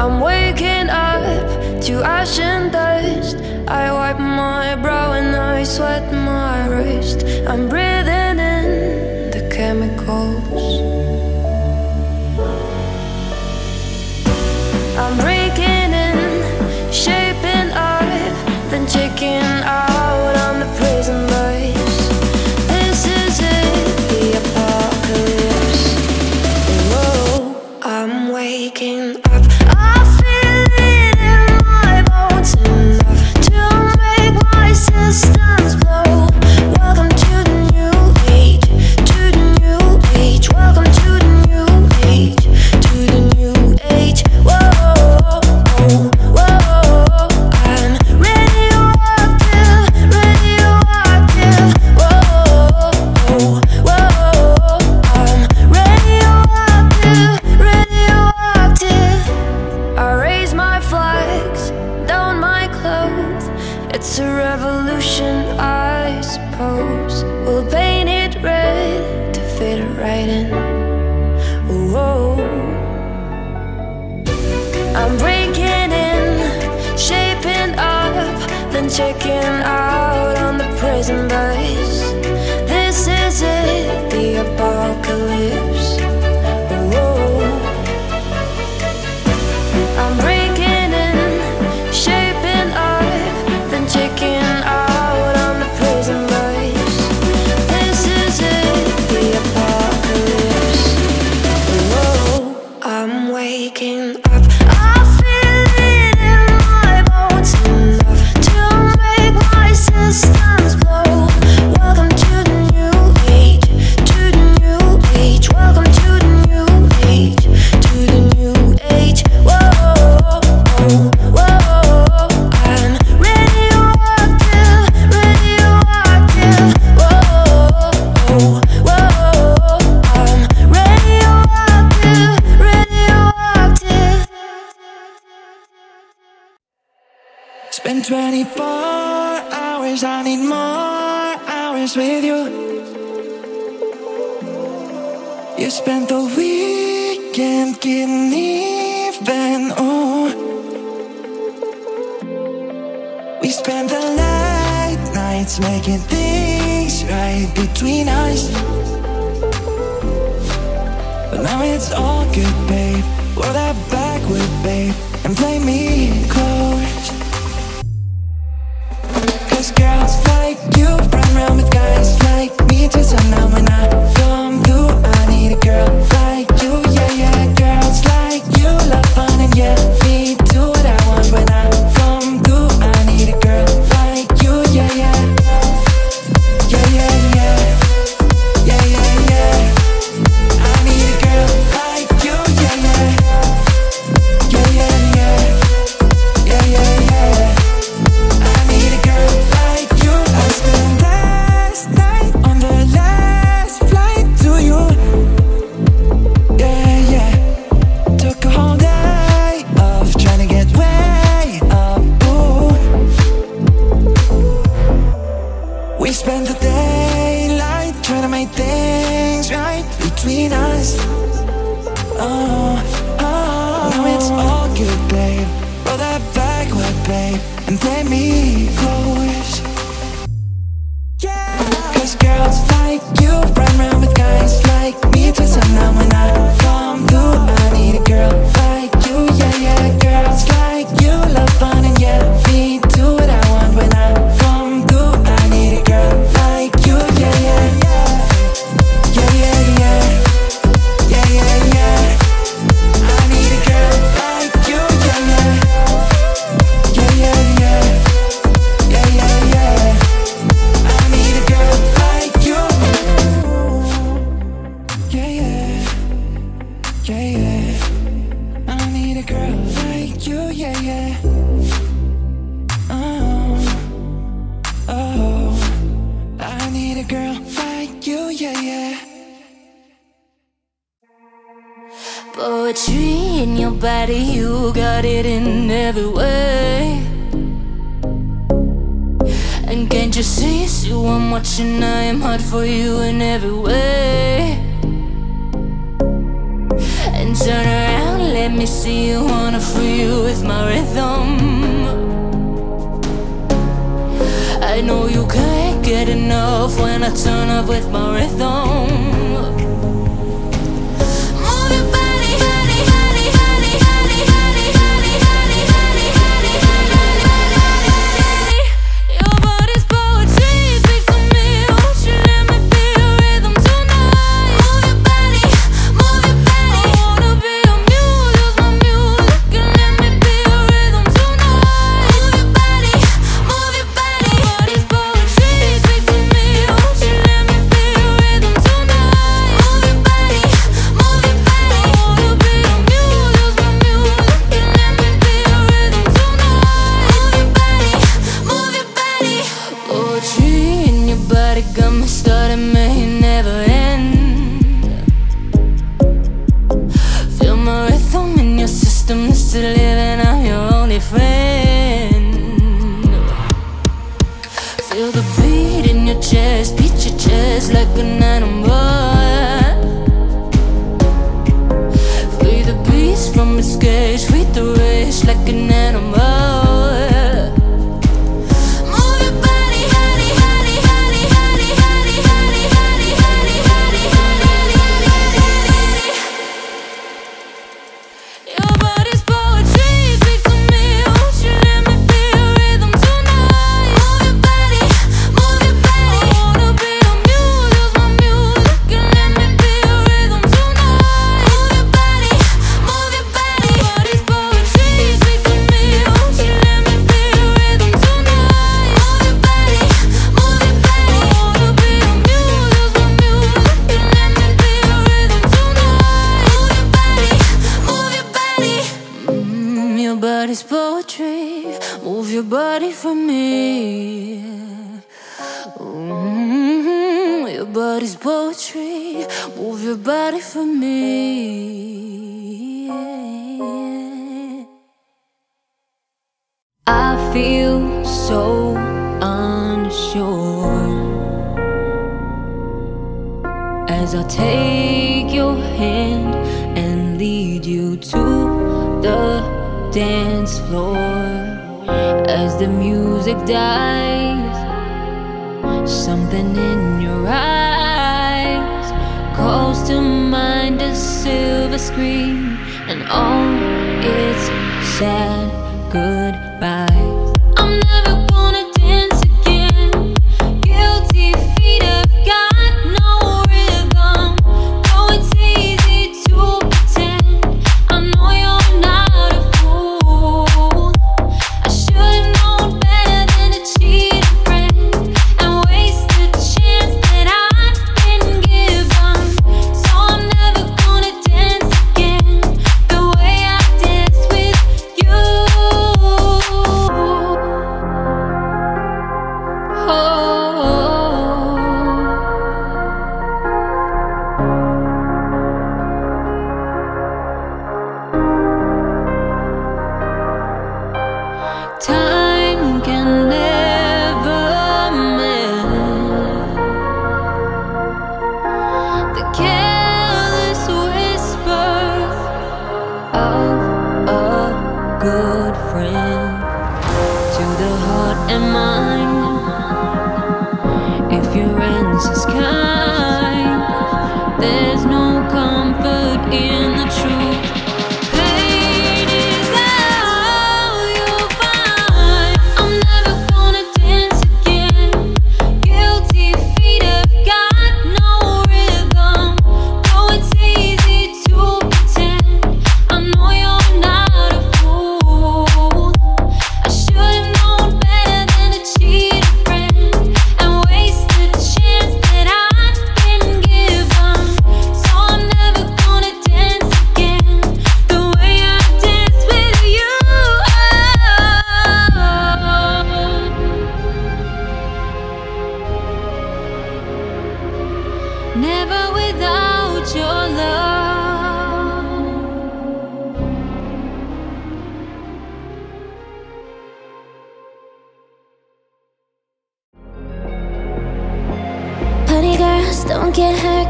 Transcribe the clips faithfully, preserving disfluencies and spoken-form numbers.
I'm waking up to ash and dust. I wipe my brow and I sweat my wrist. I'm breathing in the chemicals. I'm breaking in, shaping up, then checking out on the prison bus. This is it, the apocalypse. Whoa, I'm waking up. It's a revolution, I suppose. We'll paint it red to fit it right in. Whoa. I'm breaking in, shaping up, then checking out on the prison bus. This is it, the apocalypse. Whoa. I'm breaking up. I feel Spend twenty-four hours, I need more hours with you. You spent the weekend getting even, oh. We spent the late nights making things right between us, but now it's all good, babe. Roll that backward, babe, and play me close. Girls like you run around with guys like me too. So now when I come through, I need a girl like you, yeah, yeah. Girls like you love fun and yeah, me do what I want. When I come through, I need a girl like you, yeah, yeah. Yeah, yeah, yeah. Yeah, yeah, yeah. I need a girl like you, yeah, yeah. Yeah, yeah, yeah. Yeah, yeah, yeah. Spend the daylight trying to make things right between us. Oh, oh, now it's all good, babe. Roll that backward, babe, and play me close. Yeah, 'cause girls like you run around with guys like me too. So now when I come through, I need a girl like you, yeah, yeah. Girls like you love fun and yeah, me do what I want when I. Poetry in your body, you got it in every way. And can't you see it's you I'm watching? I am hot for you in every way. And turn around, let Let me see you, wanna free you with my rhythm. I know you can't get enough when I turn up with my rhythm. Got me started, may it never end. Feel my rhythm in your system, this is living, I'm your only friend. Feel the beat in your chest, beat your chest like an animal. Free the beast from its cage, feed the rage like an animal. Body's poetry, move your body for me. Mm-hmm. Your body's poetry, move your body for me. I feel so unsure as I take your hand and lead you to the dance floor. As the music dies, something in your eyes calls to mind, a silver screen and all its sad goodbyes. I'm never gonna dance again, guilty feet have got no rhythm, though it's easy to pretend. I know you're not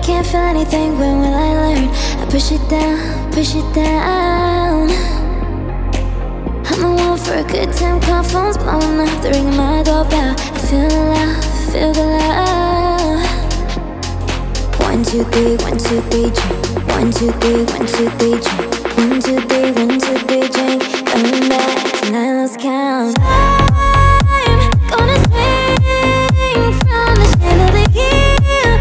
can't feel anything, when will I learn? I push it down, push it down. I'm the one for a good time, call phone's blown up, the ring of my doorbell. I feel the love, feel the love. One, two, three, one, two, three, drink. One, two, three, one, two, three, drink. One, two, three, one, two, three, drink. Coming back, tonight let's count. I'm gonna swing from the chandelier.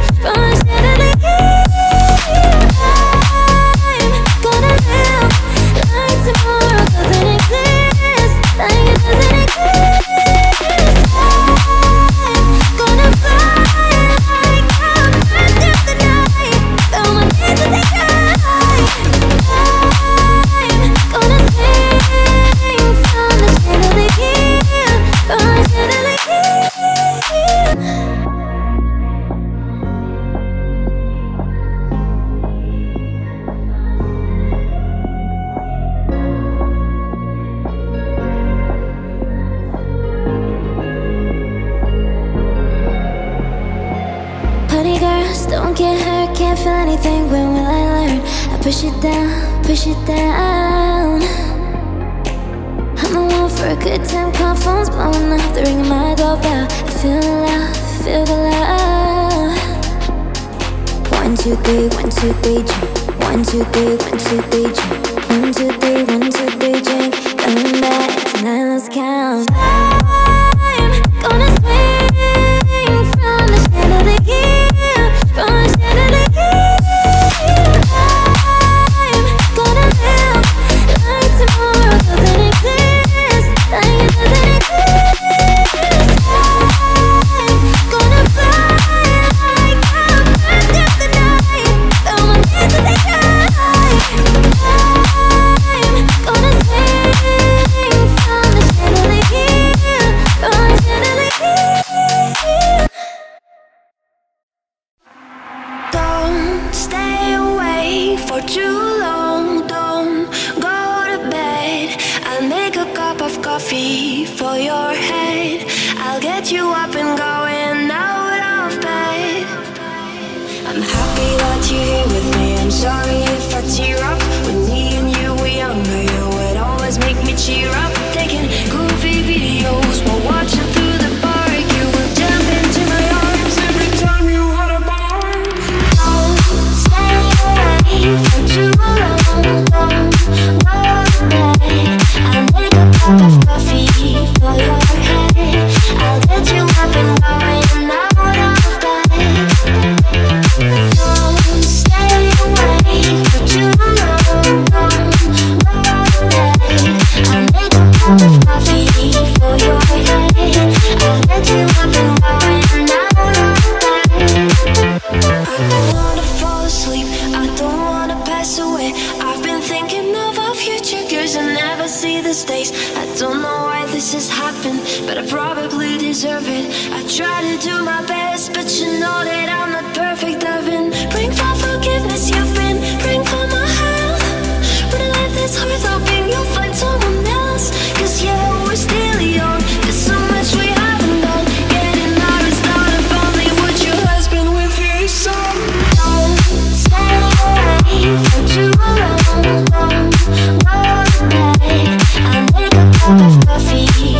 Push it down, push it down. I'm the one for a good time, call phone's blown up, the ring of my doorbell. I feel the love, feel the love. One, two, three, one, two, three, drink. One, two, three, one, two, three, drink. One, two, three, one, two, three, drink. Coming back, tonight let's count. I'm gonna swing from the chandelier, from the chandelier.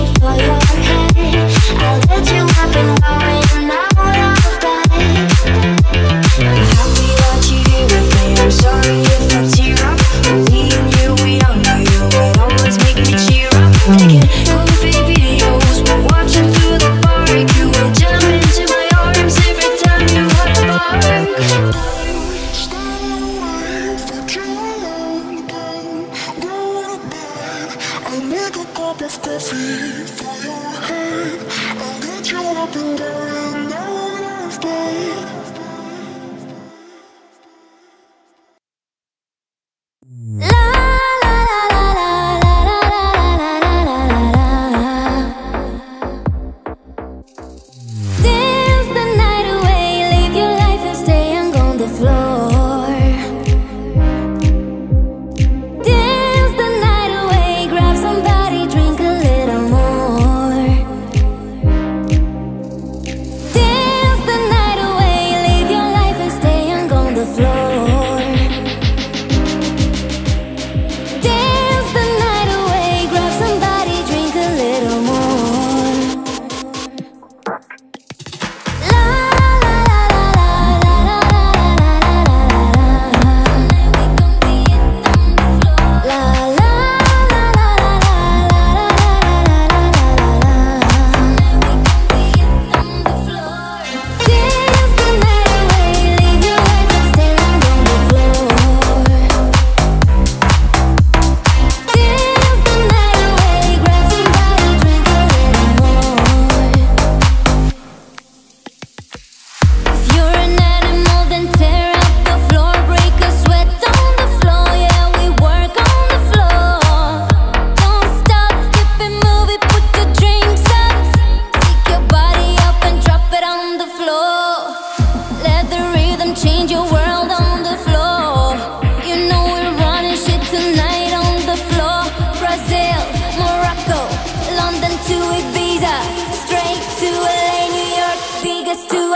More.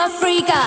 Africa.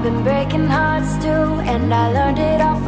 Been breaking hearts too, and I learned it all.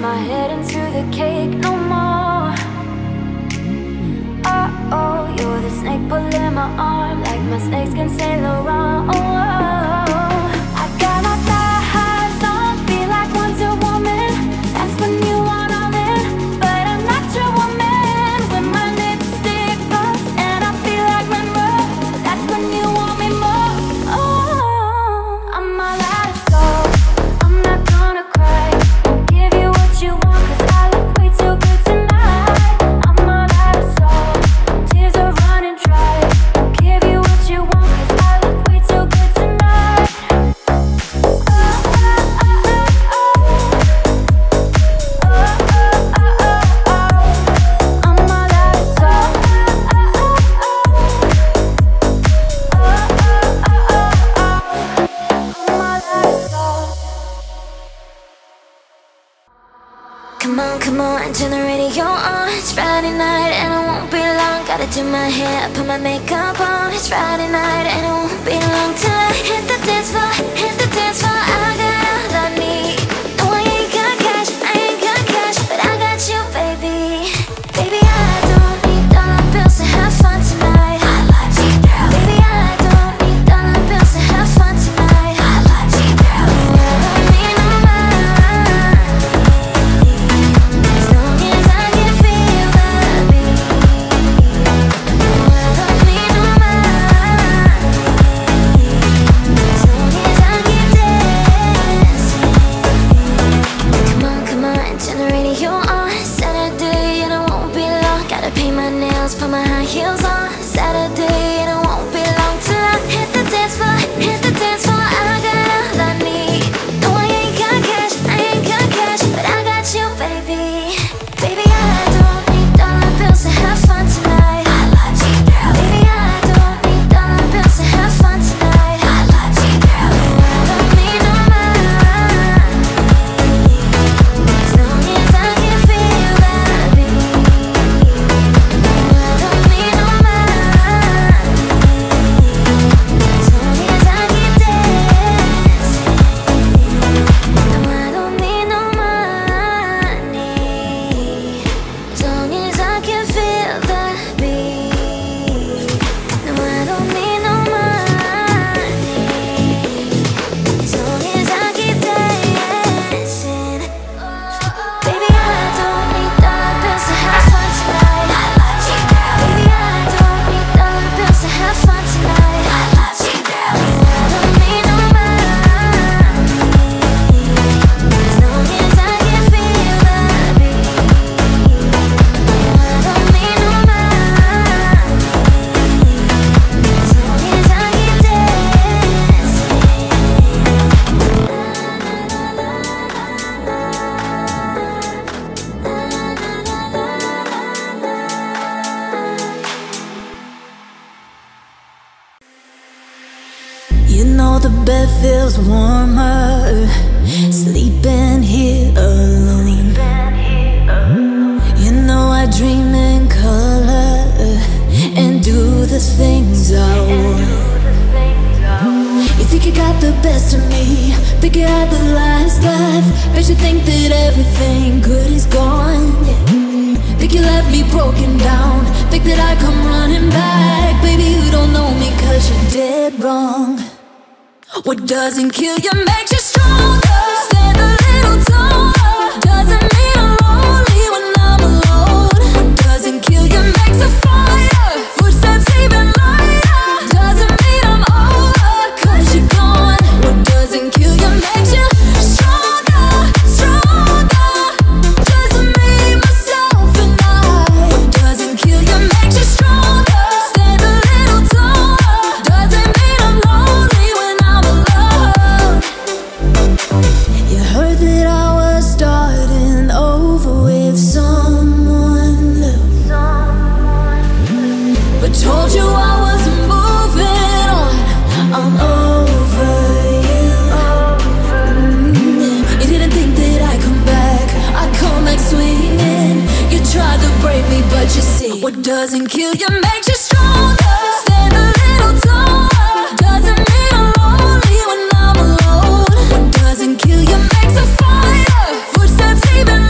my head into the cake no more. Oh-oh, you're the snake pulling my arm, like my snakes can sail around. Oh-oh. I got my thigh highs on, feel like Wonder Woman. That's when you want all in, but I'm not your woman. When my lipstick busts and I feel like Limbo, that's when you want me more. Oh, I'm all out. Come on, come on, and turn the radio on. It's Friday night and I won't be long. Gotta do my hair, I put my makeup on. It's Friday night and I won't be long till I hit the dance floor, hit the dance floor. I got all I need. No, I ain't got cash, I ain't got cash, but I got you, baby. Baby, I don't need dollar bills to have fun tonight. I love you, girl. Baby, I don't need dollar bills to have fun tonight. I love you, girl. Feels warmer sleeping here alone. You know I dream in color and do the things I want. You think you got the best of me, think you had the last laugh, bet you think that everything good is gone. Think you left me broken down, think that I come running back. Baby, you don't know me cause you're dead wrong. What doesn't kill you makes you stronger. Stand a little taller. Doesn't mean I'm lonely when I'm alone. What doesn't kill you makes a fire. Footsteps even lighter. Doesn't mean I'm over cause you're gone. What doesn't kill you makes you stronger, stronger. Just me, myself and I. What doesn't kill you makes you stronger. Stand a little taller. Doesn't mean I'm lonely. You heard that I was starting over with someone, but told you I wasn't moving on. I'm over you. You didn't think that I'd come back, I'd come back swinging. You tried to break me, but you see, what doesn't kill you makes you stronger. Stand a little taller. Doesn't mean I'm lonely when I'm alone. Doesn't kill you, makes a fire. Footsteps even.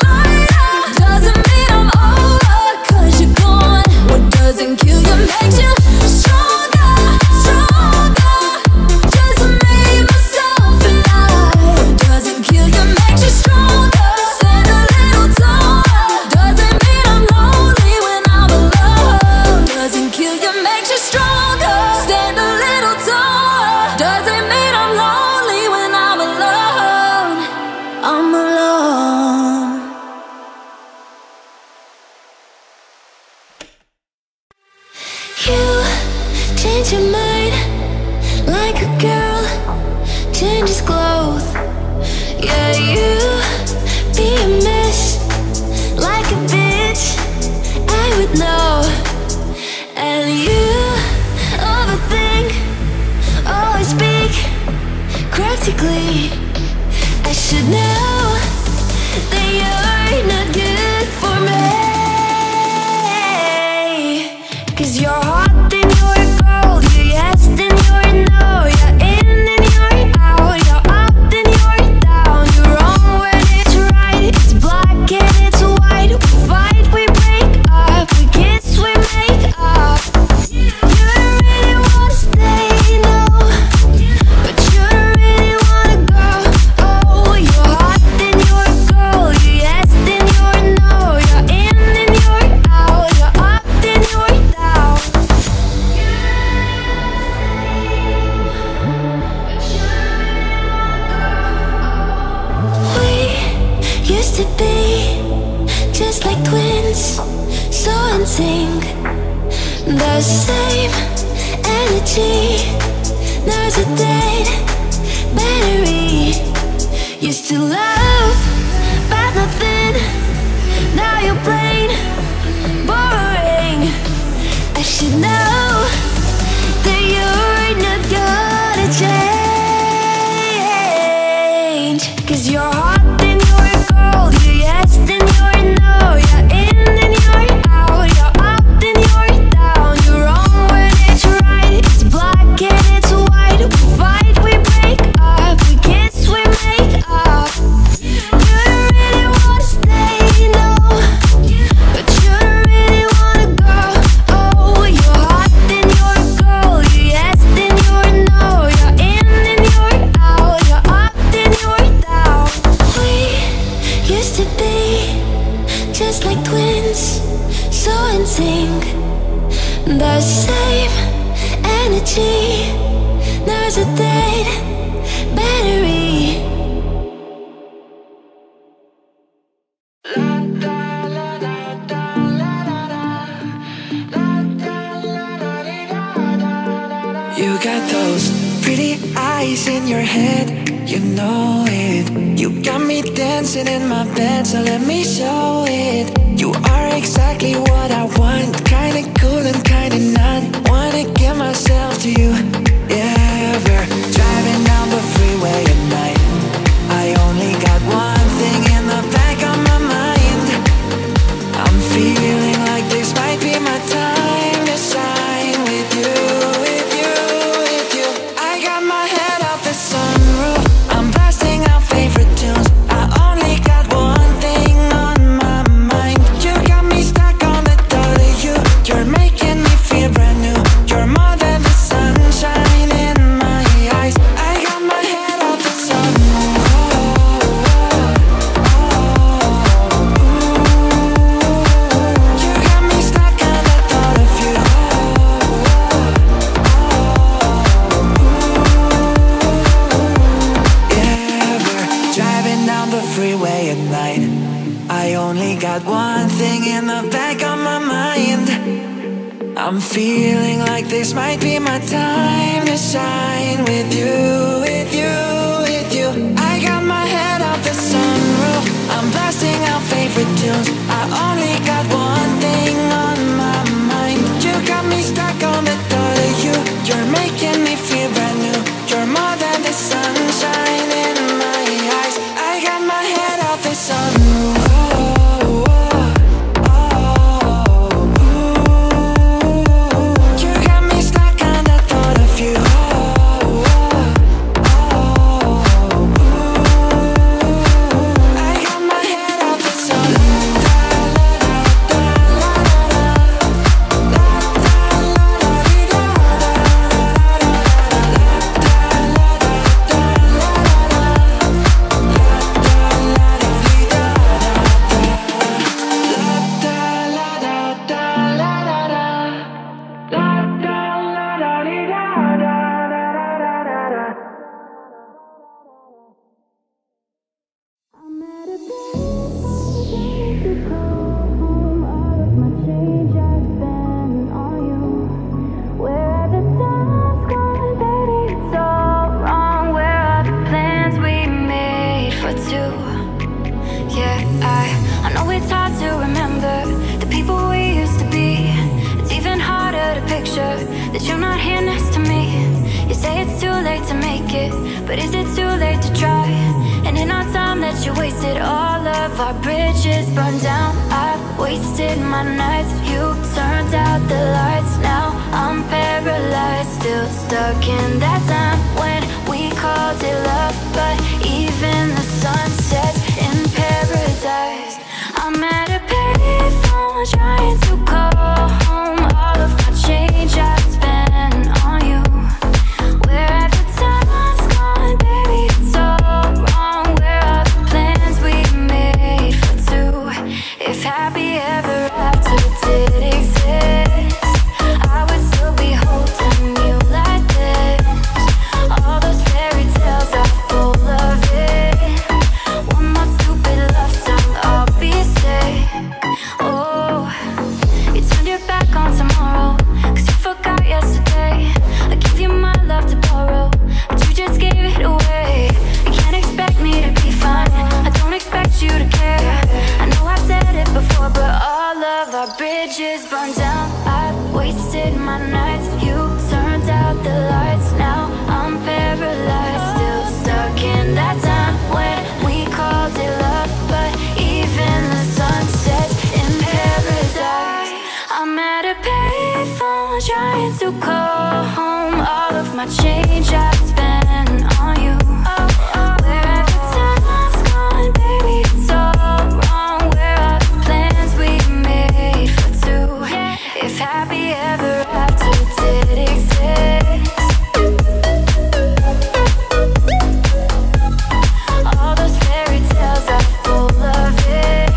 changes clothes. Yeah, you be a mess, like a bitch, I would know. And you overthink, always speak cryptically. I should know that you're not good for me, 'cause you're hot, then you're cold. You're yes, then you're no. You're in, then you're out. You're up, then you're down. You're wrong when it's right. It's black and it's white. We fight, we break up. We kiss, we make up. You really wanna stay, no, but you really wanna go. Oh, you're hot, then you're cold. You're yes, then you're no. You're in, then you're out. You're up, then you're down. We used to be just like twins, so in sync. The same energy, now's a dead battery. Used to love, but nothing. Now you're plain, boring. I should know that you're not gonna change, 'cause you're hot, then you're cold. You're yes, then you're no. You're in, then you're out. You're up, then you're down. You're wrong when it's right. It's black and it's white. We fight, we break up. We kiss, we make up. You really wanna stay, no, but you really wanna go. Oh, you're hot, then you're cold. You're yes, then you're no. You're in, then you're out. You're up, then you're down. We used to be just like twins, so in sync. The same energy, now's a dead battery. You got those pretty eyes in your head, you know it. You got me dancing in my bed, so let me show it. You are exactly what I want, kinda cool and kinda not. Wanna give myself to you, yeah. We're driving down the freeway at night. I only got one thing in the back of my mind. I'm feeling like this might be my time to shine with you. I'm feeling like this might be my time to shine with you, with you, with you. I got my head out the sunroof, I'm blasting out favorite tunes. I only got one thing on my mind. You got me stuck on the thought of you. You're making me feel brand new. You're more than the sunshine in my eyes. I got my head out the sunroof. You got me stuck on the thought of you. Oh, oh, oh. But is it too late to try? And in our time that you wasted, all of our bridges burned down. I wasted my nights, you turned out the lights. Now I'm paralyzed, still stuck in that time when we called it love. But even the sun sets in paradise. I'm at a payphone trying to call home. All of my change I spent on you. Where have the time's gone, baby? It's all wrong. Where are the plans we made for two? If happy ever after did exist, I would still be holding you like this. All those fairy tales are full of it. One more stupid love song, I'll be sick. Oh, you turned your back on tomorrow, 'cause you forgot yesterday. I gave you my love to borrow, but you just gave it away. You can't expect me to be fine, I don't expect you to care. I know I've said it before, but all of our bridges burned down. I wasted my nights, you turned out the lights. Now I'm paralyzed, still stuck in that time when we called it love. But even the sun sets in paradise. I'm at a payphone trying to call home. All of my change I spent on you. Where have the time's gone, baby? It's all wrong. Where are the plans we made for two? If happy ever after did exist. All those fairy tales are full of it.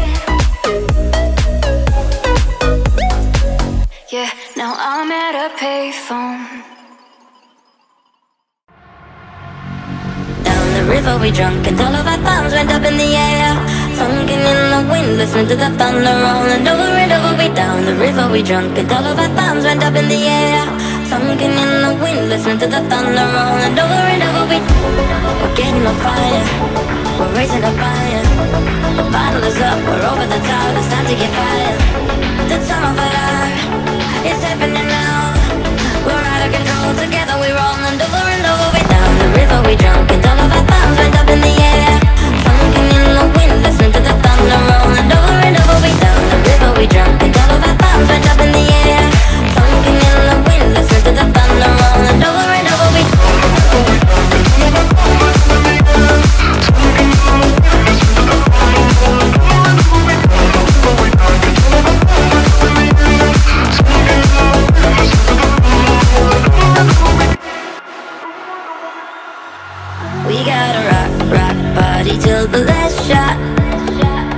Yeah, now I'm at a payphone. Down the river we drunk and all of our thumbs went up in the air. Funkin' in the wind, listening to the thunder rolling over and over. We down the river we drunk and all of our thumbs went up in the air. Funkin' in the wind, listening to the thunder rolling over and over. We we're getting on fire, we're raising a fire. The bottle is up, we're over the top, it's time to get fired. The time of fire, it's happening now. We're out of control, together we roll and over and over. We down the river we drunk and all of our thumbs went up in the air. Funkin' in the wind, listening to the thunder rolling over and over. We down the river we drunk and all of our thumbs went up in the air. Funkin' in the wind, listening to the thunder rolling over and over. We till the last shot,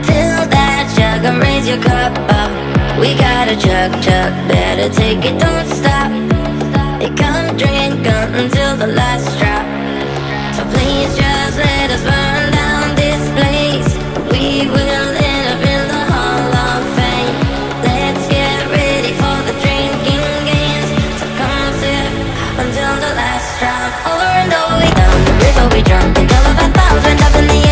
till that jug, and raise your cup up. We got a chug chug, better take it, don't stop. They come drink up until the last drop. So please just let us burn down this place. We will end up in the Hall of Fame. Let's get ready for the drinking games. So come sip until the last drop. Over and over we down the river we drunk and all of our thumbs went up in the air.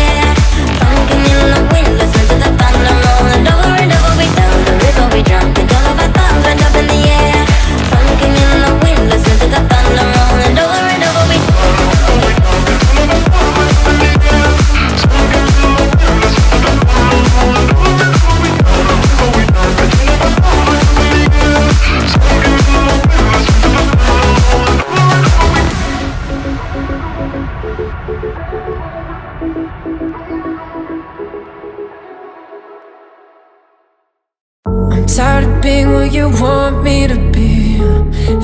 You want me to be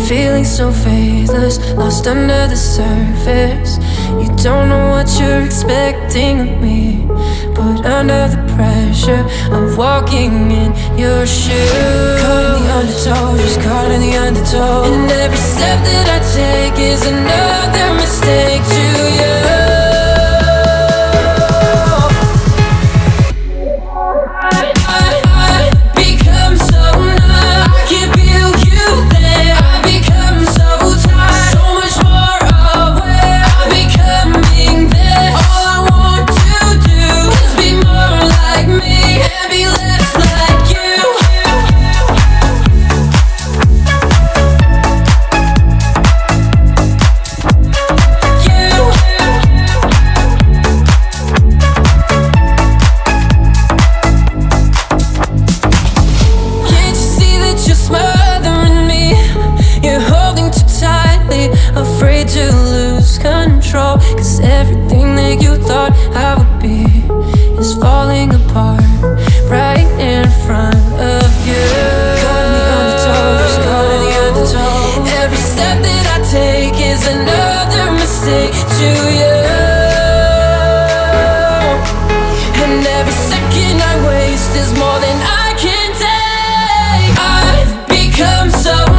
feeling so faithless, lost under the surface. You don't know what you're expecting of me, but under the pressure of walking in your shoes. Caught in the undertow, just caught in the undertow. And every step that I take is another mistake to you. You you thought I would be is falling apart right in front of you. Caught in the undertow, caught in the undertow. Every step that I take is another mistake to you. And every second I waste is more than I can take. I've become so numb,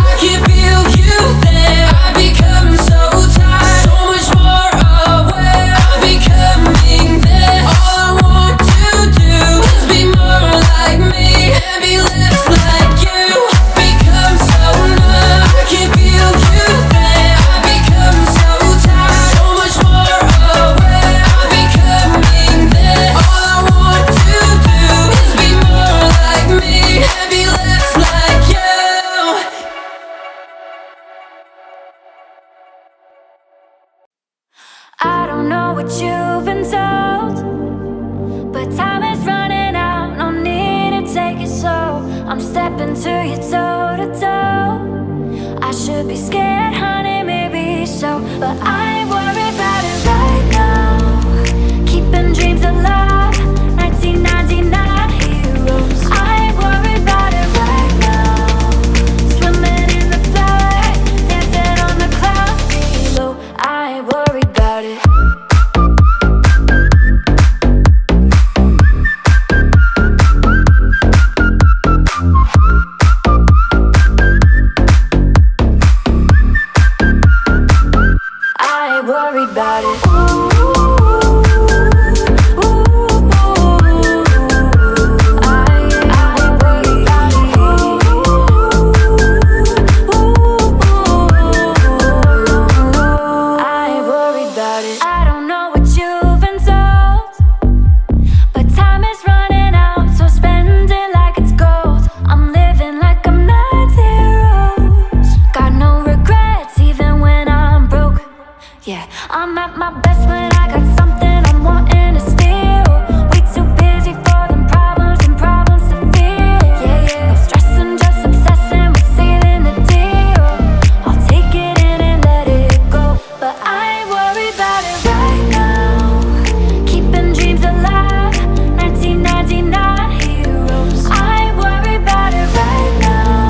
I can feel you there. I've become so tired, so much more aware of becoming this. All I want to do is be more like me and be less like you. I've become so numb, I can feel you there. I've become so tired, so much more aware of becoming this. All I want to do is be more like me and be less like you. I don't know what you've been told, but time is running out, no need to take it slow. I'm stepping to you toe to toe. I should be scared, honey, maybe so, but I ain't worried about it right now. Keeping dreams alive, nineteen ninety-nine heroes. I ain't worried about it right now. Swimming in the flowers, dancing on the clouds below. I ain't worried about it. I ain't worried about it. I ain't worried about it. I don't know what you've been told, but time is running out, so spend it like it's gold. I'm living like I'm nine zeros. Got no regrets even when I'm broke. Yeah, I'm at my best when I got something I'm wanting to steal. Way too busy for them problems and problems to feel. Yeah, yeah. No stressing, just obsessing with sealing the deal. I'll take it in and let it go, but I ain't worried about it right now. Keeping dreams alive, nineteen ninety-nine heroes. I ain't worried about it right now.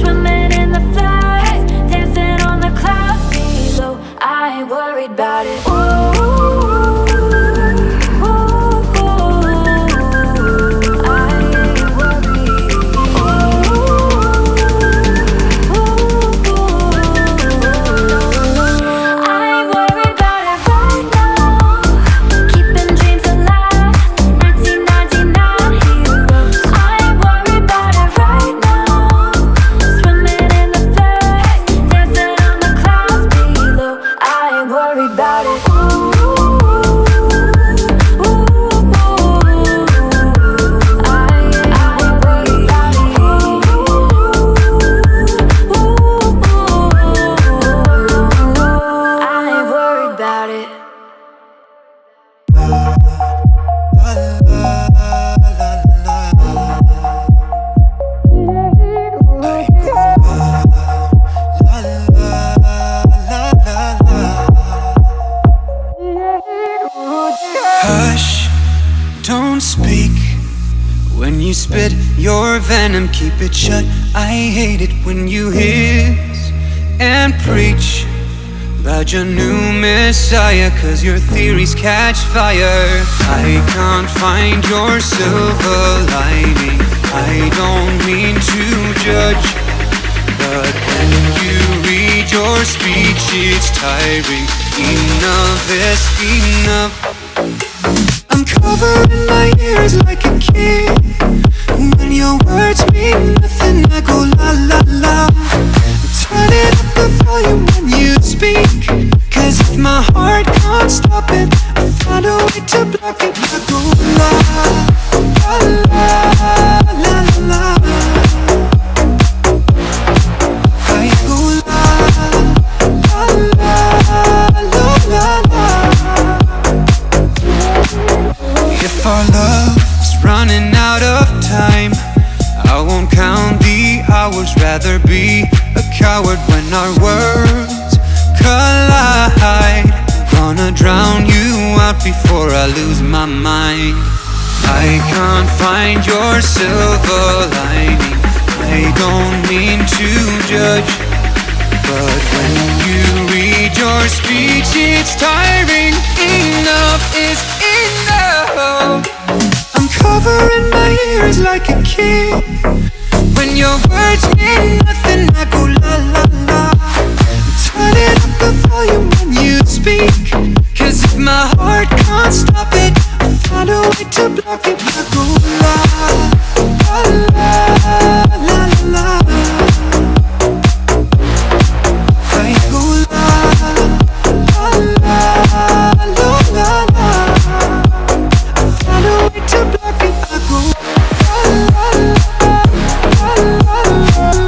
Swimming in the flowers, dancing on the clouds below. I ain't worried about it. Keep it shut, I hate it when you hiss and preach about your new messiah, cause your theories catch fire. I can't find your silver lining. I don't mean to judge, but when you read your speech it's tiring. Enough is enough. I'm covering my ears like a kid. When your words mean nothing, I go la la la. Turn it up the volume when you speak, cause if my heart can't stop it, I find a way to block it. I go la la la la la. I go la la la la la. If our love's running out of time, I won't count the hours, rather be a coward when our words collide. Gonna drown you out before I lose my mind. I can't find your silver lining. I don't mean to judge, but when you read your speech, it's tiring. Enough is enough. I'm covering my ears like a kid. When your words mean nothing, I go la la la. Turn up the volume when you speak, 'cause if my heart can't stop it, I'll find a way to block it. I go la la la la la. I go la la la la la la. I'll find a way to block it. I go la la la la la la.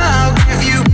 I'll give you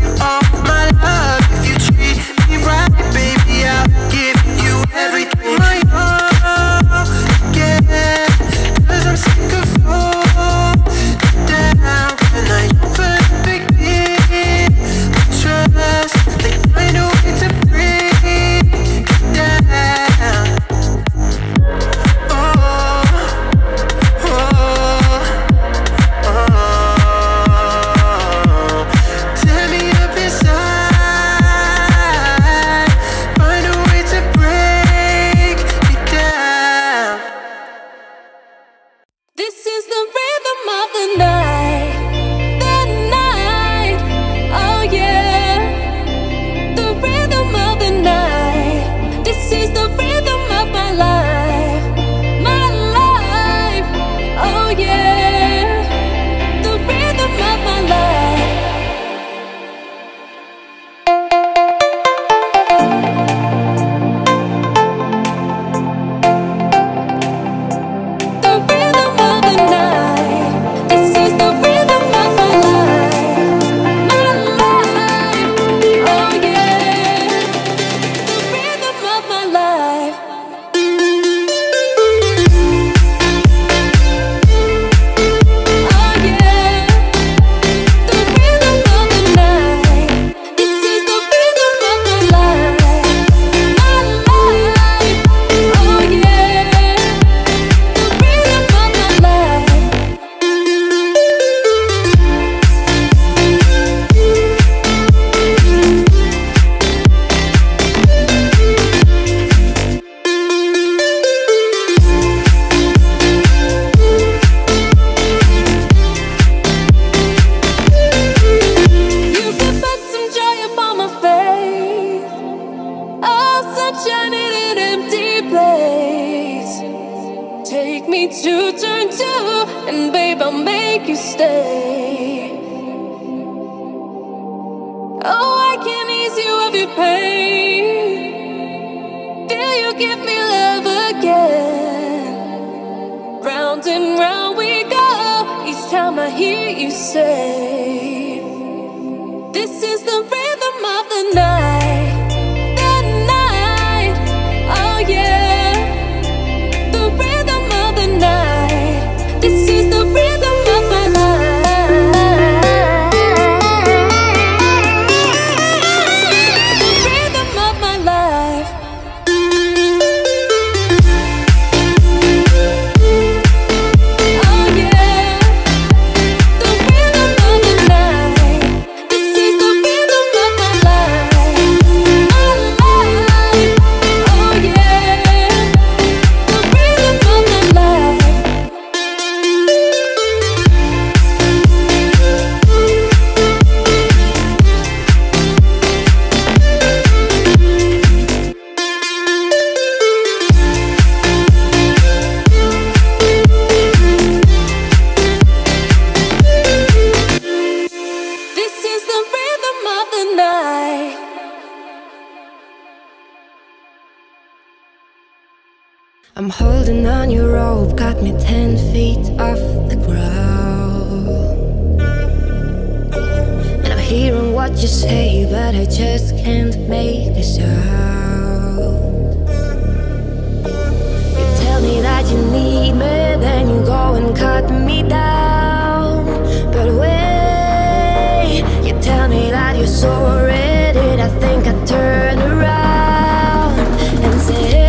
me to turn to, and babe, I'll make you stay. Oh, I can ease you of your pain till you give me love again. Round and round we go, each time I hear you say, this is the rhythm of the night. I'm holding on your rope, got me ten feet off the ground. And I'm hearing what you say, but I just can't make a sound. You tell me that you need me, then you go and cut me down. But wait, you tell me that you're sorry, did I think I'd turn around and say, hey,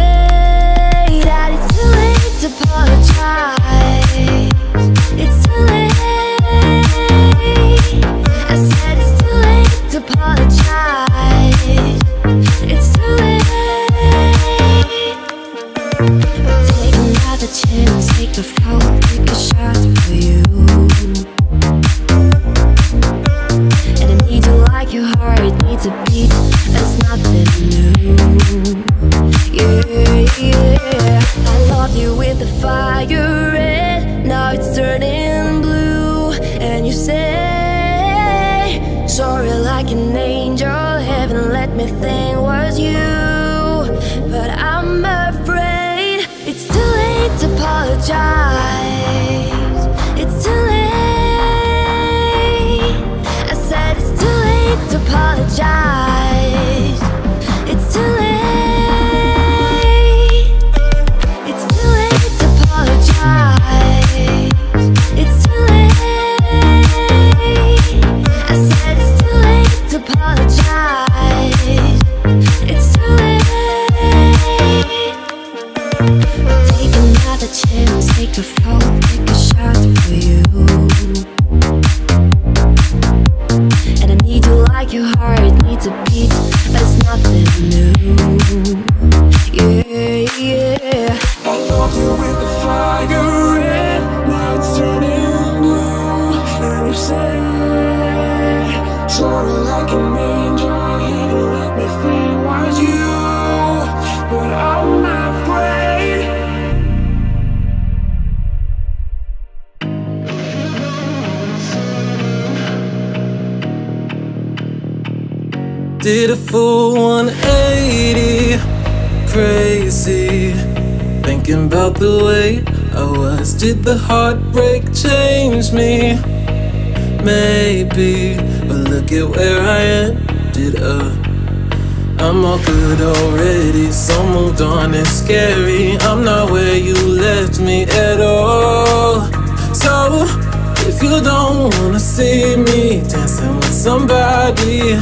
did a full one eighty, crazy, thinking about the way I was. Did the heartbreak change me? Maybe, but look at where I ended up. I'm all good already, so moved on, it's scary. I'm not where you left me at all. So, if you don't wanna see me dancing with somebody,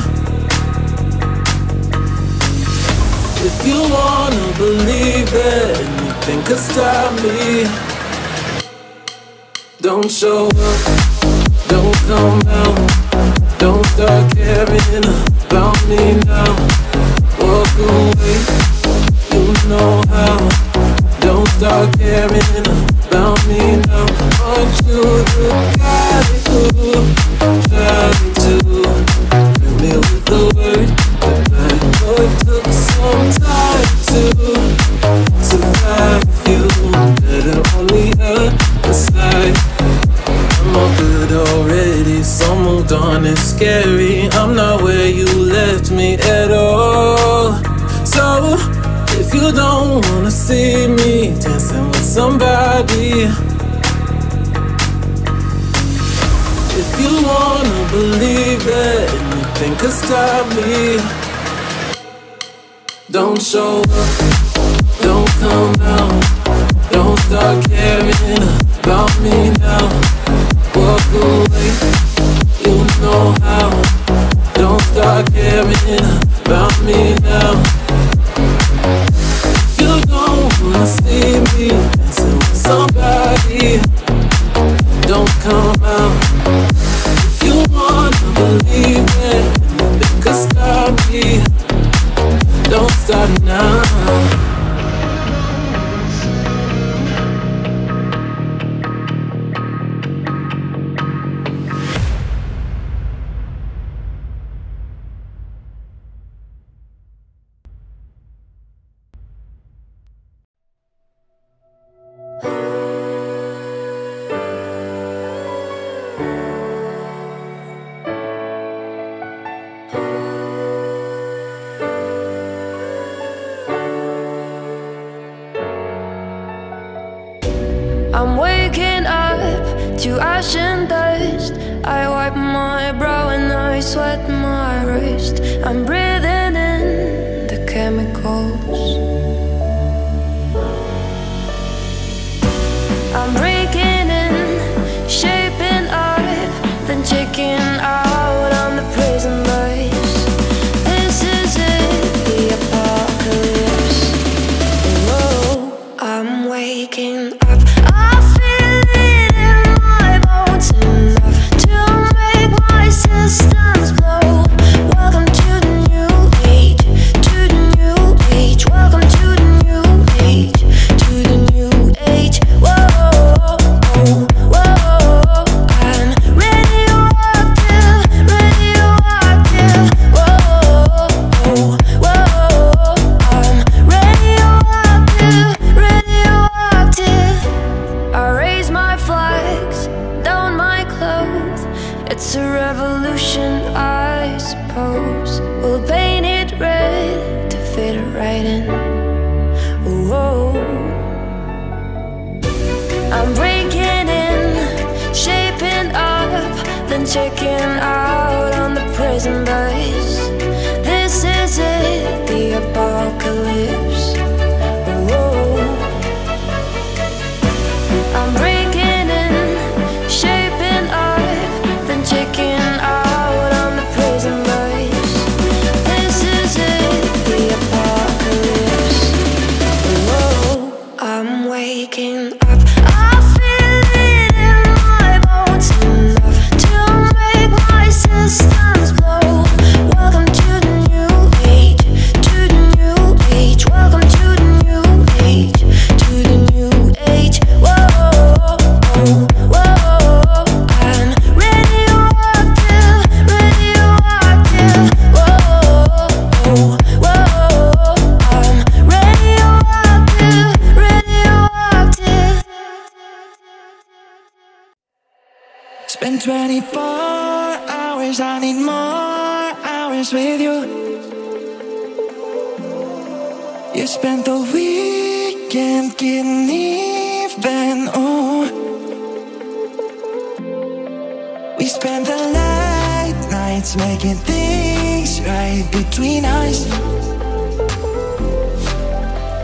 if you wanna believe that anything could stop me, don't show up, don't come out, don't start caring about me now. Walk away, you know how. Don't start caring about me now. Aren't you the guy who tried to fill me with the word that I know it took some time to survive you, that it only scary. I'm not where you left me at all. So if you don't wanna see me dancing with somebody, if you wanna believe that anything could stop me, don't show up, don't come out, don't start caring about me now. Walk away, you know how. Don't start caring about me now. If you don't wanna see me dancing with somebody, don't come out. If you wanna believe it, nothing could stop me. Don't start now. I'm waking up to ash and dust. I wipe my brow and I sweat my wrist. I'm breathing in the chemicals. I'm breaking in, shaping up, then checking out on the prison bus. This is it, the apocalypse. Whoa, I'm waking up. Systems blow. Welcome to the new age, to the new age. Welcome to the new age, to the new age. Whoa, whoa, whoa. I'm radioactive, radioactive. Whoa, whoa. I'm radioactive, radioactive. I raise my flags, down my clothes. It's a revolution, I suppose. We'll paint it red to fit it right in. Whoa. I'm breaking in, shaping up, then checking out on the prison bus. This is it, the apocalypse. Whoa. I'm breaking. twenty-four hours, I need more hours with you. You spent the weekend getting even, ooh. We spent the late nights making things right between us.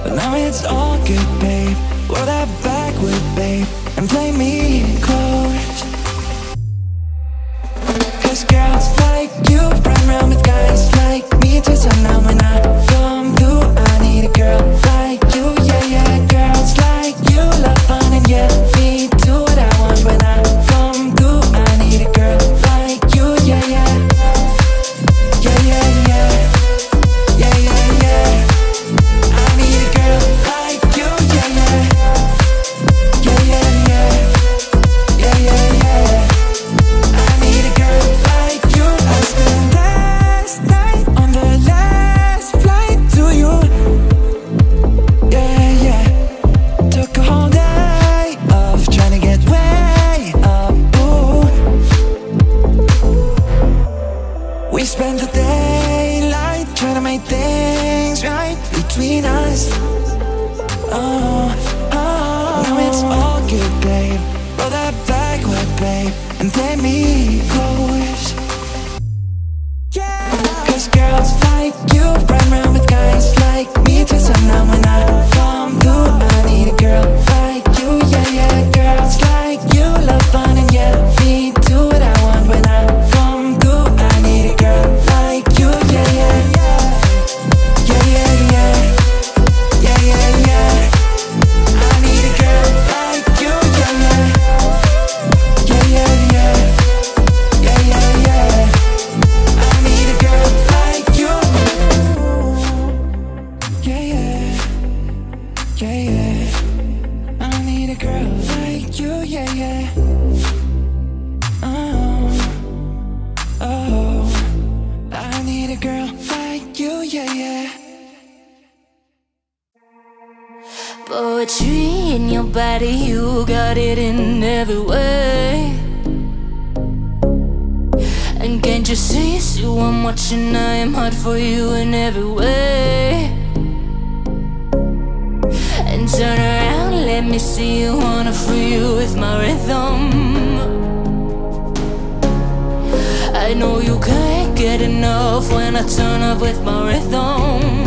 But now it's all good, babe. Roll that backward, babe, and play me close. Girls like you run around with guys like me till sundown. When I come through, I need a girl like you, yeah, yeah. Girls like you love fun and yeah, me do what I want. When I come through, I need a girl like you, yeah, yeah. Yeah, yeah, yeah. Yeah, yeah, yeah. I need a girl like you, yeah, yeah. Yeah, yeah, yeah. Yeah, yeah, yeah. Last night on the last flight to you. and let me close. Yeah. Cause girls like you run around with guys like me till sundown. When I come through, I need a girl like you. Yeah, yeah, girls like you love fun and yeah, me do what I want. When I come through, I need a girl like you. Yeah, yeah, yeah, yeah, yeah, yeah, yeah, yeah, yeah. I need a girl like you. Yeah, yeah, yeah, yeah, yeah, yeah, yeah, yeah. I need a girl like you. Yeah, yeah, yeah, yeah. A girl like you, yeah, yeah. Oh, oh, I need a girl like you, yeah, yeah. Poetry in your body, you got it in every way. And can't you see it's you I'm watching? I am hot for you in every way. And turn around, let me see you, wanna free you with my rhythm. I know you can't get enough when I turn up with my rhythm.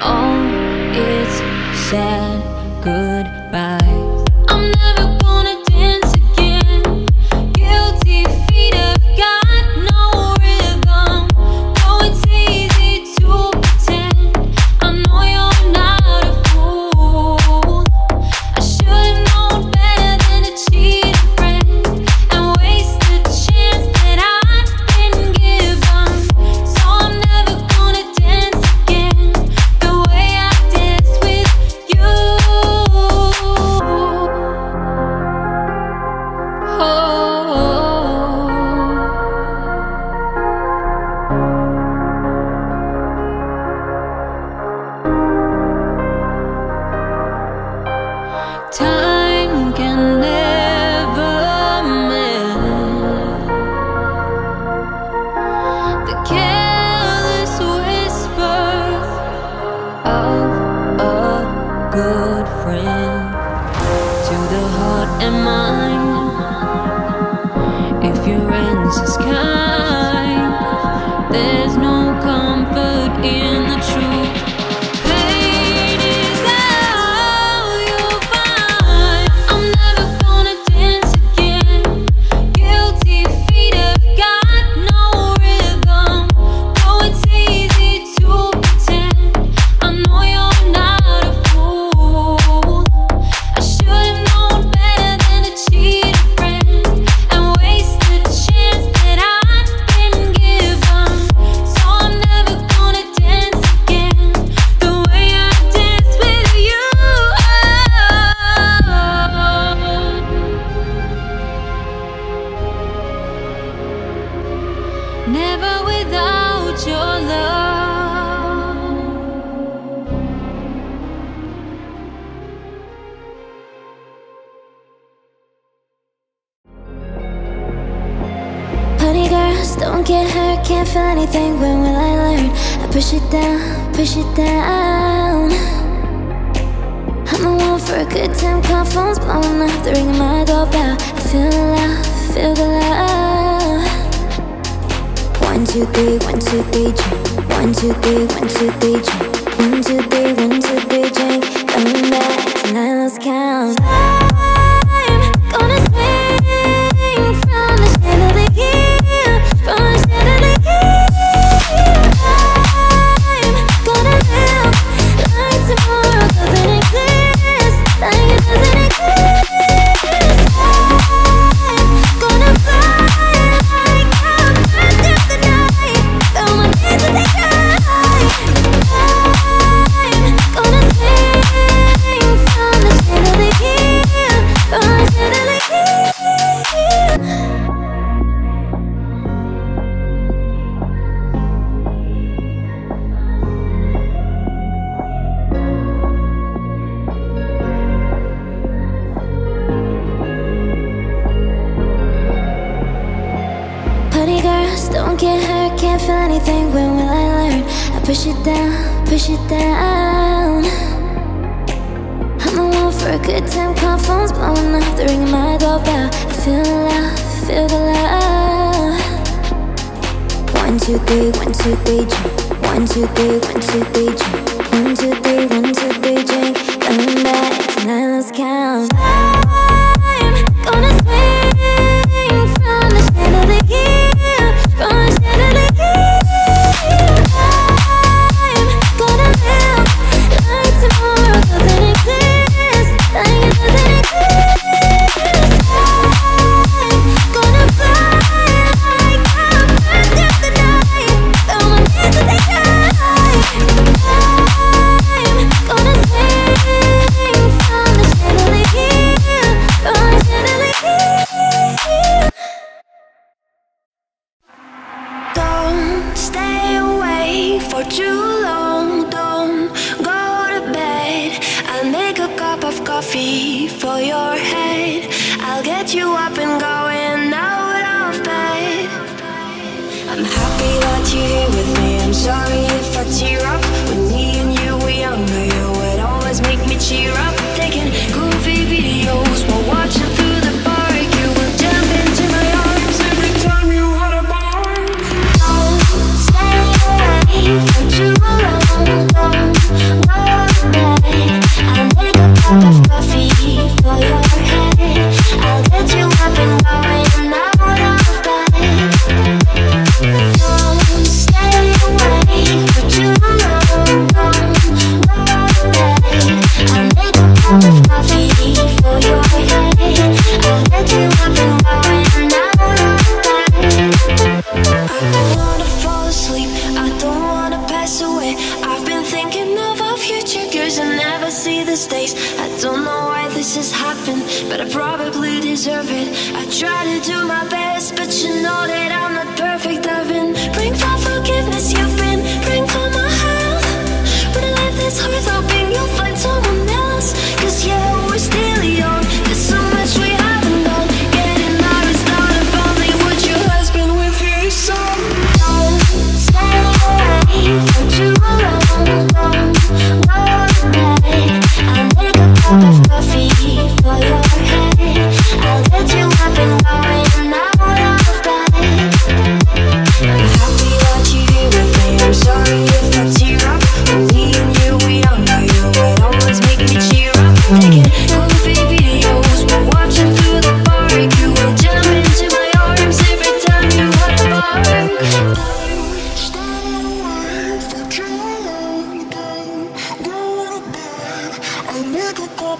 Oh, my mind. If your answer's kind, there's no comfort in the truth. Never without your love. Honey girls, don't get hurt, can't feel anything. When will I learn? I push it down, push it down. I'm the one for a good time, call phone's blowing up, they're ringing my doorbell. I feel the love, feel the love. One, two, three, one, two, three, drink. One, two, three, one, two, three, drink. One, two, three, one, two, three, drink. Coming back till I lost count. I'm gonna swing from the chandelier, from the chandelier. I'm gonna live like tomorrow doesn't exist, like it doesn't exist. I'm gonna fly. Push it down, push it down. I'm the one for a good time, call phone's blowing up, they're ringing my doorbell. I feel the love, feel the love. One, two, three, one, two, three, drink. One, two, three, one, two, three, drink. One, two, three, one, two, three, drink. Coming back till I lost count. I'm gonna swing from the chandelier, from the chandelier. Coffee for your head.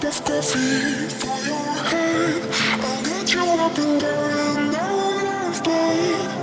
of coffee for your head. I'll get you up and down and I will love blood. Love.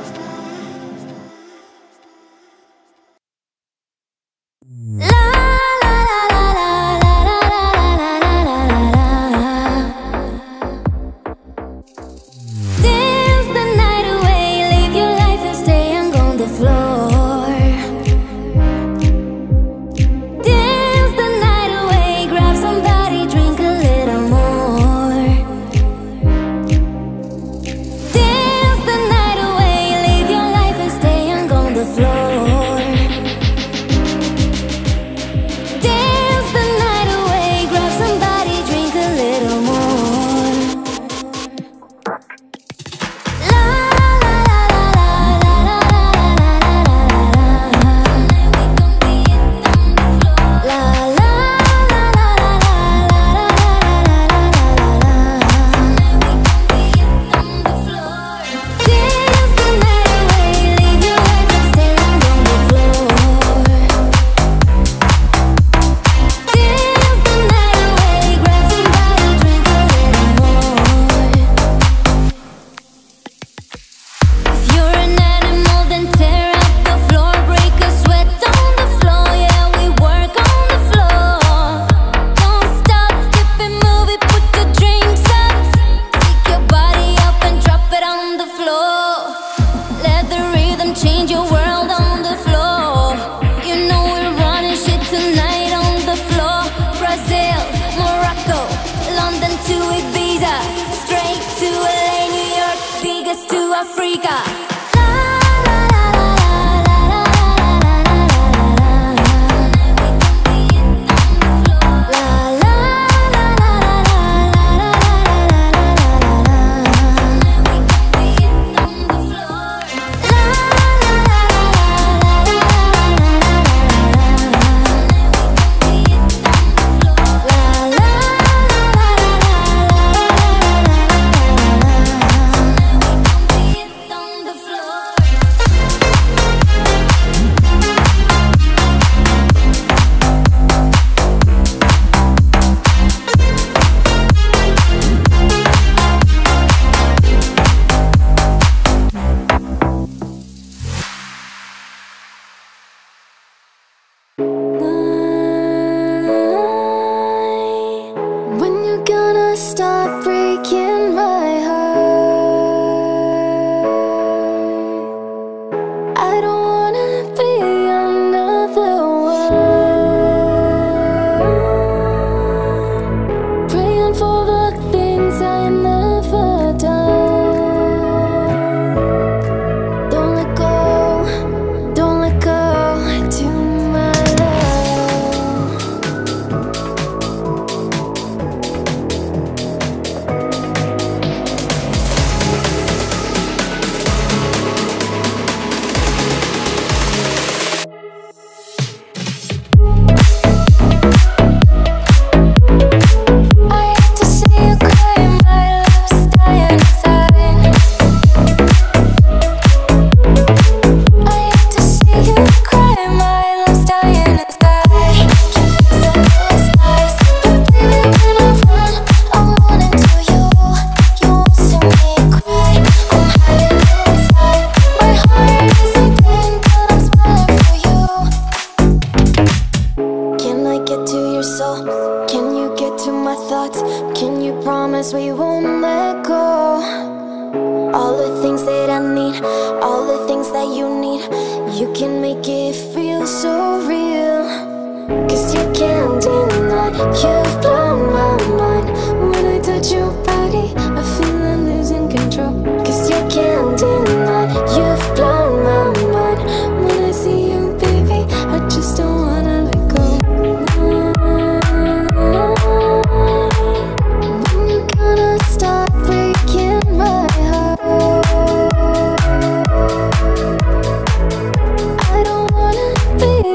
Africa.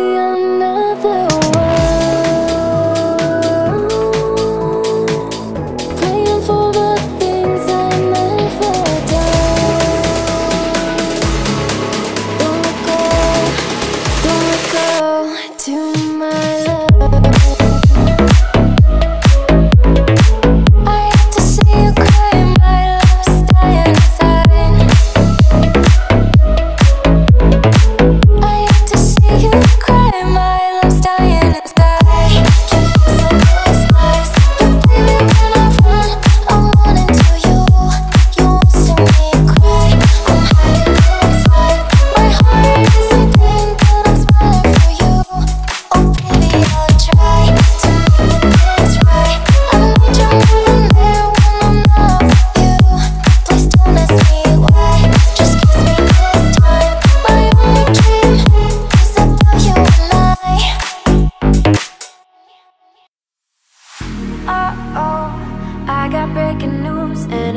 Another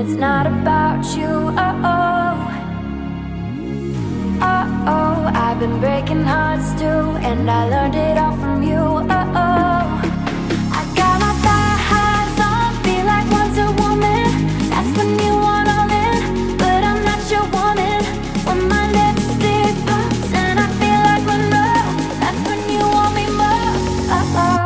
it's not about you. Uh-oh, uh-oh, I've been breaking hearts too, and I learned it all from you. Uh-oh, I got my thigh highs on, feel like Wonder Woman. That's when you want all in, but I'm not your woman. When my lipstick pops and I feel like Monroe, that's when you want me more. Uh-oh.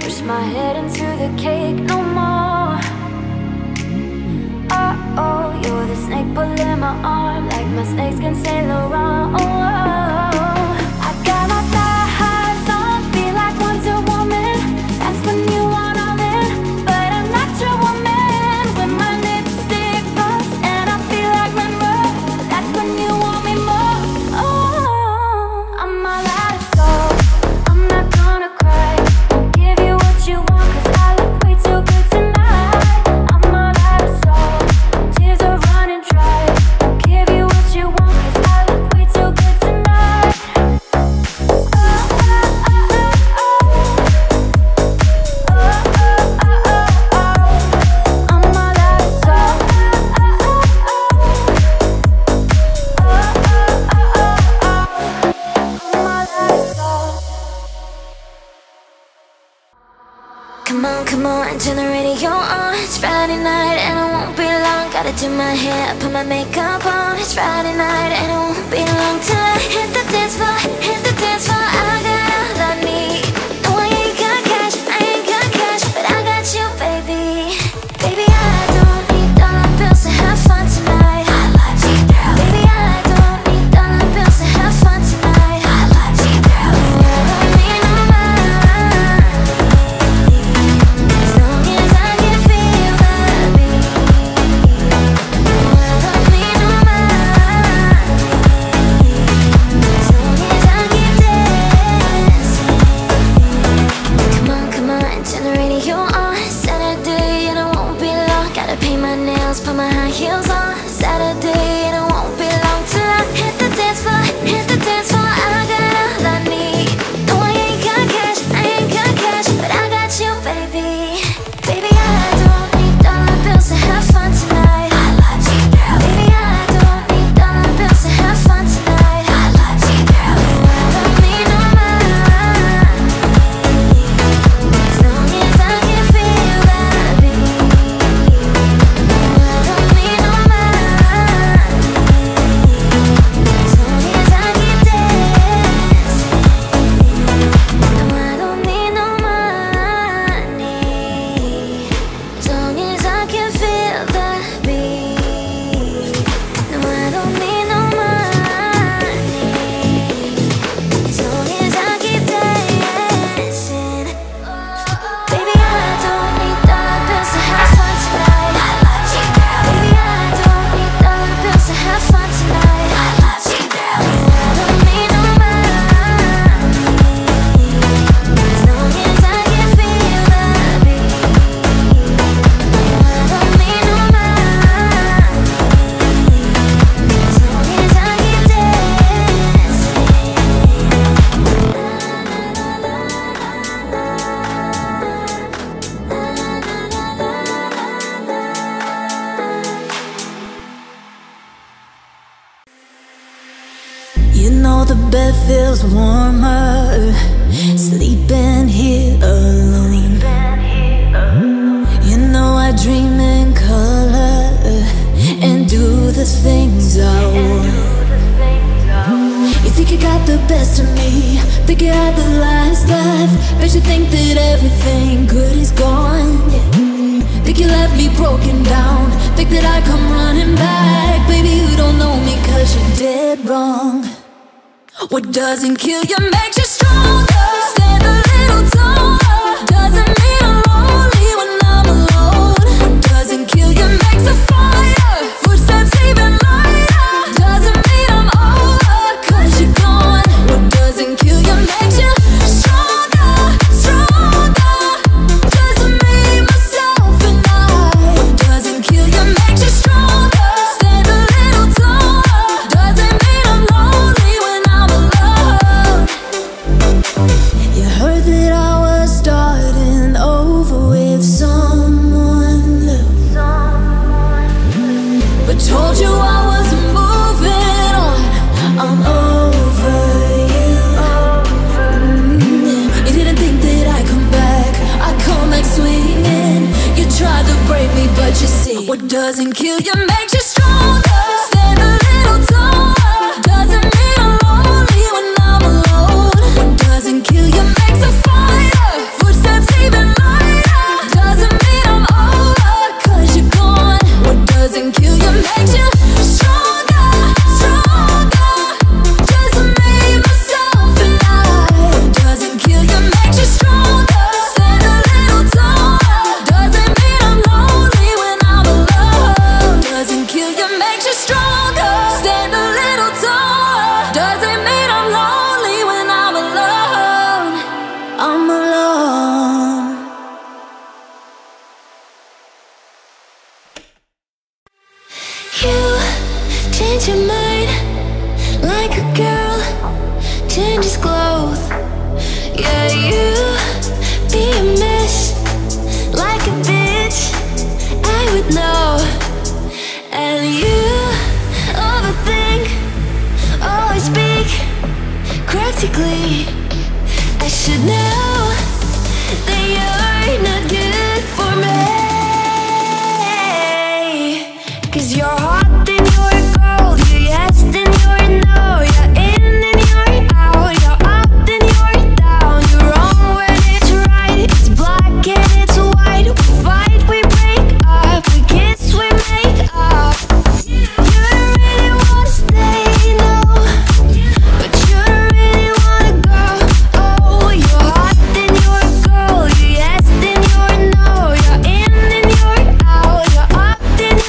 Push my head into the cake, no more. Uh-oh, you're the snake pulling my arm, like my snakes can say no wrong. I got my thigh highs on, feel like Wonder Woman. That's when you want all in, but I'm not your woman. When my lipstick pops and I feel like Monroe, that's when you want me more. Oh, I'm all out of soul. I'm not gonna cry. You want, 'cause I look way too good tonight. I'm all out of soul, tears are running dry. I'll give you what you want, 'cause I look way too good tonight. Oh, oh, oh, oh. Oh, oh, oh, oh, oh. I'm all out of soul. Oh, oh, oh, oh. Oh, oh, oh, oh, oh. I'm all out of soul. Come on, come on, and turn the radio on. It's Friday night and I won't be long. Gotta do my hair, put my makeup on. It's Friday night and I won't be long till I hit the dance floor, hit the dance floor. I got all I need. No, I ain't got cash, I ain't got cash, but I got you, baby. Baby, I don't need dollar bills to have fun tonight. I love you, girl. Baby, I don't need dollar bills to have fun tonight. I love you, girl. I mean, put my high heels on. Saturday and I won't be long till I hit the dance floor, hit the dance floor. I got all I need. No, I ain't got cash, I ain't got cash, but I got you, baby. Baby, I don't need dollar bills to have fun tonight. I love you, girl. Baby, I don't need dollar bills to have fun tonight. I love you, girl. I don't need no money, as long as I can feel that beat. Feels warmer sleeping here alone. You know I dream in color and do the things I want. You think you got the best of me, think you had the last laugh, but you think that everything good is gone, yeah. Think you left me broken down, think that I come running back. Baby, you don't know me cause you did wrong. What doesn't kill you makes you stronger. Stand a little taller, doesn't mean I'm lonely when I'm alone. What doesn't kill you makes a fire, footsteps even lighter. Doesn't mean I'm over cause you're gone. What doesn't kill you makes you stronger, stronger. Just me, myself and I. What doesn't kill you makes you stronger. Stand a little taller, doesn't mean I'm lonely when I'm alone. You heard that I was starting over with someone new, but told you I wasn't moving on. I'm over you. Mm-hmm. You didn't think that I'd come back. I come back swinging. You tried to break me, but you see, what doesn't kill you makes you stronger. Stand a little taller, doesn't mean I'm lonely when I'm alone. What doesn't kill you makes a fire, footsteps even lighter. Doesn't mean I'm over cause you're gone. What doesn't kill you makes you stronger, stronger. Just me, myself and I. What doesn't kill you makes you stronger. Stand a little taller, doesn't mean I'm lonely when I'm alone. What doesn't kill you makes you stronger. Stand a little taller, doesn't mean I'm lonely when I'm alone. I'm alone. You change your mind like a girl changes clothes. Yeah, you be a mess like a bitch. I would know. And you overthink, always speak cryptically. I should know that you're not good for me. Cause you're hot, then you're cold. You're yes, then you're no. You're in, then you're out. You're up, then you're down. You're wrong when it's right. It's black and it's white. We fight, we break up. We kiss, we make up. You really wanna stay, no, but you really wanna go. Oh, you're hot, then you're cold. You're yes, then you're no. You're in, then you're out. You're up, then you're down. We used to be just like twins,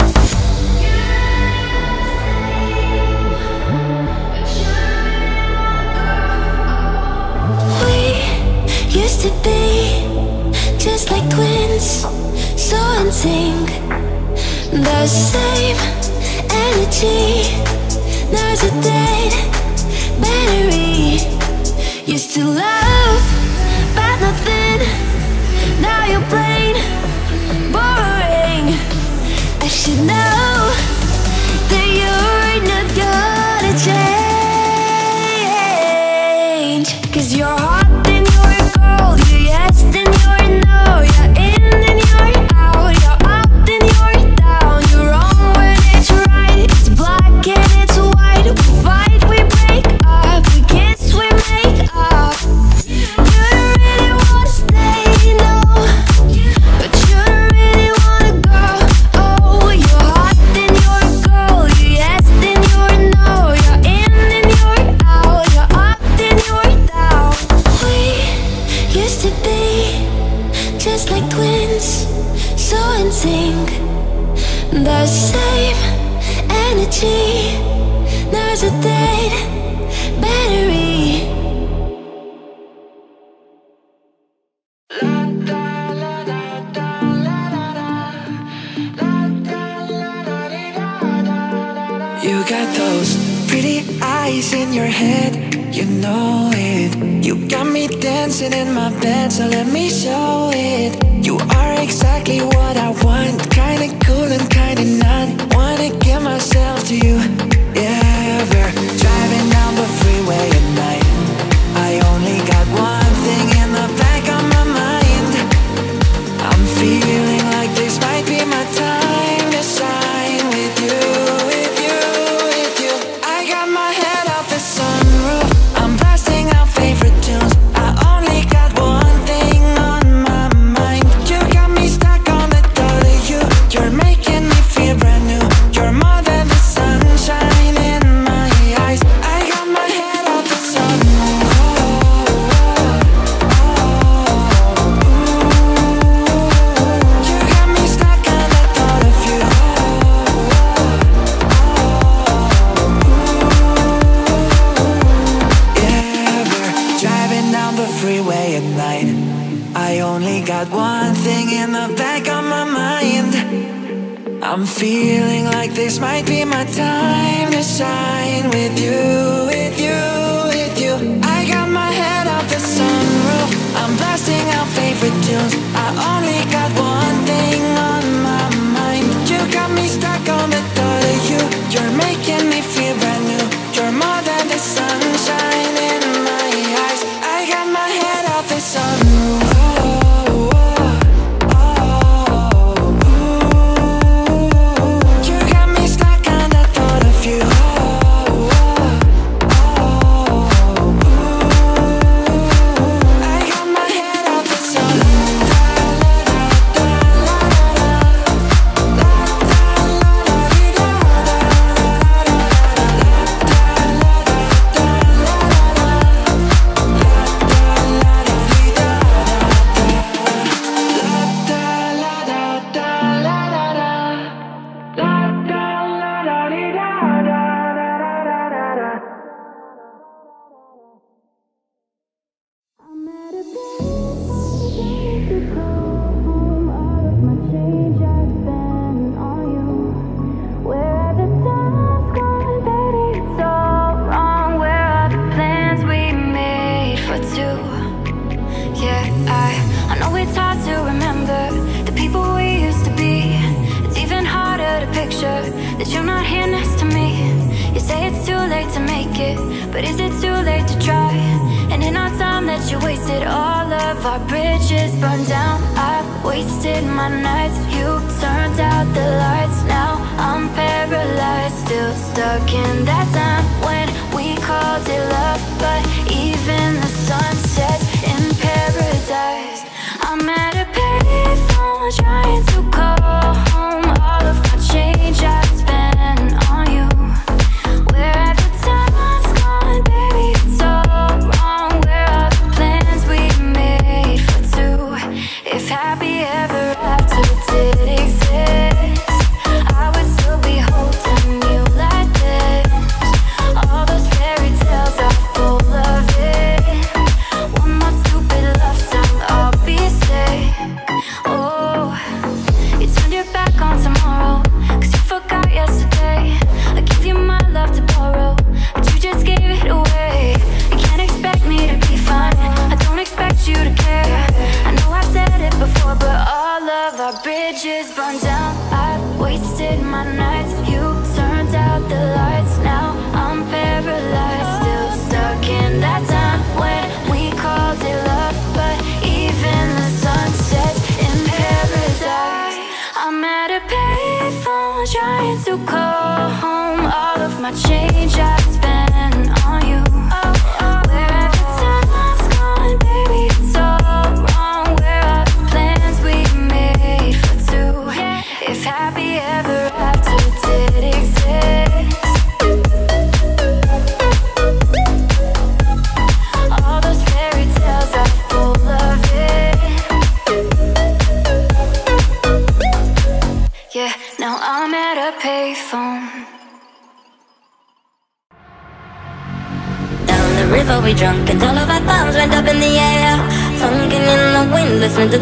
so in sync. The same energy, now's a dead battery. Used to love, but nothing. Now you're plain, boring. I should know that you're not gonna change. Cause you're hot, then you're cold. You're yes, then you're no. You're in, then you're out. You're up, then you're down. You're wrong when it's right. It's black and it's white. We fight, we break up. We kiss, we make up. You really wanna stay, no, but you really wanna go. Oh, you're hot, then you're cold. You're yes, then you're no. You're in, then you're out. You're up, then you're down. We used to be just like twins, so in sync. The same energy, now's a dead battery. You got those pretty eyes in your head, you know it. You got me dancing in my bed, so let me show it. You are exactly what I want, kinda cool and kinda not. Wanna give myself to you, yeah. We're driving down the freeway at night. I only got one thing in the back of my mind. I'm feeling like this might be my time to shine with you. I got my head out the got one thing in the back of my mind. I'm feeling like this might be my time to shine with you, with you, with you. I got my head out the sunroof, I'm blasting out favorite tunes. I only got one thing on my mind. You got me stuck on the thought of you. You're making me feel brand new. You're more than the sunshine in my eyes. I got my head out the sunroof. Let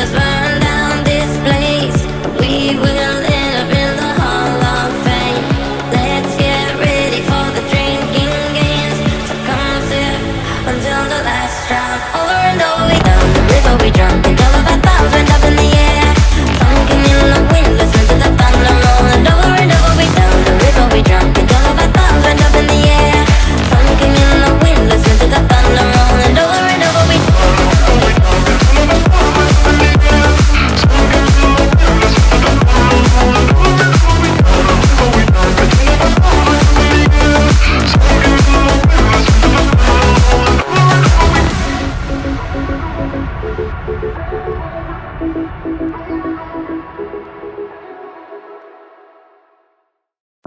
us burn down this place. We will end up in the hollow.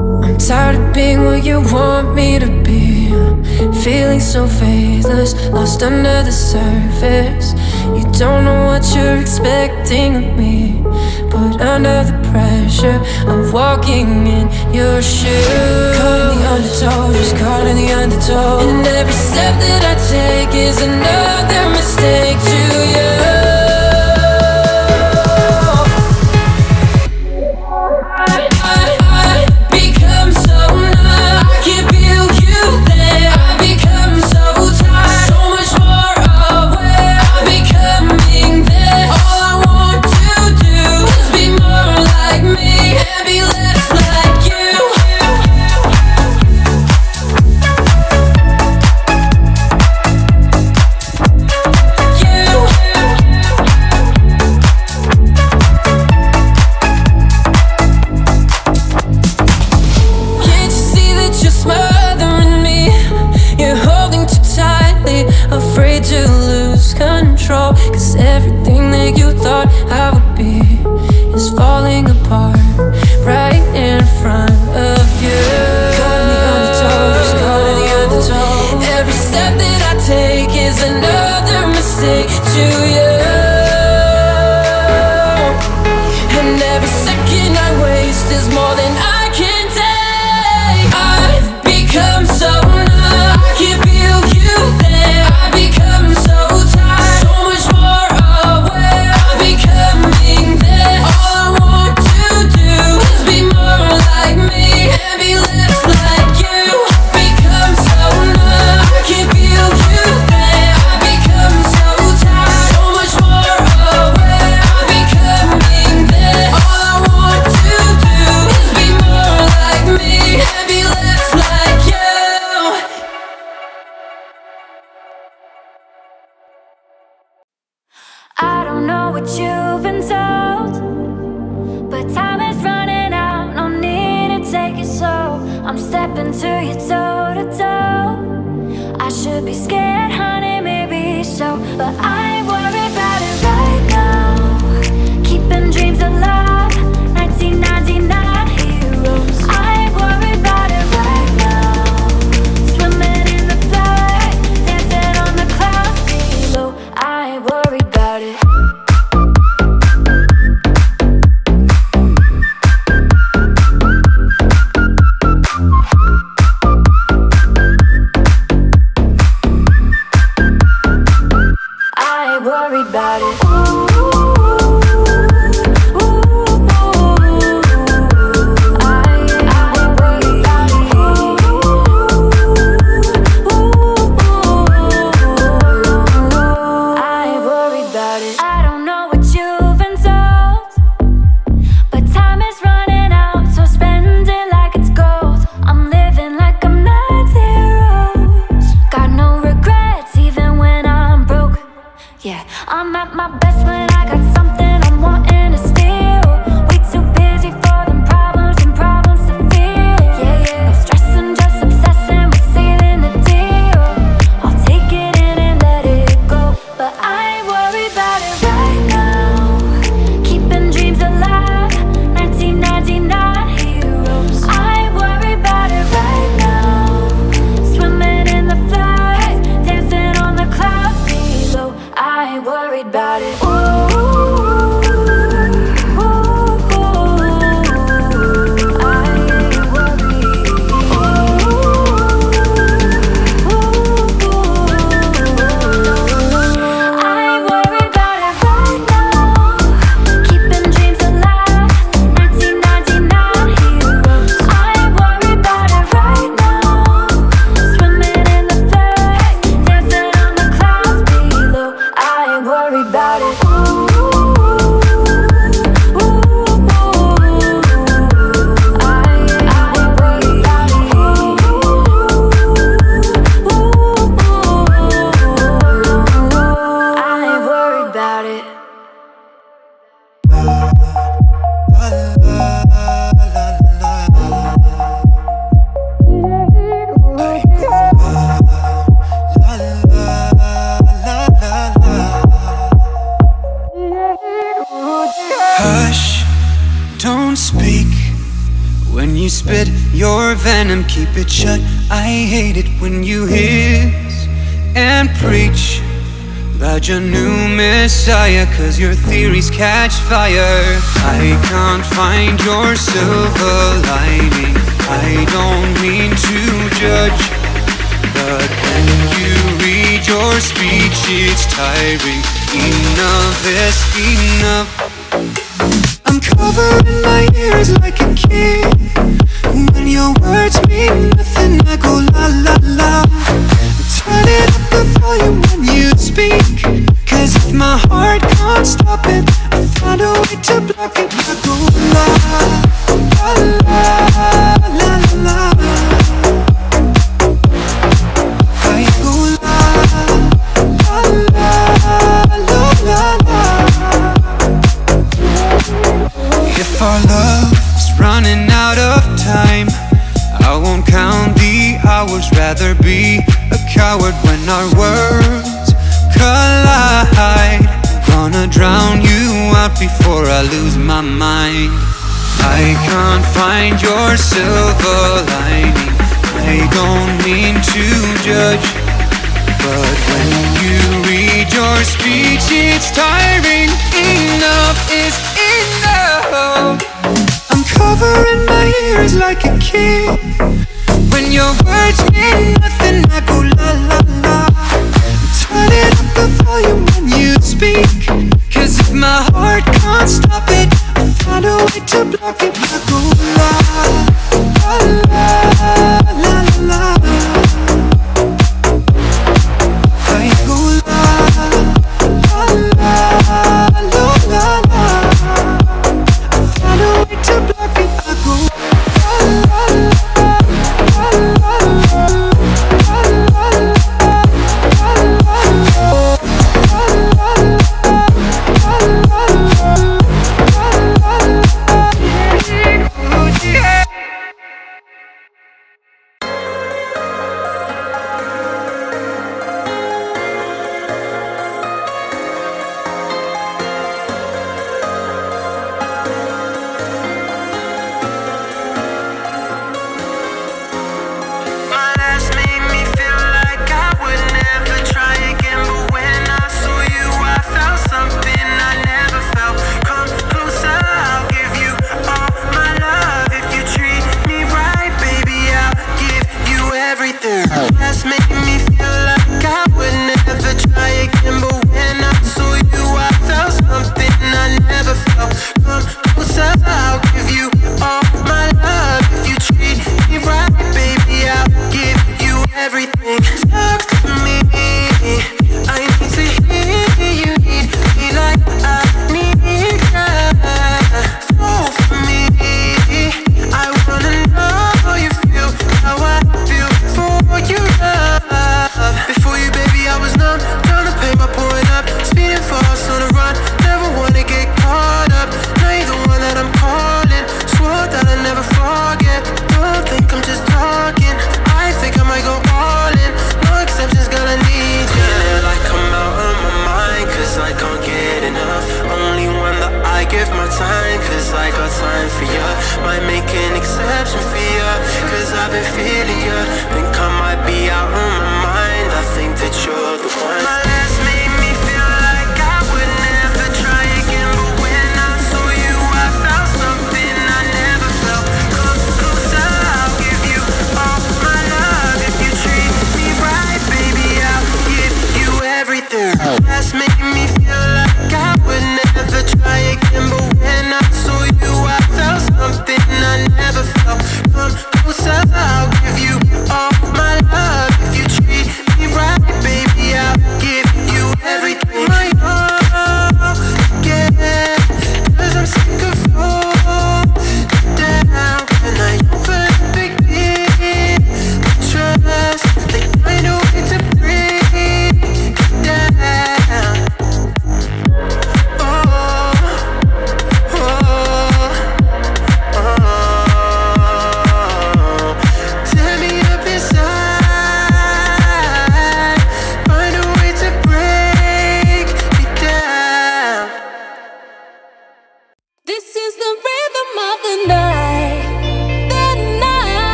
I'm tired of being what you want me to be, feeling so faithless, lost under the surface. You don't know what you're expecting of me, but under the pressure of walking in your shoes, caught in the undertow, just caught in the undertow. And every step that I take is another mistake to you. speak. When you spit your venom, keep it shut. I hate it when you hiss and preach about your new messiah, cause your theories catch fire. I can't find your silver lining. I don't mean to judge, but when you read your speech it's tiring. Enough is enough. I'm covering my ears like a kid. When your words mean nothing, I go la la la. Turn it up the volume when you speak, cause if my heart can't stop it, I find a way to block it. I go la la la la la. I go la la la la la la. If our love's running out of time, I won't count the hours, rather be a coward when our words collide. I'm gonna drown you out before I lose my mind. I can't find your silver lining. I don't mean to judge, but when you read your speech it's tiring. Enough is enough. I'm covering my ears like a kid. When your words mean nothing, I go la la la. Turn it up the volume when you speak, cause if my heart can't stop it, I find a way to block it. I go la la la la la. I go la la la la la la. I find a way to block it. I go la la la. I'll give you all my love if you choose.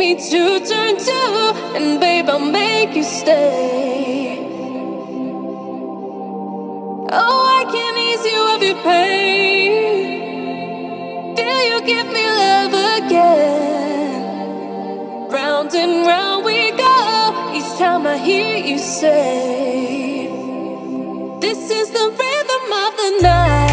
me to turn to, and babe, I'll make you stay. Oh, I can ease you of your pain. Feel you give me love again. Round and round we go, each time I hear you say, this is the rhythm of the night.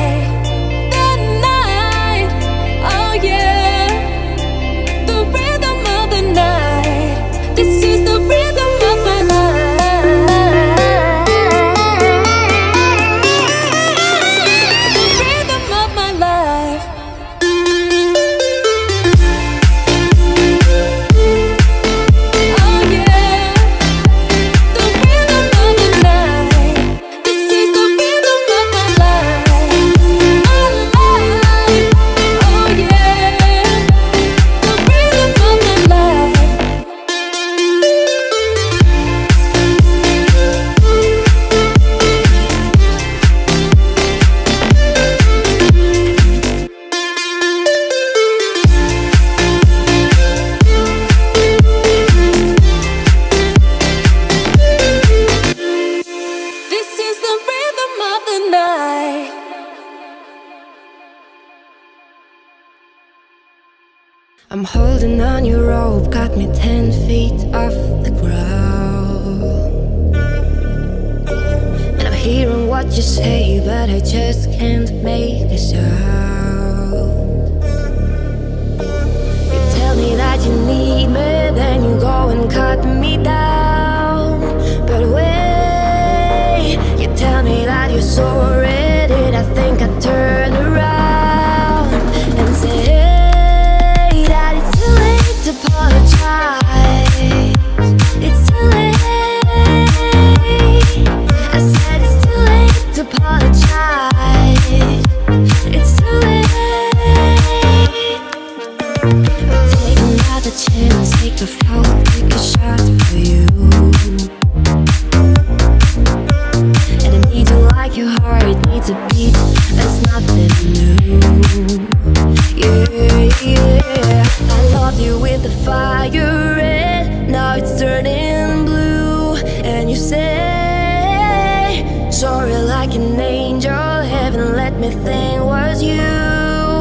I'm holding on your rope, got me ten feet off the ground. And I'm hearing what you say, but I just can't make a sound. You tell me that you need me, then you go and cut me down. But wait, you tell me that you're sorry, did I think I'd turn around and say, hey, it's too late. I said it's too late to apologize. It's too late. Take another chance, take a fall, take a shot for you. And I need you like your heart needs a beat. That's nothing new. Yeah, yeah. I love you with the fire. Now it's turning blue, and you say sorry like an angel. Heaven let me think was you, but I'm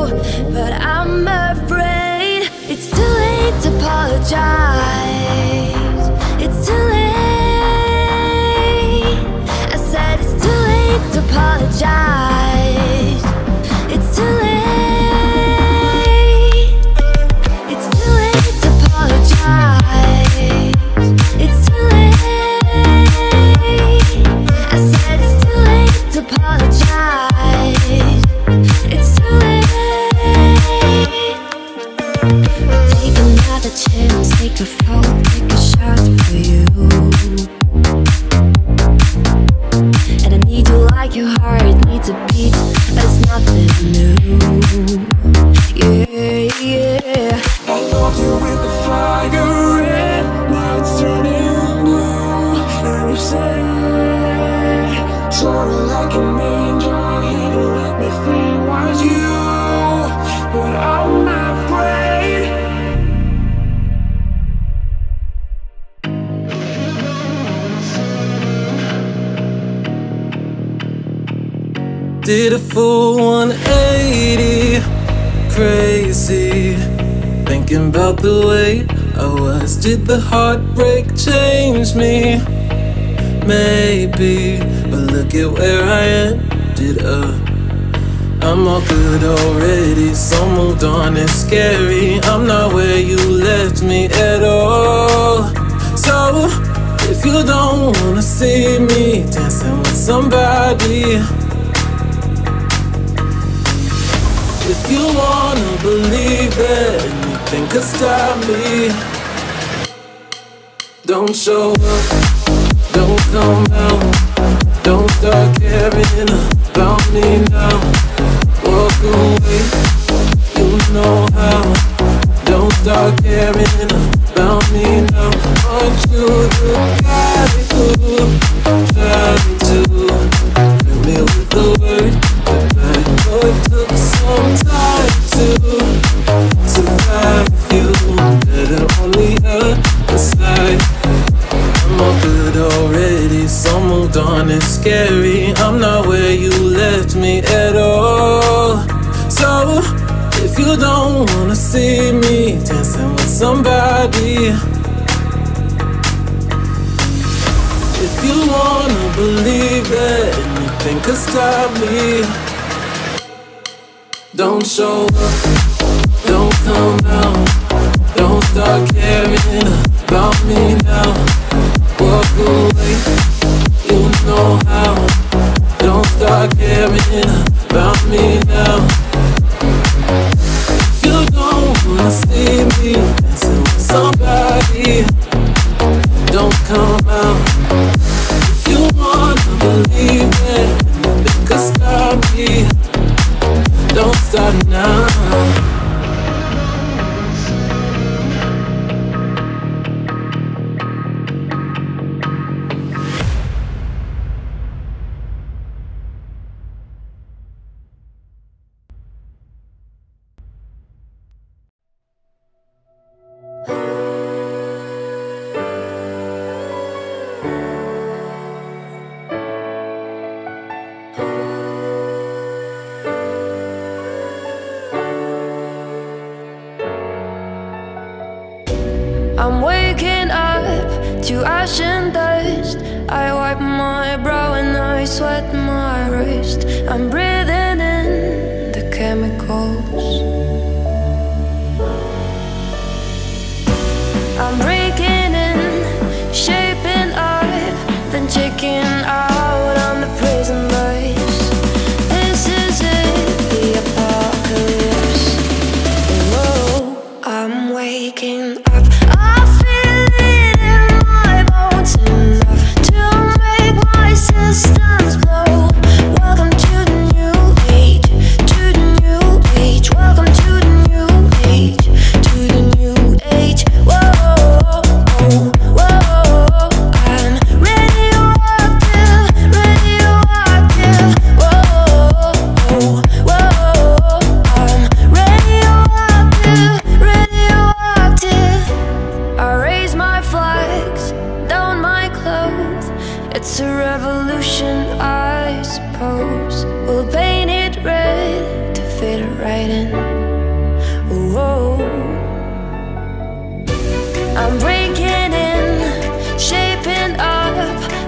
afraid it's too late to apologize. It's too late. I said it's too late to apologize. It's too late. It's too late to apologize. It's too late. I said it's too late to apologize. It's too late. Take another chance, take a fall, take a shot for you. And I need you like your heart needs a beat. That's nothing new. Yeah, yeah. I love you with the fire in. Now it's turning blue, and you say sorry like an angel. You let me think was you, but I'm afraid. Did a full one eighty, crazy, thinking about the way I was. Did the heartbreak change me? Maybe, but look at where I ended up. I'm all good already, so moved on, it's scary. I'm not where you left me at all. So, if you don't wanna see me dancing with somebody, if you wanna believe it, think could stop me. Don't show up, don't come out, don't start caring about me now. Walk away, you know how. Don't start caring about me now. Aren't you the guy who tried to fill me with the word goodbye? Oh, it took some time to survive you, that it only scary. I'm not where you left me at all. So if you don't wanna see me dancing with somebody, if you wanna believe that anything could stop me, don't show up, don't come out, don't start caring about me now. Walk away, you know how. Don't start caring about me now. If you don't wanna see me dancing with somebody, don't come out. If you wanna believe it, nothing could stop me. Don't stop now. I'm waking up to ash and dust. I wipe my brow and I sweat my wrist. I'm breathing in the chemicals. I'm breaking in, shaping up, then checking out on the prison bus. This is it, the apocalypse. Whoa, I'm waking up. Systems blow. Welcome to the new age, to the new age. Welcome to the new age, to the new age. Whoa, whoa, whoa. I'm radioactive, radioactive. Whoa, whoa. I'm radioactive, radioactive. I raise my flags, down my clothes. It's a revolution, I suppose. We'll paint it red to fit it right in. Whoa. I'm breaking in, shaping up,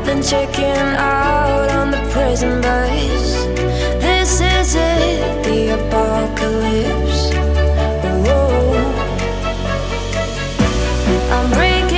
then checking out on the prison bus. This is it, the apocalypse. Whoa. I'm breaking.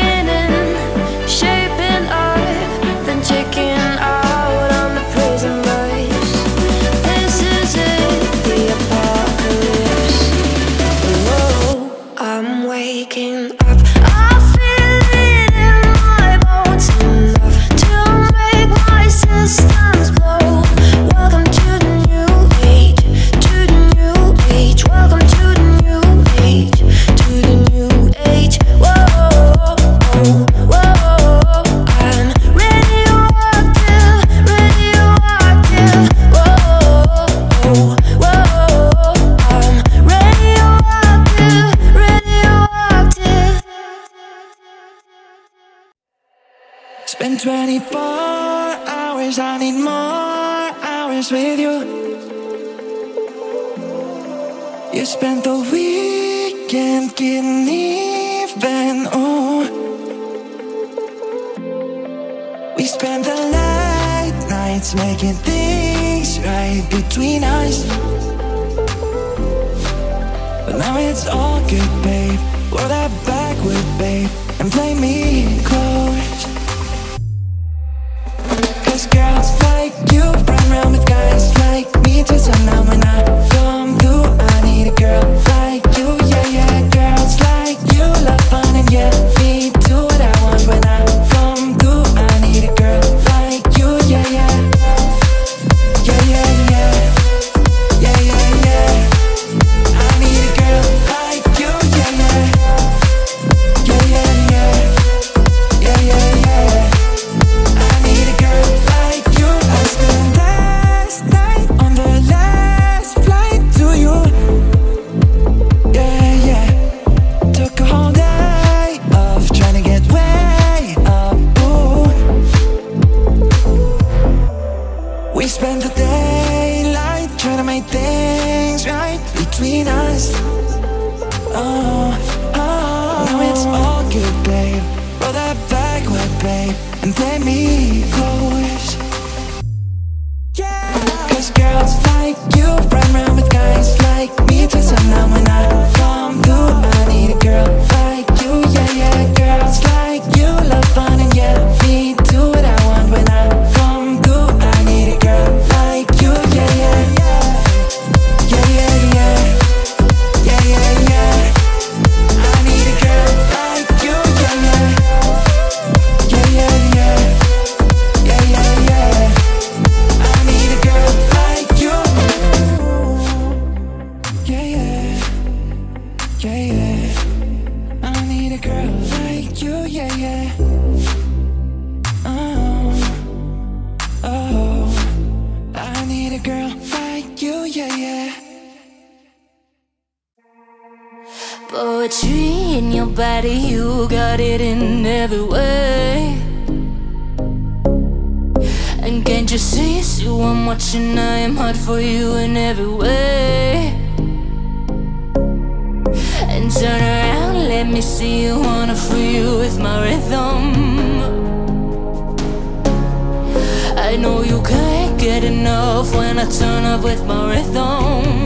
twenty-four hours, I need more hours with you. You spent the weekend getting even, ooh. We spent the late nights making things right between us. But now it's all good, babe. Wear that backward, babe, and play me close. Girls like you run around with guys like me till sundown. When I come through, I need a girl like you, yeah, yeah. Girls like you love fun and yeah, me do what I want. When I come through, I need a girl like you, yeah, yeah. Yeah, yeah, yeah. Yeah, yeah, yeah. I need a girl like you, yeah, yeah. Yeah, yeah, yeah. know it's all good, babe. Roll that back wet, babe, and let me close. Yeah. Cause girls like you run around with guys like me till sundown. When I come through, I need a girl like you. Yeah, yeah, girls like you love fun and yeah, me do what I want. When I come through, I need a girl like you. Yeah, yeah, yeah, yeah, yeah, yeah, yeah, yeah, yeah. I need a girl like you. Yeah, yeah, yeah, yeah, yeah, yeah, yeah, yeah. I need a girl like you. Yeah, yeah, yeah, yeah. I need a girl like you. Yeah, yeah. Oh, oh. I need a girl like you. Yeah, yeah. Poetry in your body, you got it in every way. And can't you see it's you I'm watching? I am hot for you in every way. And turn around, let me see you, wanna free you with my rhythm. I know you can't get enough when I turn up with my rhythm.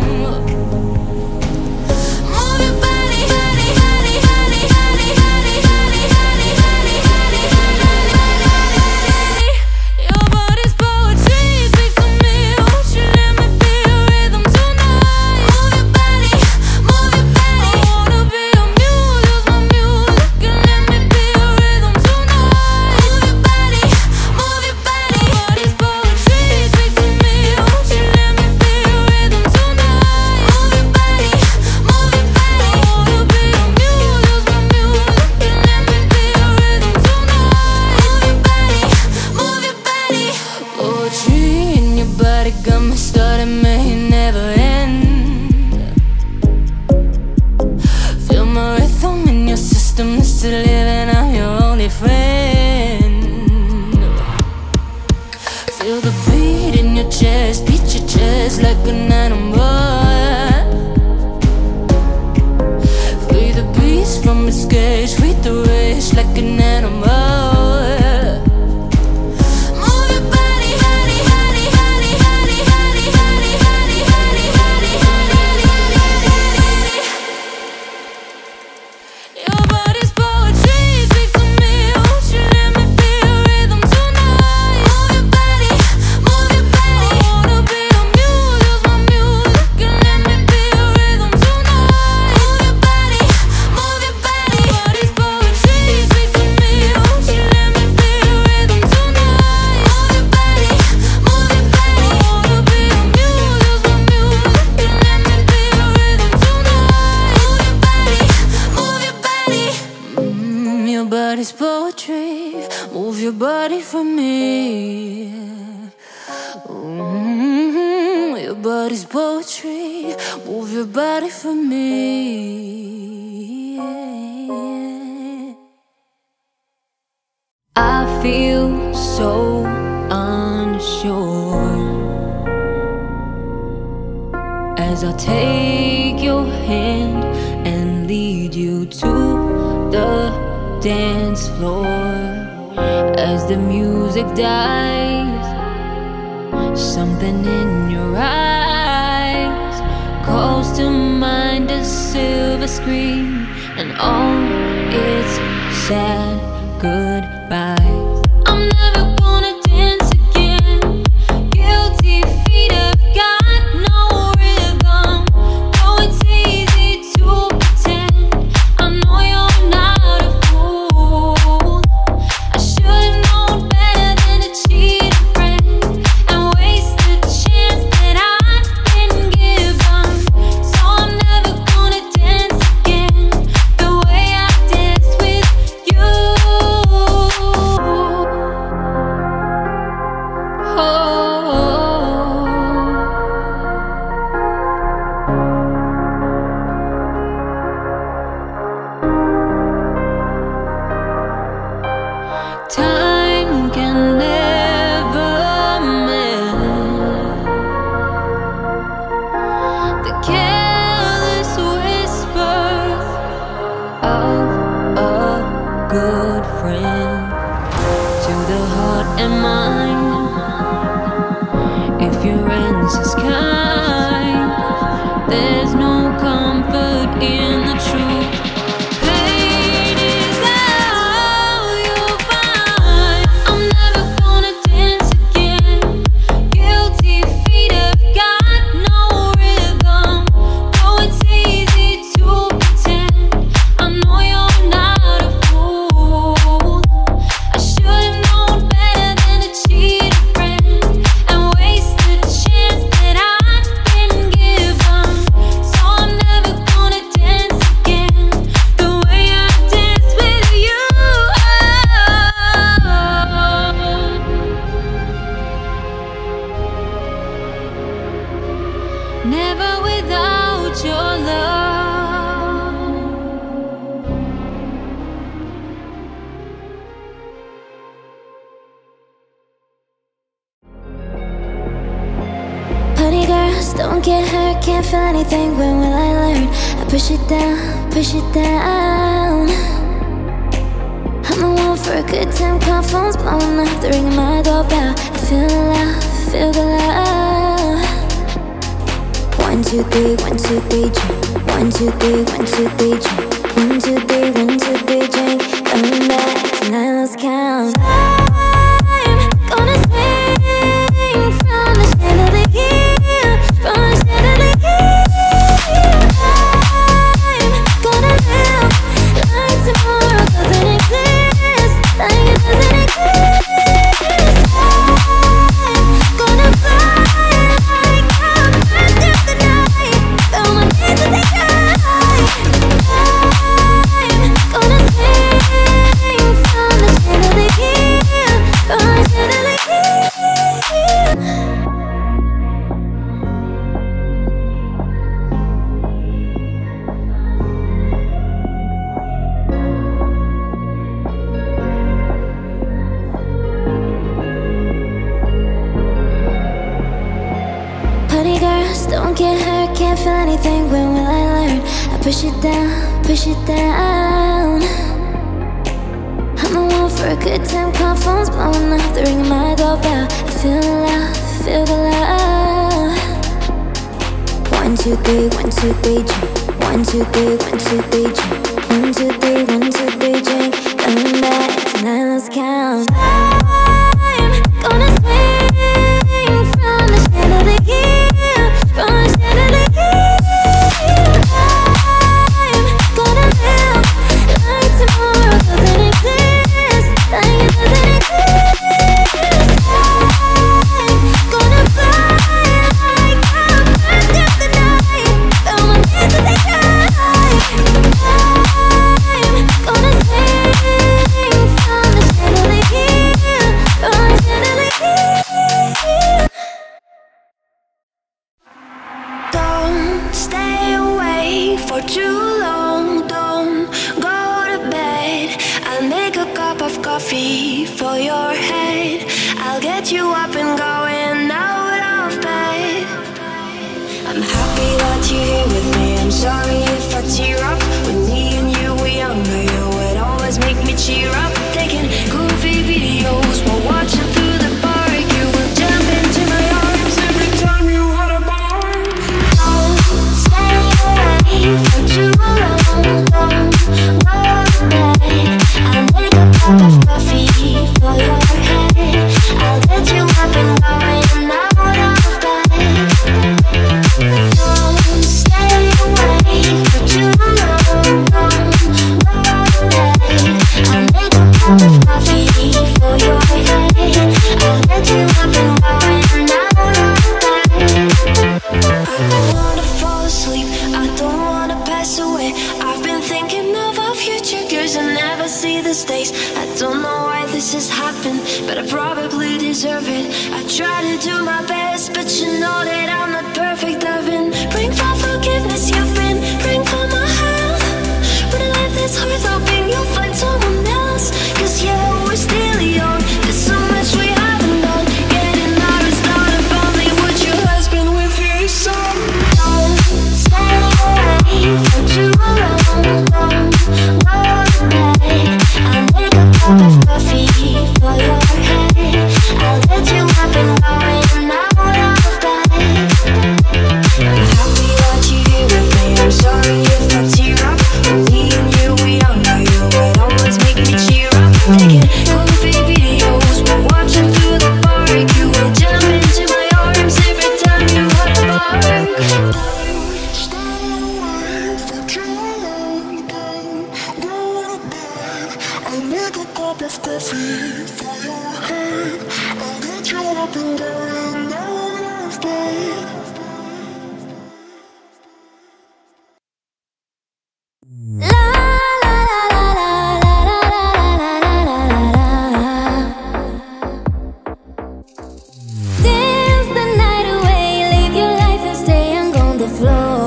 and mine. If your answer's kind, there's no comfort in the truth. Never without your love. Honey girls, don't get hurt, can't feel anything. When will I learn? I push it down, push it down. I'm the one for a good time, call phone's blowing up, the ring of my doorbell. I feel the love, feel the love. One, two, three, one, two, three, drink. One, two, three, one, two, three, drink. One, two, three, one, two, three, drink. Coming back tonight, let's count. I'm gonna swing from the chandelier, from the chandelier. I'm gonna live like tomorrow doesn't exist, like it doesn't exist. I'm gonna fly. Don't get hurt, can't feel anything. When will I learn? I push it down, push it down. I'm the one for a good time, call phone's blowing up, the ring of my doorbell. I feel the love, feel the love. One, two, three, one, two, three, drink. One, two, three, one, two, three, drink. One, two, three, one, two, three, drink. Coming back tonight, let's count. I'm gonna swing from the chandelier. From the chandelier, I'm gonna live like tomorrow doesn't exist, like it doesn't exist. I'm gonna fly like I'm back to the night, throw my hands in the sky. I'm gonna swing from the chandelier, from the chandelier. Stay away for too long, don't go to bed. I'll make a cup of coffee for your head. I'll get you up and going out of bed. I'm happy that you're here with me. I'm sorry if I tear up. When me and you were younger, you would always make me cheer up. Taking goofy videos while watching through the park. You will jump into my arms every time you want. For too long, don't go to bed. I'll make a cup of coffee for your head. I'll get you up and going out of bed. Don't stay away for too long, don't go to bed. I'll make a cup of coffee for your head. I'll get you up and going out of bed. I don't wanna fall asleep, I don't away. I've been thinking of our future girls and never see this days. I don't know why this has happened, but I probably deserve it. I try to do my best, but you know that I'm not perfect. I've been praying for forgiveness, you've been praying for my health. When I life this hard, hoping you'll find someone else. Cause yeah, we're still young, there's so much we haven't done. Getting out is not a family with your husband, with your son. Don't stay away. I'll make a cup of coffee for your head. up off the feet, for your head. I'll get you up and down and out of bed. La la la la la la la la la la. Dance the night away, leave your life and stay hung on the floor.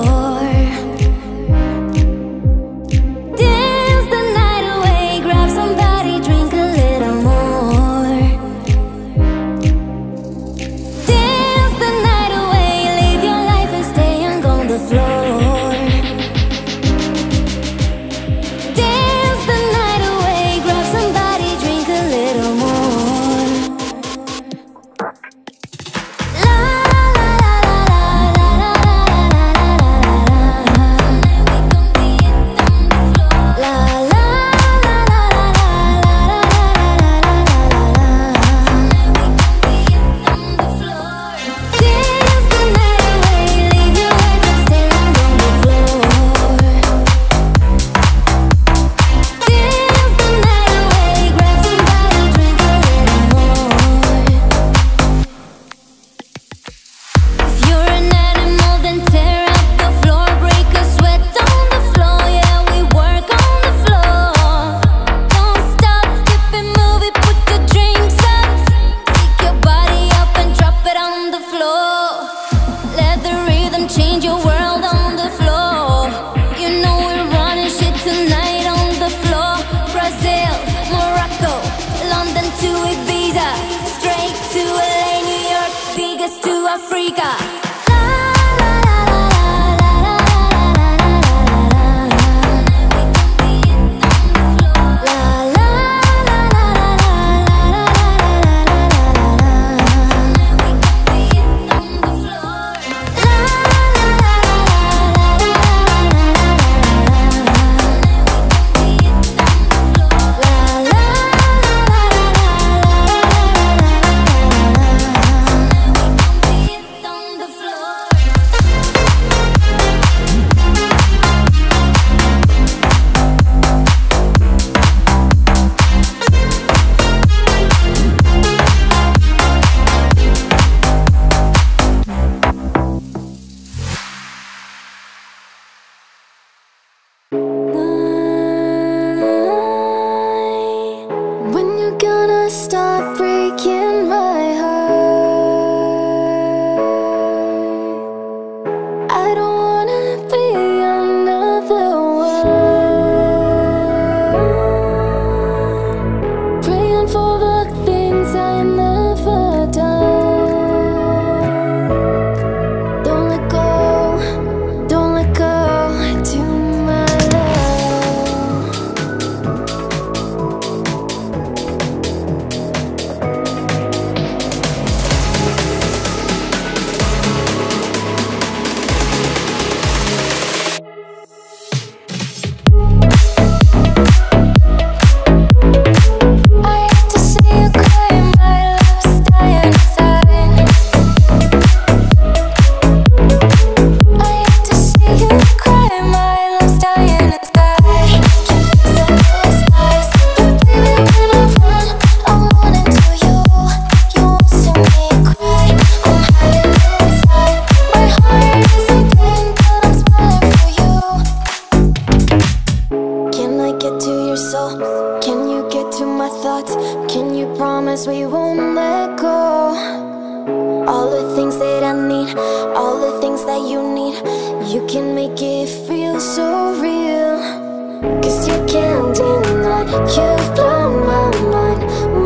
Africa. Another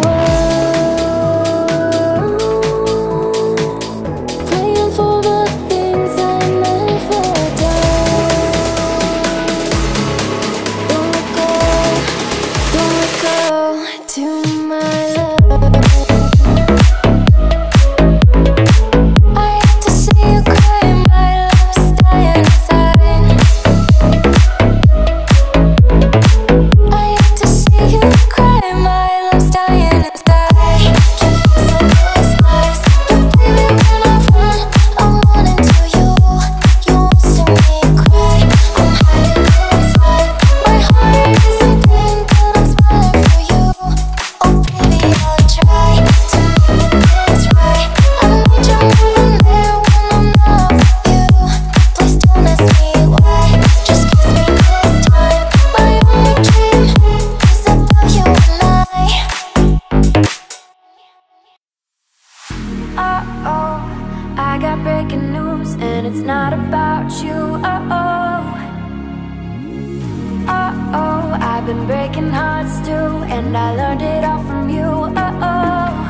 world. I got breaking news, and it's not about you. Oh-oh, oh-oh, I've been breaking hearts too, and I learned it all from you. Oh-oh,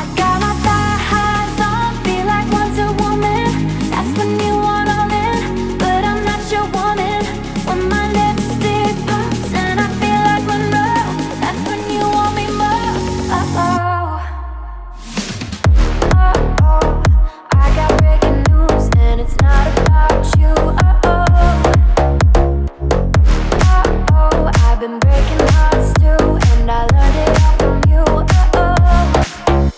I got my thigh highs on, feel like Wonder Woman. That's when you want all in, but I'm not your woman. When my lipstick pops and I feel like Monroe, that's when you want me more. Oh-oh, oh-oh, I got breaking news, and it's not about you. Oh-oh, oh-oh, I've been breaking hearts too, and I learned it all from you. Oh-oh,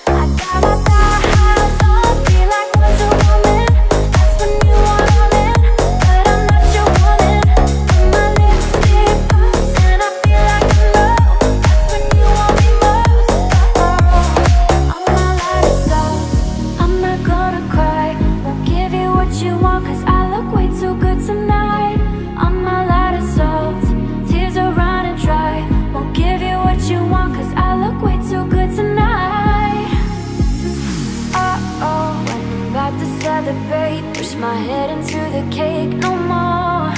I got my thigh highs on, feel like Wonder Woman. That's when you want all in, but I'm not your woman. When my lipstick pops and I feel like Monroe, that's when you want me most. Oh-oh, all my life is up, I'm not gonna cry. Won't give you what you want, cause I look way too good tonight. All my light is salt, tears are running dry. Won't give you what you want, cause I look way too good tonight. Oh-oh, when I'm about to celebrate, push my head into the cake, no more.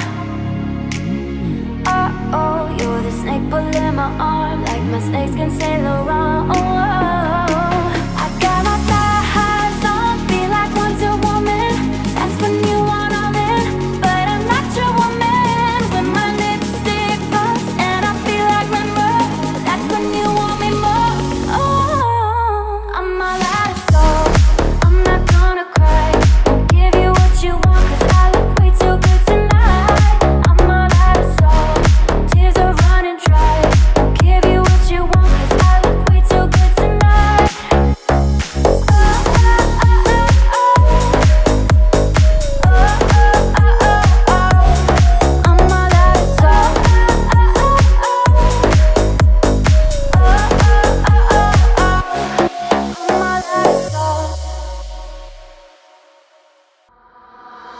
Oh-oh, you're the snake pulling my arm, like my snakes can say Laurent. Oh-oh, I got my thigh highs on, feel like Wonder Woman. That's when you want all in, but I'm not your woman. When my lipstick pops and I feel like Monroe, that's when you want me more. Oh, I'm all out of soul, I'm not gonna cry. Won't give you what you want, cause I look way too good tonight. I'm all out of soul, tears are running dry. Won't give you what you want, cause I look way too good tonight. Oh, oh, oh, oh, oh. Oh, oh, oh, oh, oh. I'm all out of soul. Oh, oh, oh, oh. Oh, oh, oh, oh, oh. I'm all out of soul.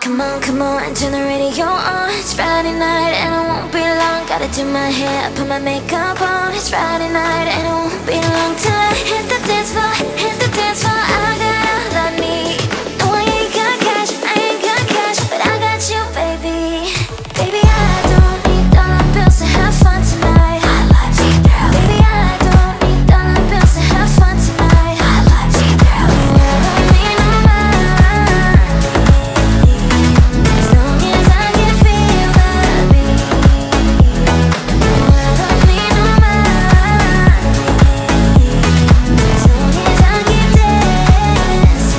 Come on, come on, turn the radio on. It's Friday night and I won't be long. Gotta do my hair, put my makeup on. It's Friday night and I won't be long till I hit the dance floor, hit the dance floor. I got all I need. No, I ain't got cash, I ain't got cash, but I got you, baby. Baby, I don't need dollar bills to have fun tonight. I love you, girl. Baby, I don't need dollar bills to have fun tonight. I love you, girl. I don't need no money, as long as I can feel the beat. I don't need no money, as long as I keep dancing. Come on,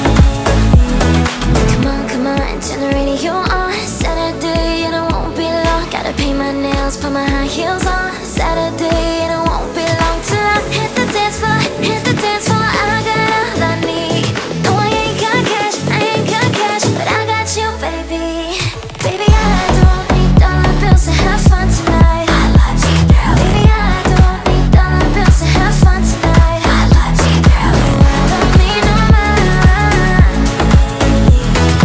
come on, turn the radio on. Saturday and I won't be long. Gotta paint my nails, put my high heels on. Saturday and I won't be long till I hit the dance floor, hit the dance floor. I got all I need. No, I ain't got cash, I ain't got cash, but I got you, baby. Baby, I don't need dollar bills to have fun tonight. I love you, girl. Baby, I don't need dollar bills to have fun tonight. I love you, girl. I don't need no money, as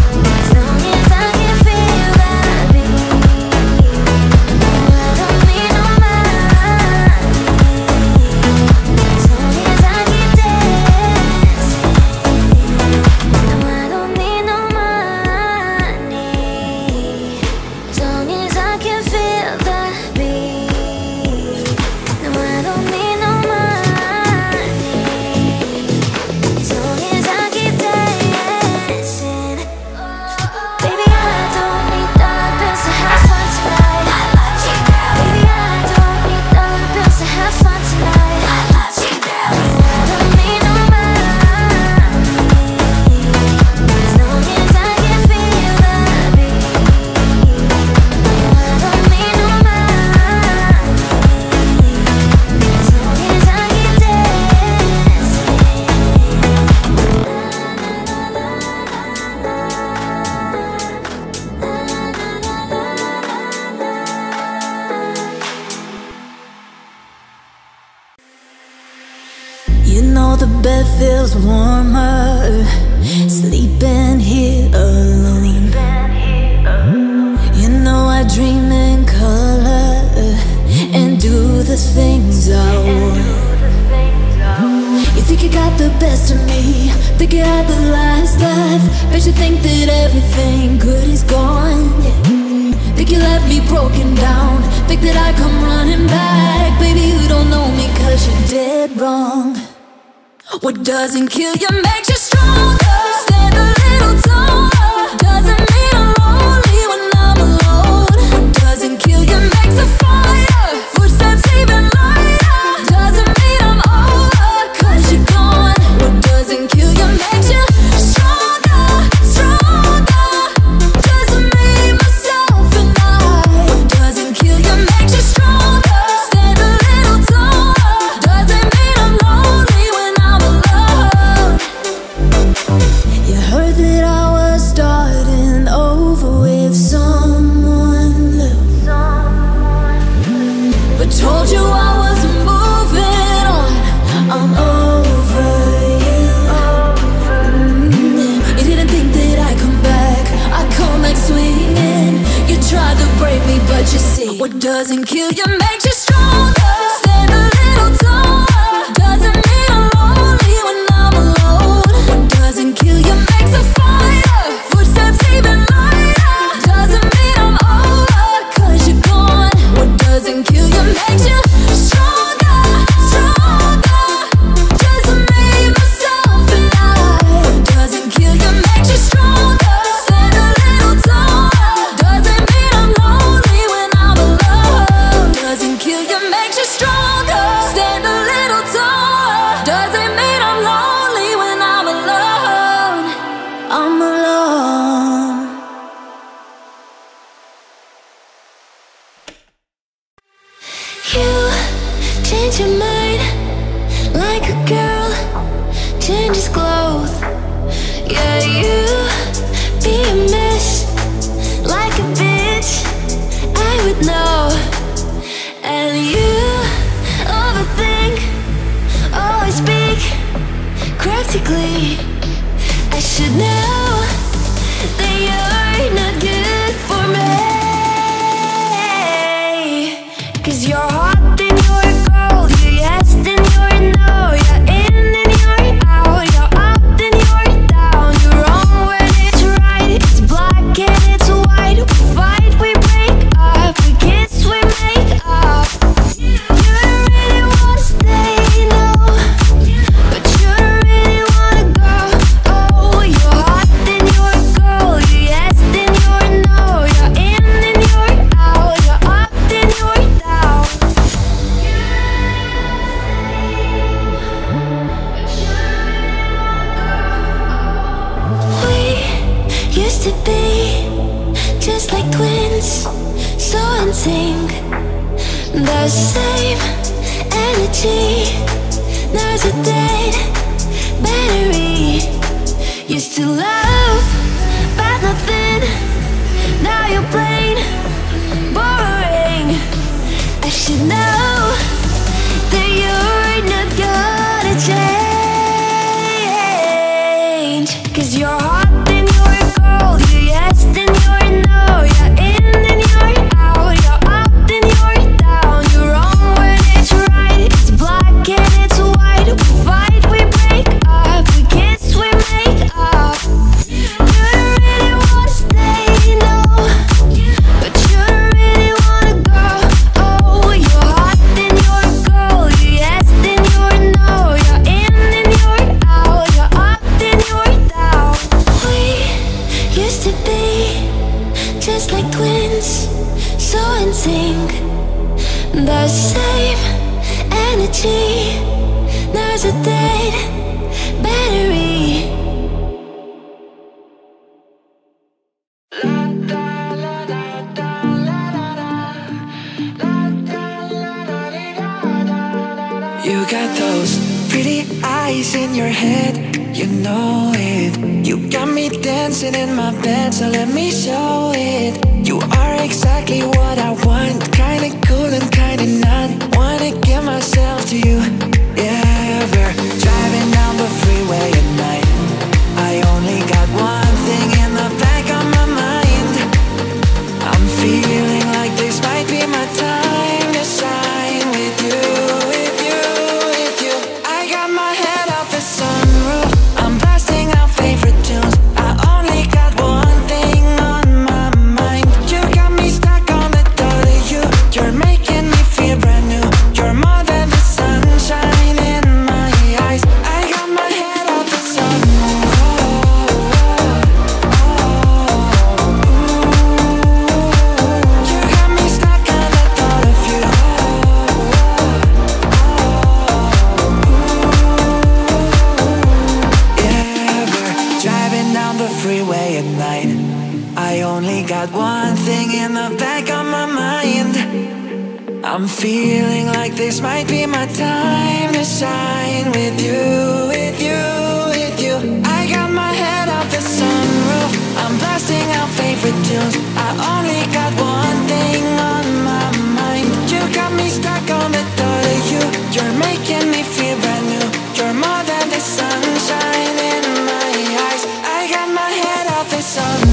long as I can feel the beat. I don't need no money, as long as I keep dancing. No, I don't need no money, as long as I can feel the beat. No, I don't need no money, as long as I keep dancing. Baby, I don't need dollar bills to have fun tonight. I love you, girl. Baby, I don't need dollar bills to have fun tonight. I love you, girl. I don't need no money, as long as I can feel the beat. I don't need no money, as long as I keep dancing. You know the bed feels warmer, sleeping here alone. You know I dream in color and do the things I want. You think you got the best of me, think you had the last laugh, but Sometimes you think that everything good is gone, yeah. Think you left me broken down, think that I come running back. Baby, you don't know me cause you did wrong. What doesn't kill you makes you stronger. Stand a little taller. Doesn't mean I'm lonely when I'm alone. What doesn't kill you makes a fire. Footsteps even lighter. Doesn't mean I'm over cause you're gone. What doesn't kill you makes you I got my head off the sunroof. I'm blasting out favorite tunes. I only only got one thing in the back of my mind. I'm feeling like this might be my time to shine with you, with you, with you. I got my head out the sunroof, I'm blasting out favorite tunes. I only got one thing on my mind. You got me stuck on the thought of you. You're making me feel brand new. You're more than the sunshine in my eyes. I got my head out the sunroof.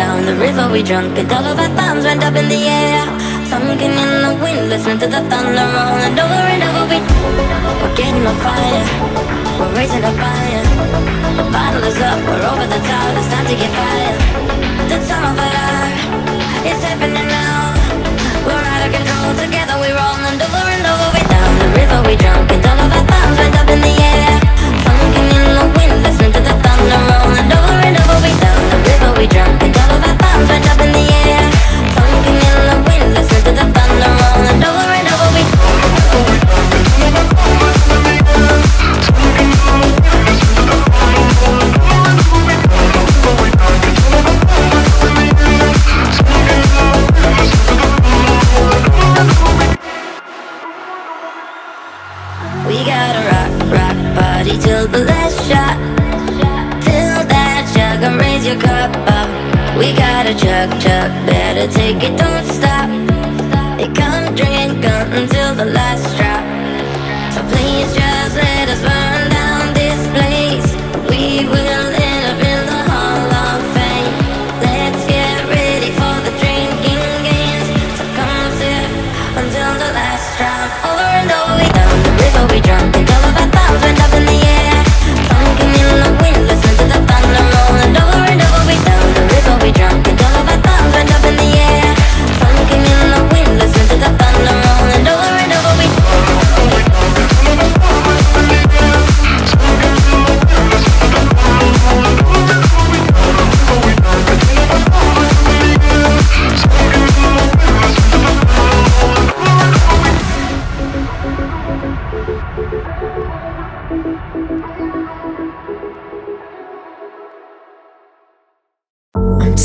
Let us burn down this place. We will live in the hall.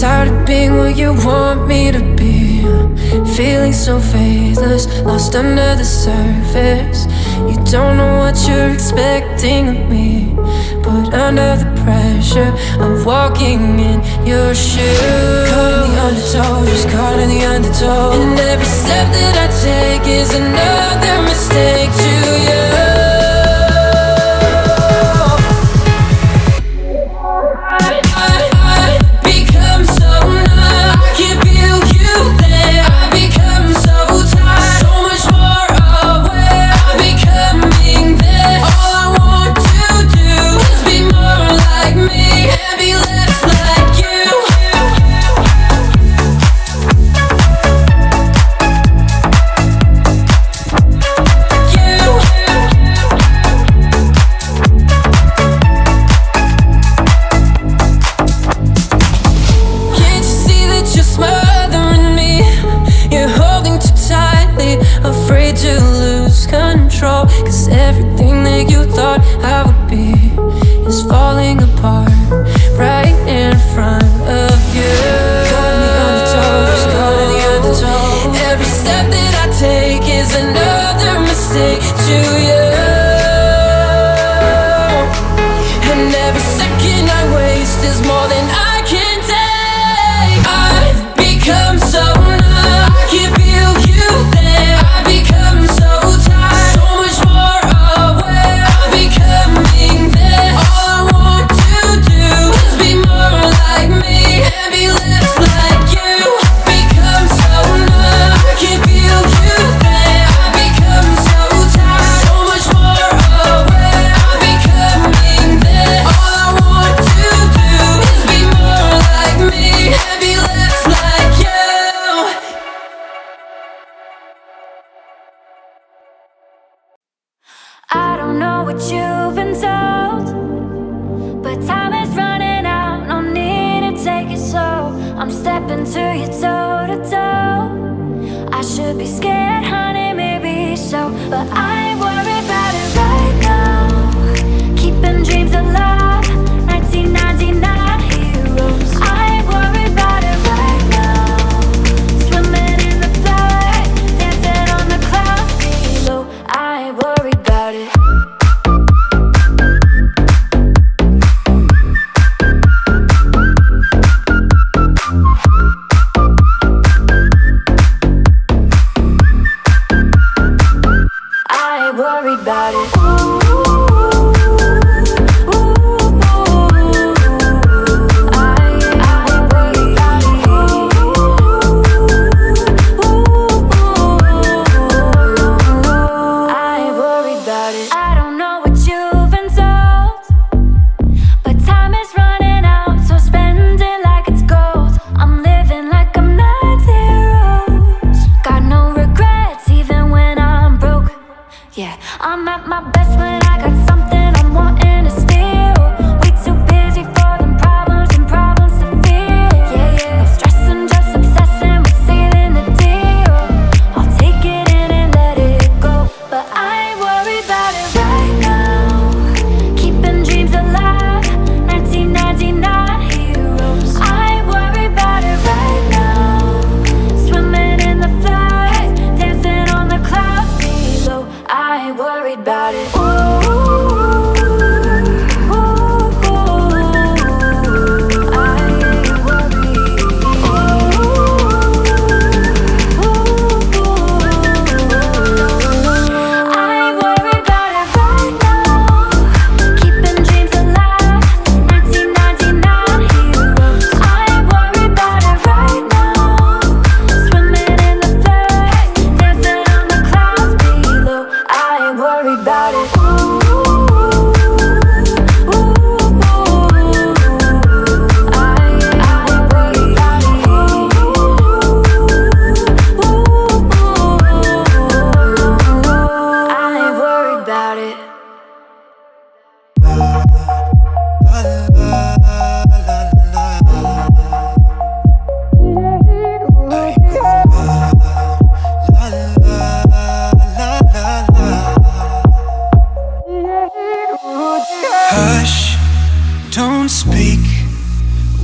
Tired of being what you want me to be, feeling so faithless, lost under the surface. You don't know what you're expecting of me, but under the pressure I'm walking in your shoes. Caught in the undertow, just caught in the undertow. And every step that I take is another mistake to you.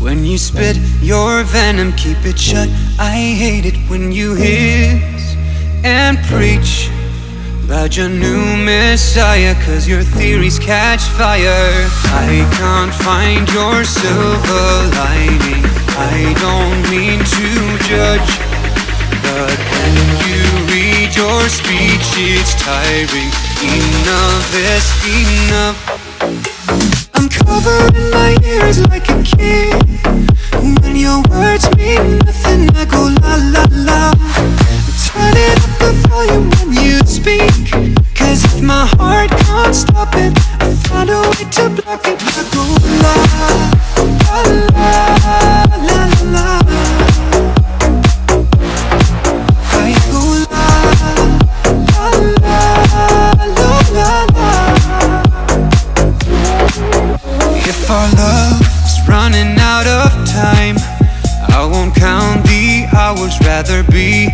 When you spit your venom, keep it shut. I hate it when you hiss and preach about your new messiah, cause your theories catch fire. I can't find your silver lining. I don't mean to judge, but when you read your speech it's tiring. Enough is enough. I'm covering my ears like a kid. When your words mean nothing I go la la la. Turn it up the volume when you speak, cause if my heart can't stop it I find a way to block it. I go la, la, la, la, la. I go la, la, la, la, la. If our love's running out of time, I won't count the hours, rather be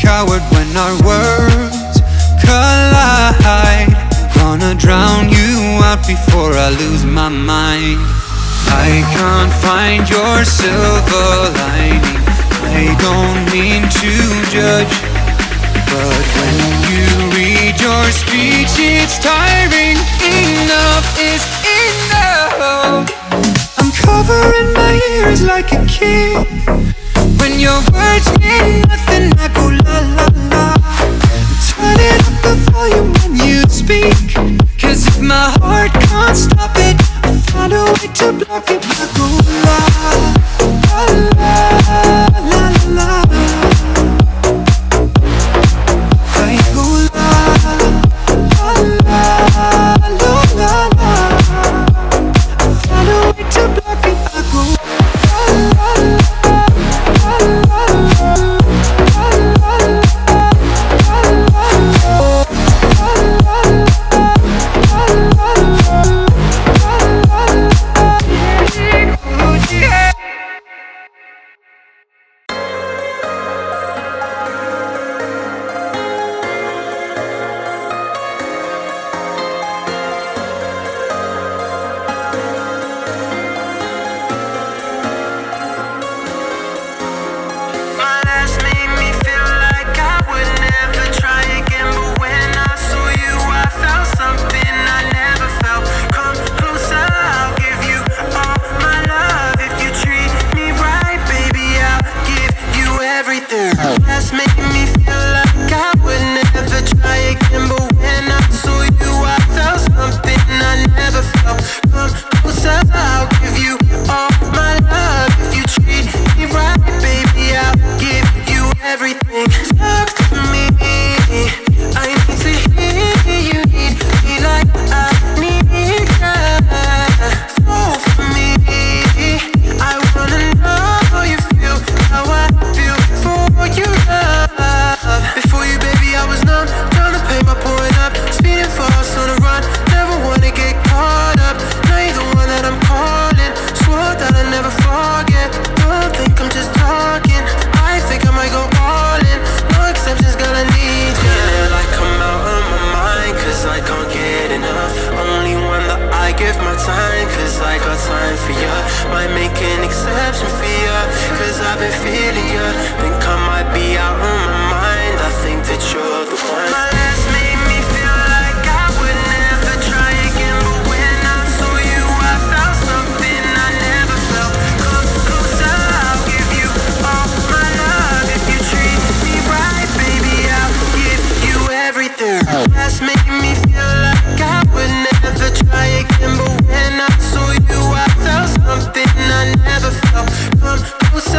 coward when our words collide. Gonna drown you out before I lose my mind. I can't find your silver lining. I don't mean to judge, but when you read your speech it's tiring. Enough is enough. I'm covering my ears like a kid. When your words mean nothing I go la la la. Turn it up the volume when you speak, cause if my heart can't stop it I find a way to block it. I go la la la la la. I go la la la la la la. I find a way to block it. I go la la la.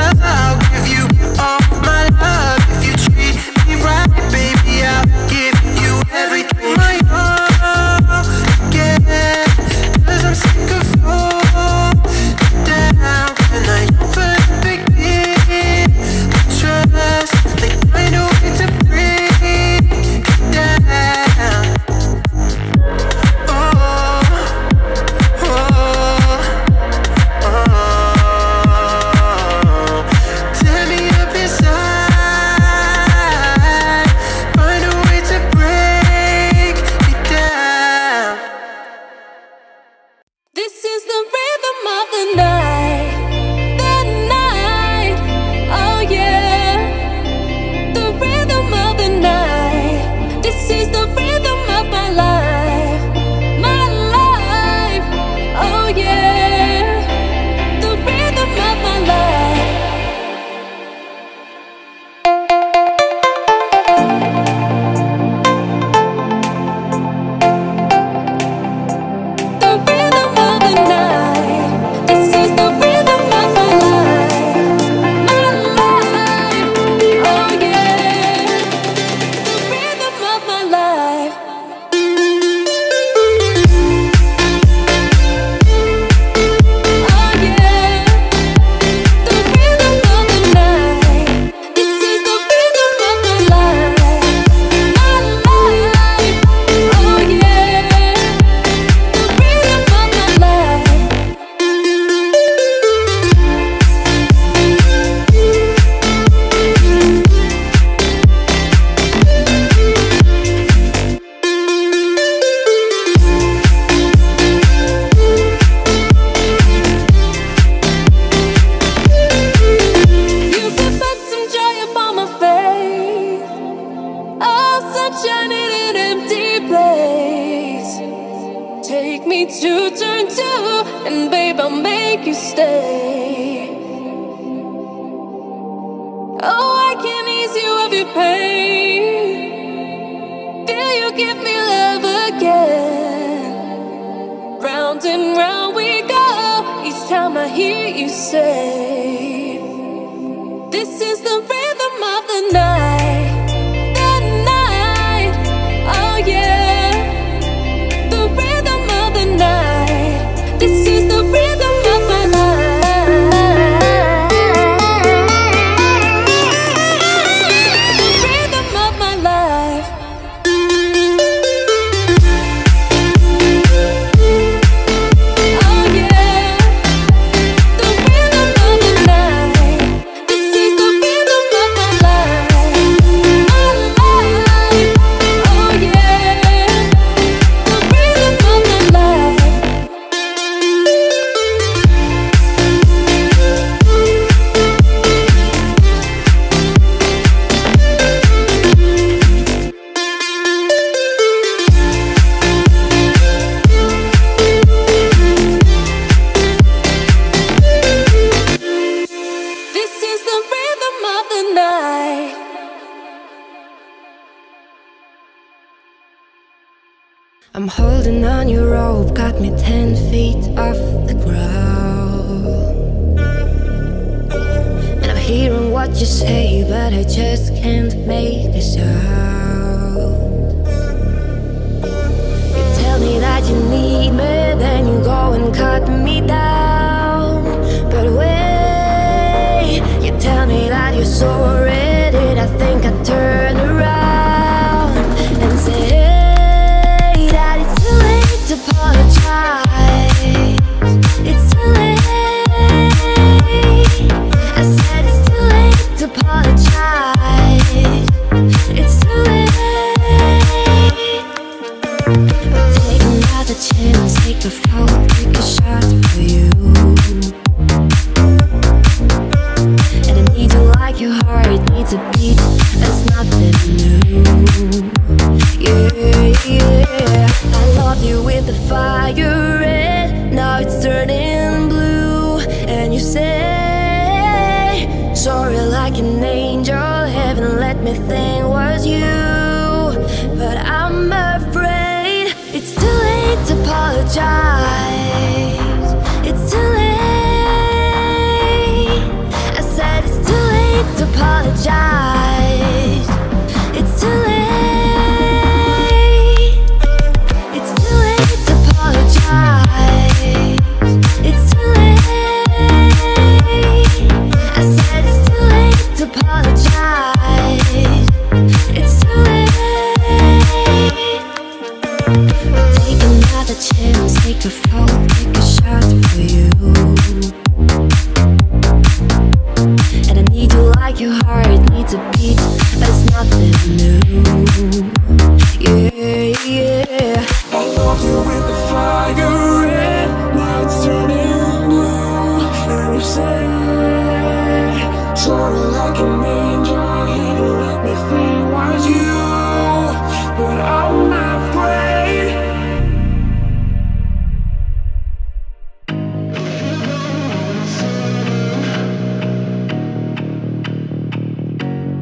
I'll give you all. Take me to turn two, and babe, I'll make you stay. Oh, I can ease you of your pain. Feel you give me love again. Round and round we go, each time I hear you say, this is the rhythm of the night. I'm holding on your rope, got me ten feet off the ground. And I'm hearing what you say, but I just can't make a sound. You tell me that you need me, then you go and cut me down. But wait, you tell me that you're sorry, did I think I'd turn around and say,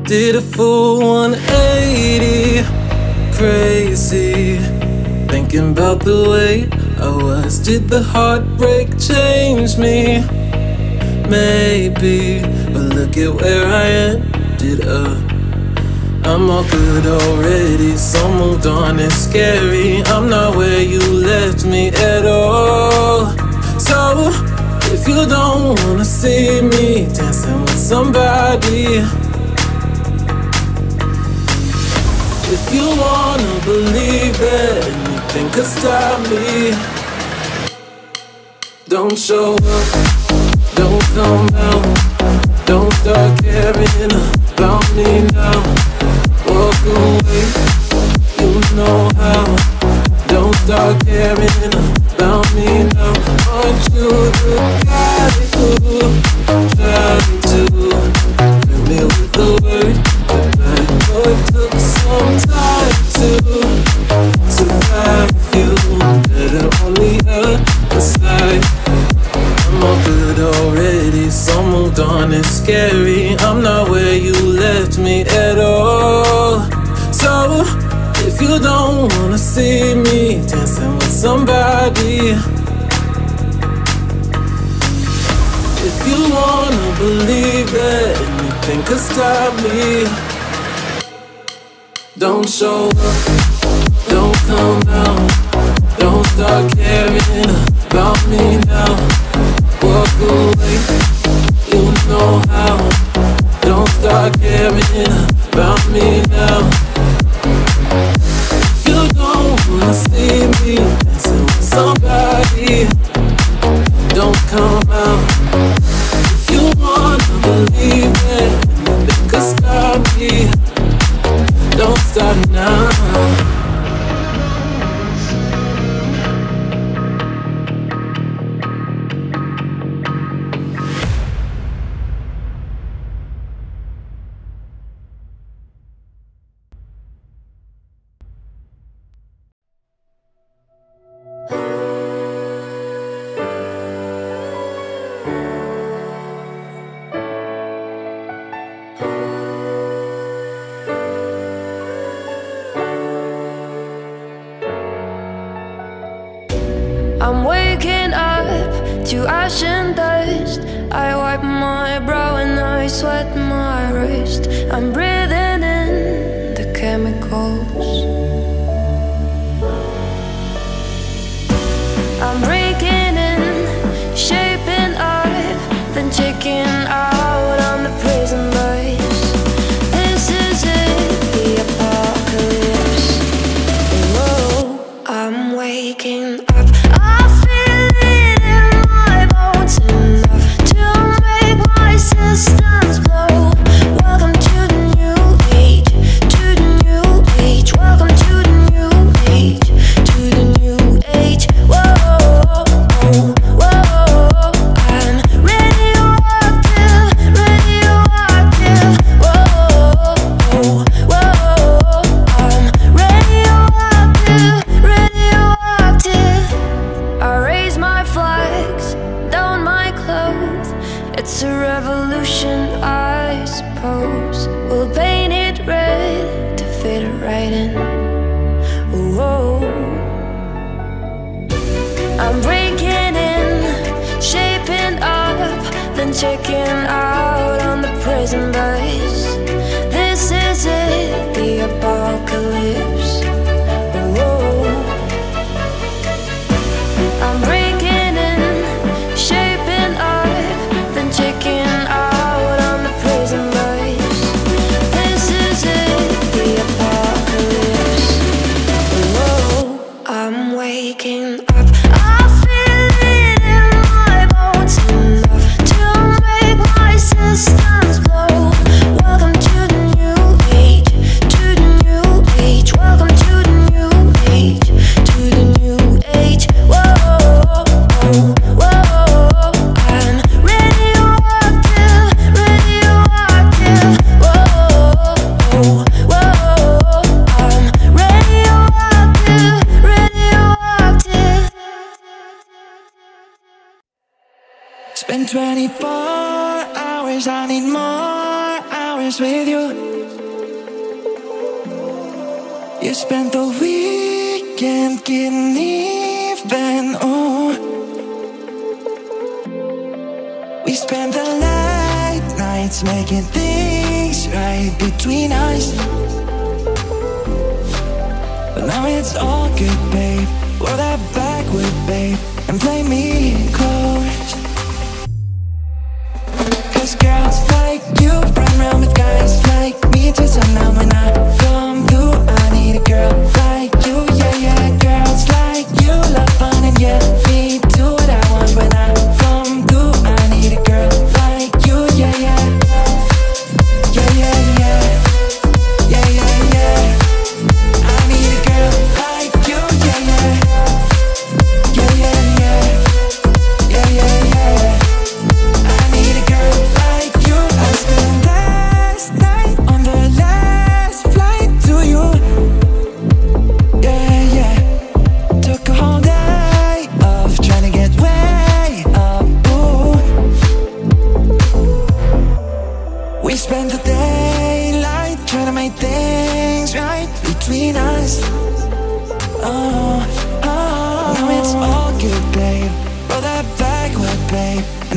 did a full one eighty, crazy, thinking about the way I was. Did the heartbreak change me? Maybe, but look at where I ended up. I'm all good already, so moved on, it's scary. I'm not where you left me at all. So, if you don't wanna see me dancing with somebody, if you wanna believe that anything could stop me, don't show up, don't come out, don't start caring about me now. Walk away, you know how. Don't start caring about me now. Aren't you the guy who tried to hurt me with the word goodbye? Oh, it took some time to survive you. Better on scary. I'm not where you left me at all. So if you don't wanna see me dancing with somebody, if you wanna believe that anything could stop me, don't show up, don't come down, don't start caring about me now. Walk away, you know how. Don't start caring about me now. If you don't wanna see me dancing with somebody, don't come out. If you wanna believe it, nothing could stop me. Don't stop now. I'm waking up to ash and dust. I wipe my brow and I sweat my wrist. I'm breathing in the chemicals. I'm breaking in, shaping up, then checking out on the prison bus. This is it, the apocalypse. Whoa, I'm waking up. Systems blow. Welcome to the new age, to the new age. Welcome to the new age, to the new age. Whoa, whoa, whoa. I'm radioactive, radioactive. Whoa, whoa, whoa. I'm radioactive, radioactive. I raise my flags, down my clothes. It's a revolution, I suppose. We'll paint it red to fit it right in. Whoa. I'm breaking in, shaping up, then checking out on the prison bus. This is it, the apocalypse. Whoa. I'm breaking. twenty-four hours, I need more hours with you. You spent the weekend getting even, oh. We spent the late nights making things right between us. But now it's all good, babe. Roll that backward, babe, and play me close. Girls like you run around with guys like me till sundown. When I come through, I need a girl like you, yeah, yeah. Girls like you love fun and yeah, me do what I want. When I come through, I need a girl like you, yeah, yeah. Yeah, yeah, yeah. Yeah, yeah, yeah. I need a girl like you, yeah, yeah. Yeah, yeah, yeah. Yeah, yeah, yeah. I need a girl like you. I spent last night on the last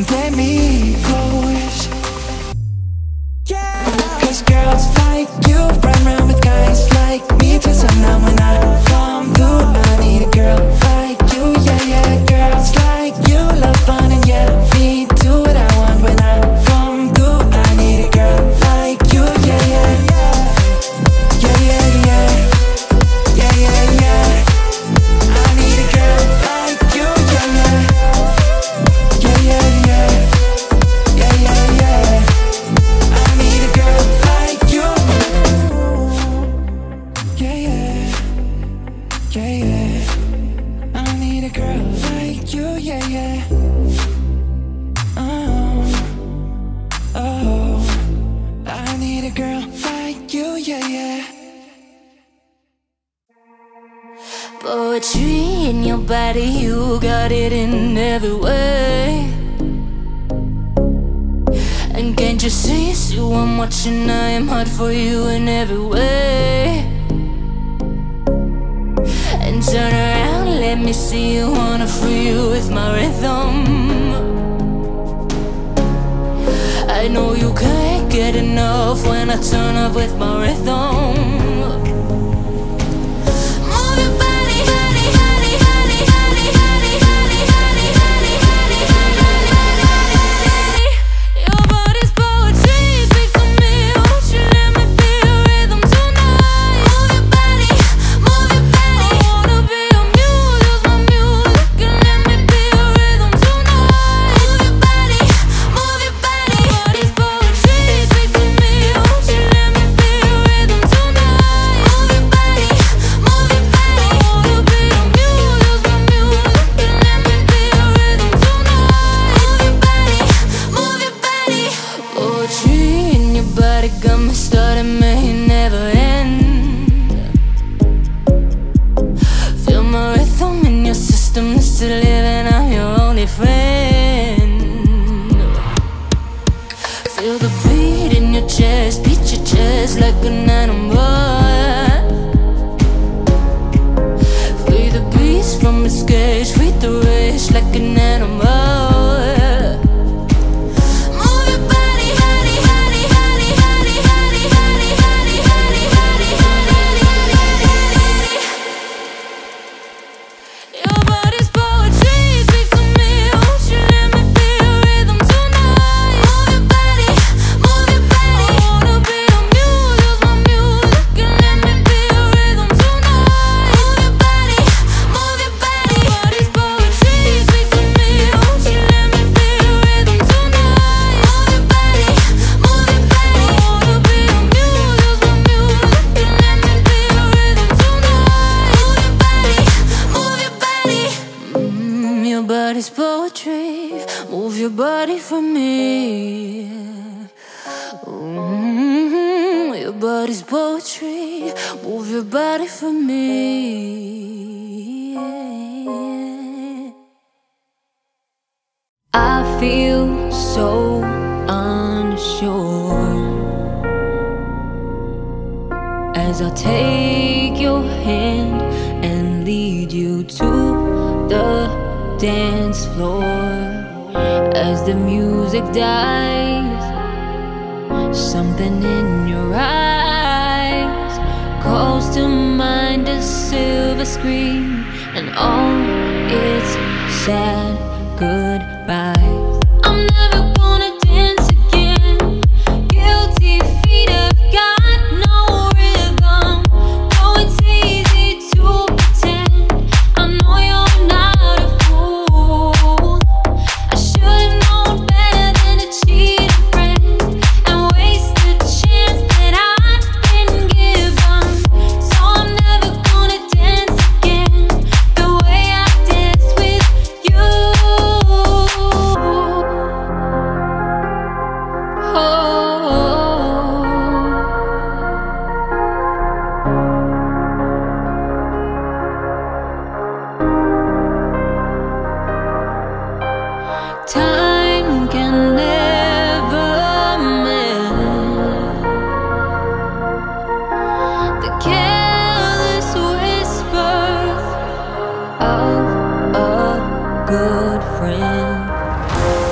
and let me close. Yeah. Cause girls like you run around with guys like me till somehow when I come through I need a girl like you, yeah, yeah. Girls like you love fun and yeah, me do what I want when I come through I need a girl like you, yeah, yeah, yeah. Yeah, yeah, yeah. Yeah, yeah, yeah. I need a girl like you, yeah, yeah. Yeah, yeah, yeah. Yeah, yeah, yeah. I need a girl like you. Yeah, yeah. Yeah, yeah. I need a girl like you, yeah, yeah. Oh, oh. I need a girl like you, yeah, yeah. Poetry in your body, you got it in every way. And can't you see it's you I'm watching? I am hot for you in every way. And turn around, let me see you. Wanna free you with my rhythm. I know you can't get enough when I turn up with my rhythm.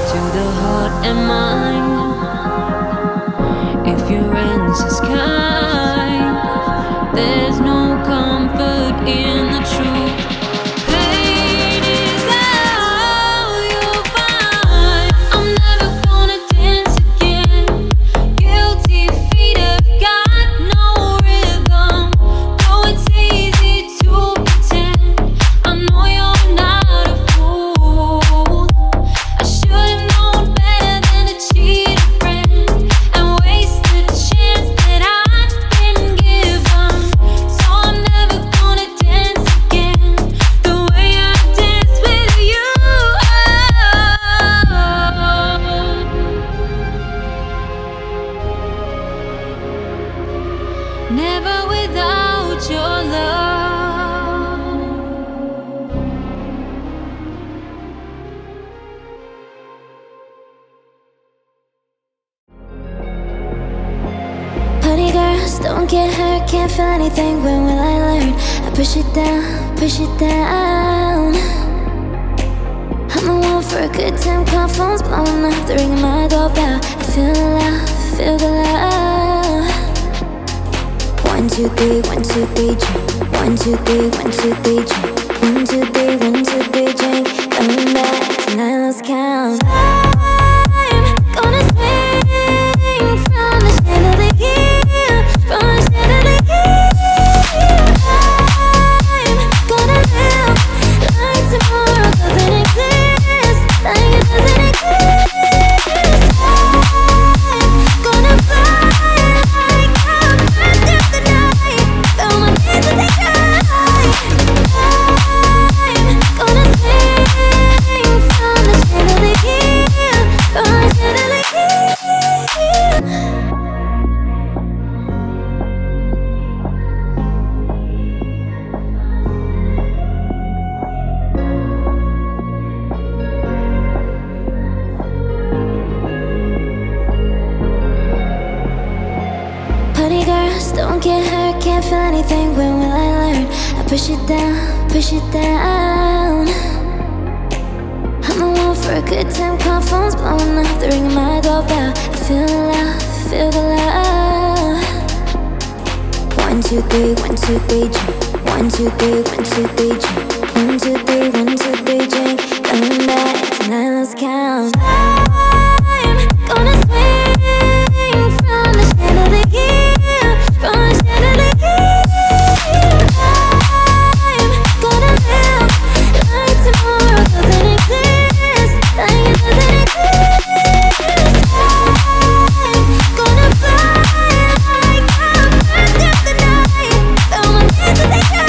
To the and mine. If your answer's kind, there's no comfort in the truth. Never without your love. Honey girls, don't get hurt, can't feel anything. When will I learn? I push it down, push it down. I'm a one for a good time, call phone's blowing up, the ring of my doorbell. I feel the love, feel the love. One, two, three, one, two, three, drink. One, two, three, one, two, three, drink. One, two, three, one, two, three, drink. Coming back tonight, let's count. I'm gonna swing from the chandelier, from the chandelier. I'm gonna live like tomorrow doesn't exist, like it doesn't exist. I'm gonna fly. Don't get hurt, can't feel anything. When will I learn? I push it down, push it down. I'm the one for a good time, call phone's blowing up, the ring of my doorbell. I feel the love, feel the love. One, two, three, one, two, three, drink. One, two, three, one, two, three, drink. One, two, three, one, two, three, drink. Coming back tonight, let's count. I'm gonna swing from the chandelier, from the chandelier. I'm gonna live like tomorrow doesn't exist, like it doesn't exist. I'm gonna fly like I'm burned through the night, throw my hands in the sky. I'm gonna swing from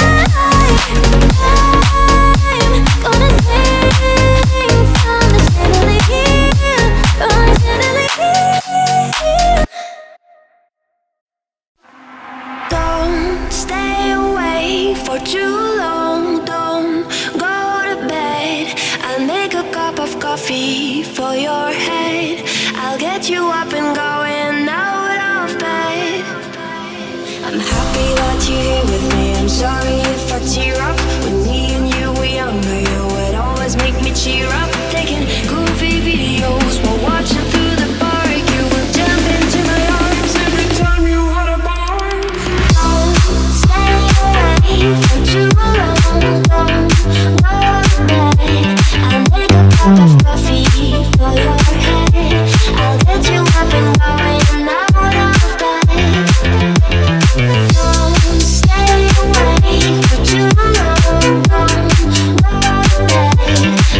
the chandelier, from the chandelier. Stay away for too long, don't go to bed. I'll make a cup of coffee for your head. I'll get you up and going out of bed. I'm happy that you're here with me. I'm sorry if I tear up. When me and you were younger, you would always make me cheer up. Taking goofy videos while watching through the park. You would jump into my arms every time you had a ball. For too long, don't go to bed. I'll make a cup of coffee for your head. I'll get you up and going out of bed. Don't stay away for too long, don't go to bed.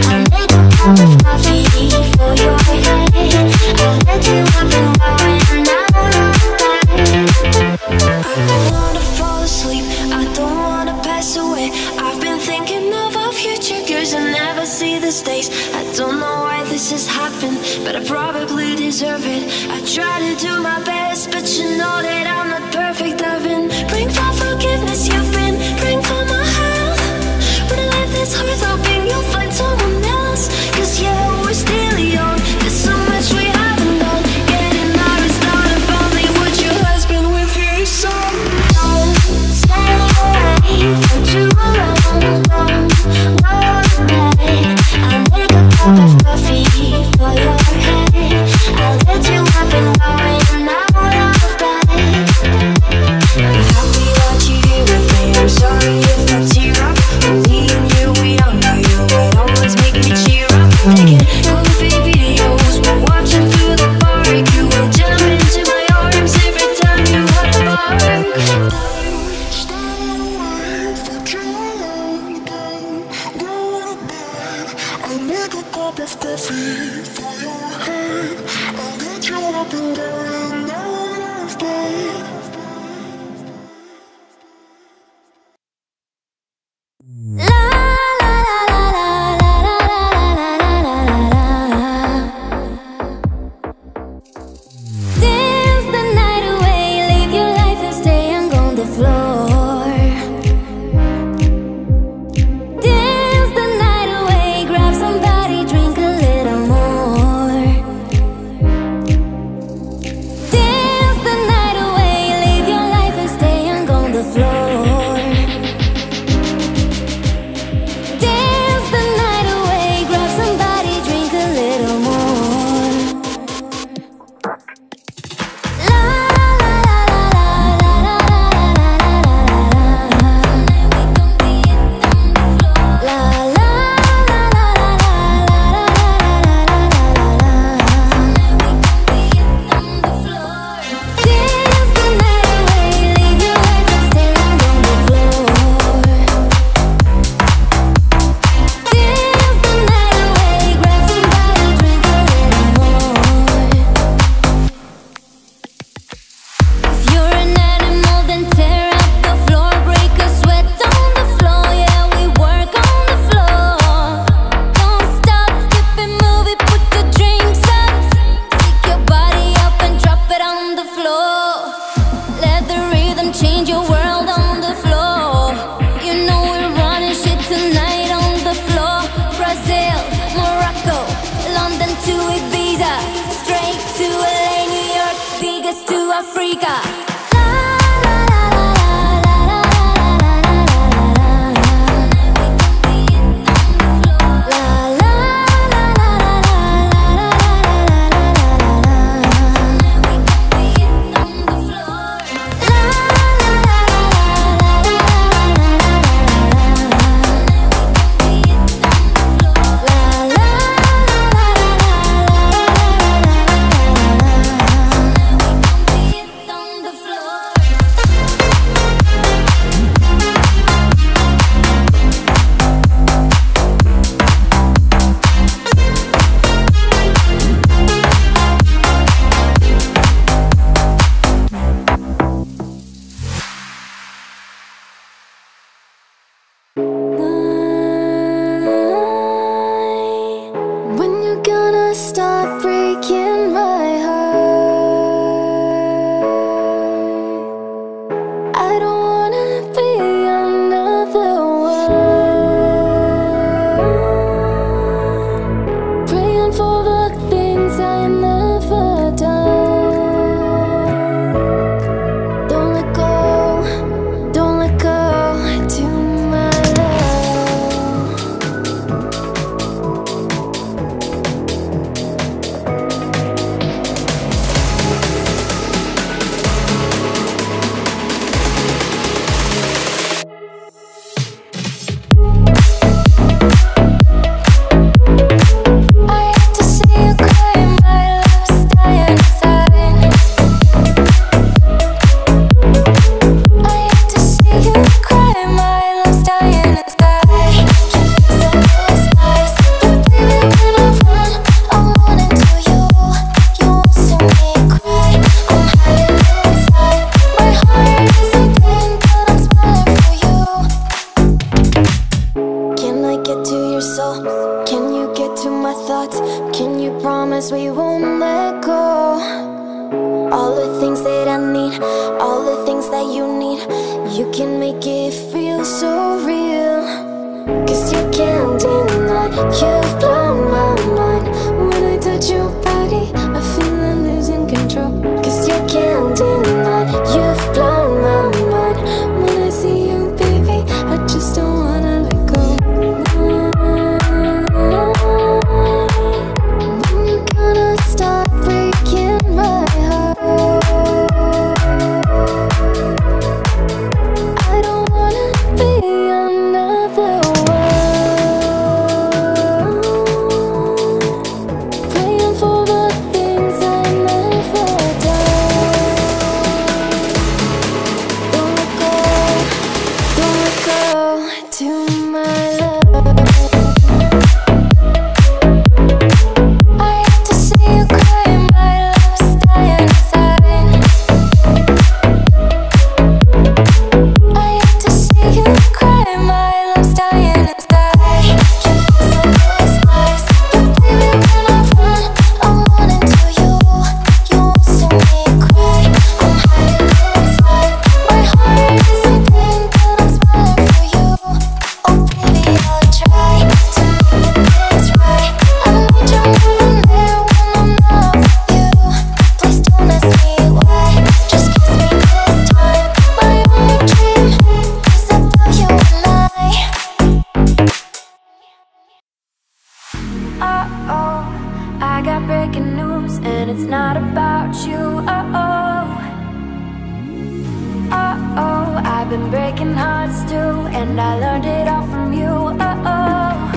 I'll make a cup of coffee for your head. I'll get you up and going out of bed. I don't wanna fall asleep, I don't away. I've been thinking of our future girls and never see this days. I don't know why this has happened, but I probably deserve it. I try to do my best, but you know that I'm not perfect. I've been praying for forgiveness, you've been praying for my health. When I left this hearth hoping you'll find someone else, cause yeah, we're still young, there's so much we haven't done. Getting out is not a family, would your husband with your son? For too long, don't go to bed. I'll make a cup of coffee for your head. up off the feet, for your head. I'll get you up and down and out of bed. La la la la la la la la la la. Dance the night away, live your life and stay young on the floor. Africa. Ooh. I got breaking news, and it's not about you. Uh-oh, uh-oh, I've been breaking hearts too, and I learned it all from you. Uh-oh,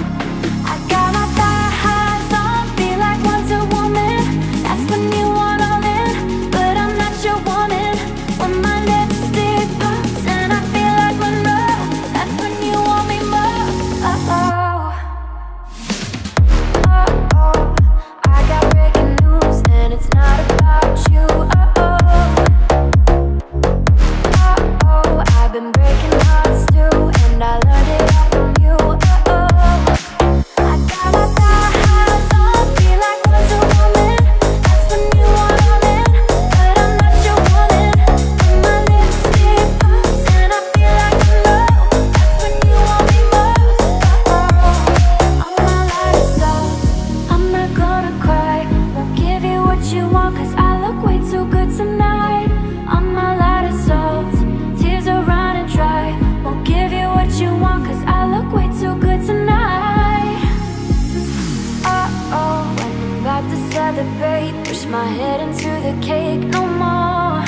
I got my thigh highs on, feel like Wonder Woman. That's when you want all in, but I'm not your woman. When my lipstick pops and I feel like Monroe, that's when you want me more. Uh-oh. Push my head into the cake, no more.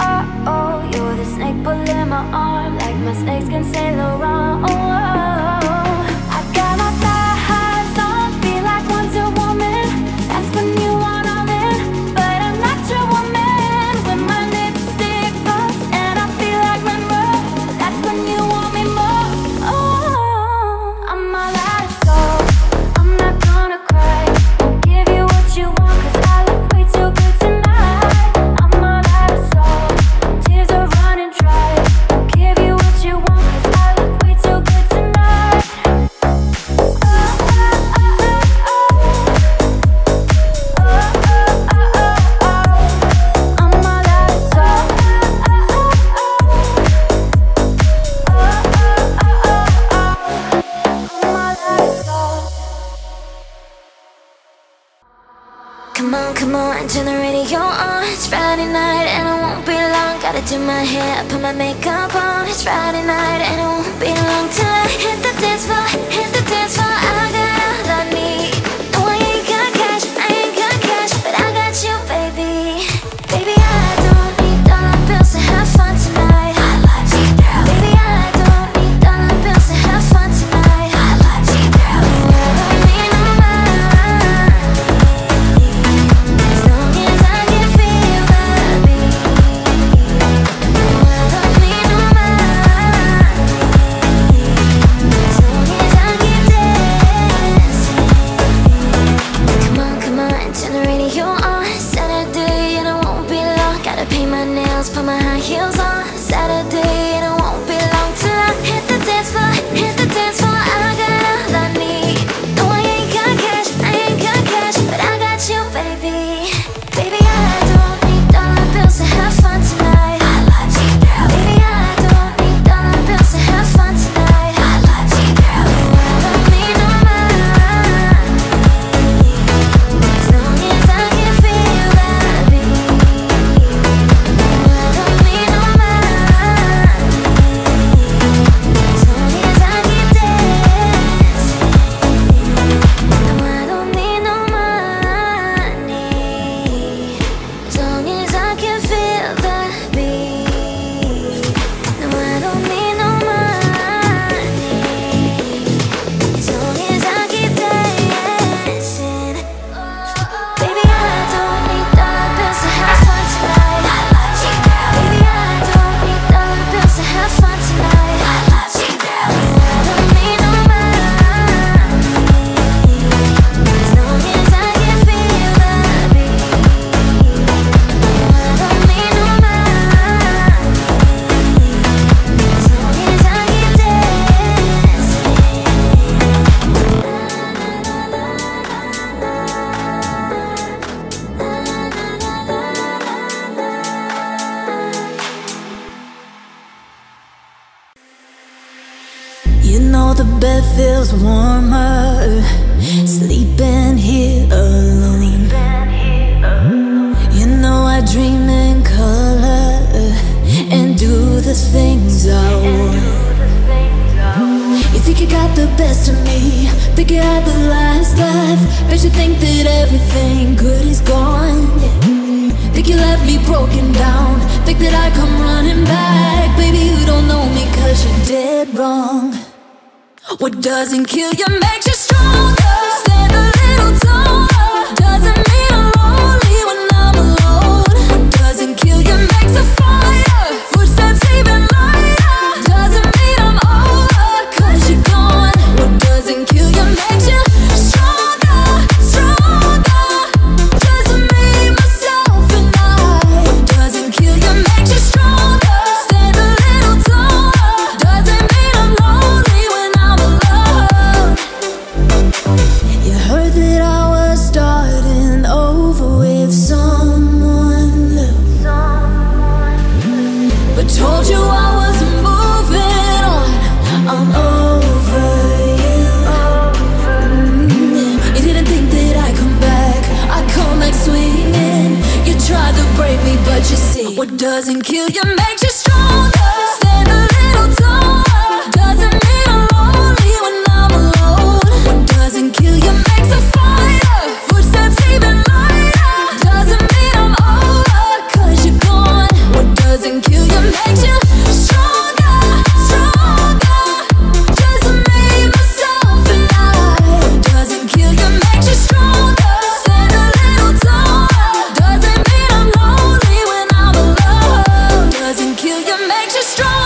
Uh-oh, you're the snake pulling my arm, like my snakeskin Saint Laurent. Oh, oh, I got my thigh highs on, feel like Wonder Woman. That's when you want all in, but I'm not your woman. When my lipstick pops and I feel like Monroe, that's when you want me more. Oh, I'm all out of soul, I'm not gonna cry. You want, 'cause I look way too good tonight. I'm all out of soul, tears are running dry. I'll give you what you want, 'cause I look way too good tonight. Oh, oh, oh, oh, oh, oh, oh, oh, oh. I'm all out of soul, oh, oh, oh, oh, oh, oh, oh. I'm all out of soul. Come on, come on, turn the radio on. It's Friday night and I won't be long. Gotta do my hair, put my makeup on. It's Friday night and I won't be long till I hit the dance floor, hit the dance floor. I got all I need. No, I ain't got cash, I ain't got cash, but I got you, baby. Baby, I don't need dollar bills to have fun tonight. Bed feels warmer, sleeping here alone. You know I dream in color and do the things I want. You think you got the best of me, think you had the last laugh, Sometimes you think that everything good is gone. Think you left me broken down, think that I come running back. Baby, you don't know me cause you did wrong. What doesn't kill you makes you stronger. Stand a little taller. Doesn't mean I'm lonely when I'm alone. What doesn't kill you makes a fire. Footsteps even lighter. Doesn't mean I'm over cause you're gone. What doesn't kill you makes you stronger, stronger. Doesn't mean myself and I. What doesn't kill you makes you stronger. Stand a little taller. Doesn't mean I'm lonely when I'm alone. You heard that I was starting over with someone, someone. But told you I wasn't moving on. I'm over you. Mm. You didn't think that I come back. I come back swinging. You tried to break me, but you see, what doesn't kill you makes you stronger. Stand a little taller. Doesn't mean I'm lonely when I'm alone. What doesn't kill you makes a fire. Footsteps even lighter. Doesn't mean I'm over cause you're gone. What doesn't kill you makes you stronger, stronger. Doesn't mean myself and I. What doesn't kill you makes you stronger. Stand a little taller. Doesn't mean I'm lonely when I'm alone. What doesn't kill you makes you stronger.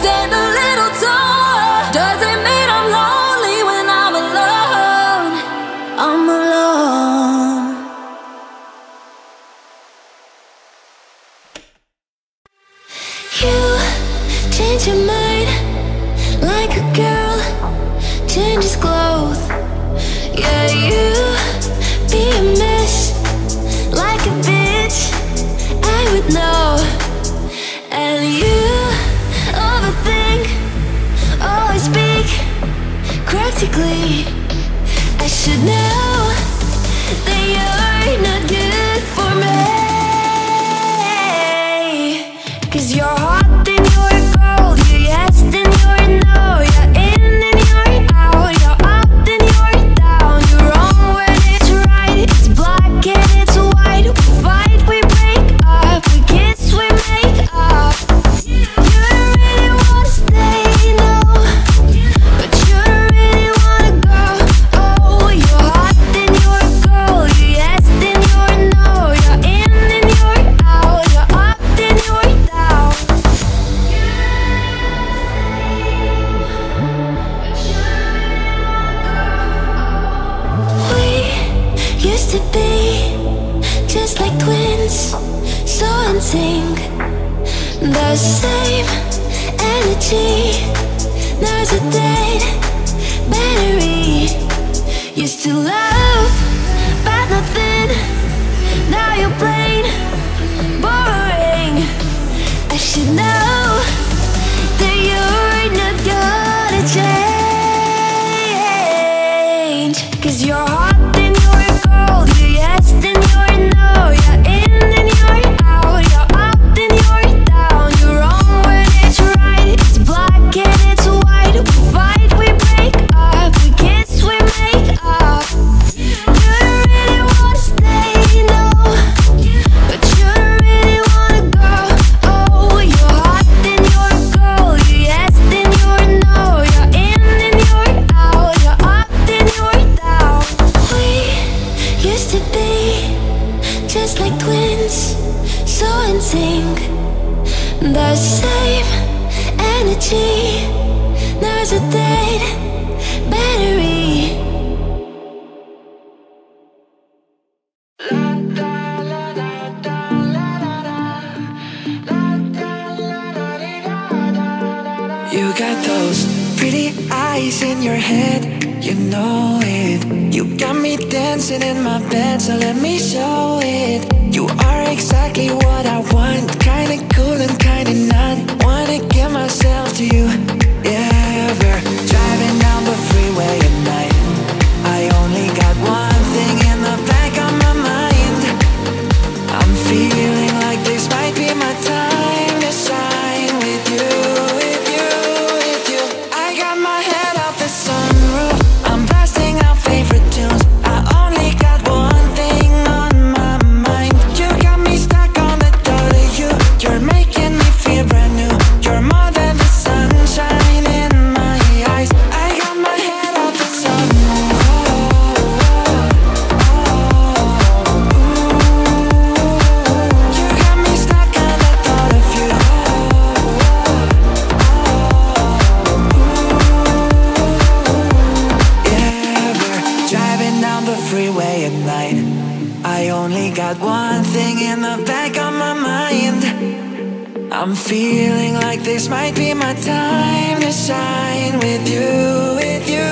Stand a little taller. Doesn't mean I'm lonely when I'm alone. I'm alone. You change your mind like a girl changes clothes. Yeah, you be a mess like a bitch. I would know. And you overthink, always speak cryptically. I should know that you're not good for me. Cause you're hot, then you're cold. You're yes, then you're no. You're in, then you're out. You're up, then you're down. You're wrong when it's right. It's black and it's white. We fight, we break up. We kiss, we make up. You really wanna stay, no. But you really wanna go. Oh, you're hot, then you're cold. You're yes, then you're no. You're in, then you're out. You're up, then you're down. We used to be just like twins, so in sync. The same energy. Now's a dead battery. Used to love, but nothing. Now you're plain boring. I should know that you're not gonna change. Cause you're hot, then you're cold. You're yes, then you're no. You're in, then you're out. You're up, then you're down. You're wrong when it's right. It's black and it's white. We fight, we break up. We kiss, we make up. You really wanna stay, no. But you really wanna go. Oh, you're hot, then you're cold. You're yes, then you're no. You're in, then you're out. You're up, then you're down. We used to be just like twins, so in sync. The same energy. Now's a dead battery. You got those pretty eyes in your head, you know it. You got me dancing in my bed, so let me show it. You are exactly what I want, kinda cool and kinda not. Wanna give myself to you, yeah. We're driving down the freeway at night. I only got one thing in the back of my mind. I'm feeling like this might be my time to shine with you, with you, with you. I got my head off the sunroof. I'm blasting out favorite tunes. I only I only got one thing in the back of my mind. I'm feeling like this might be my time to shine with you, with you,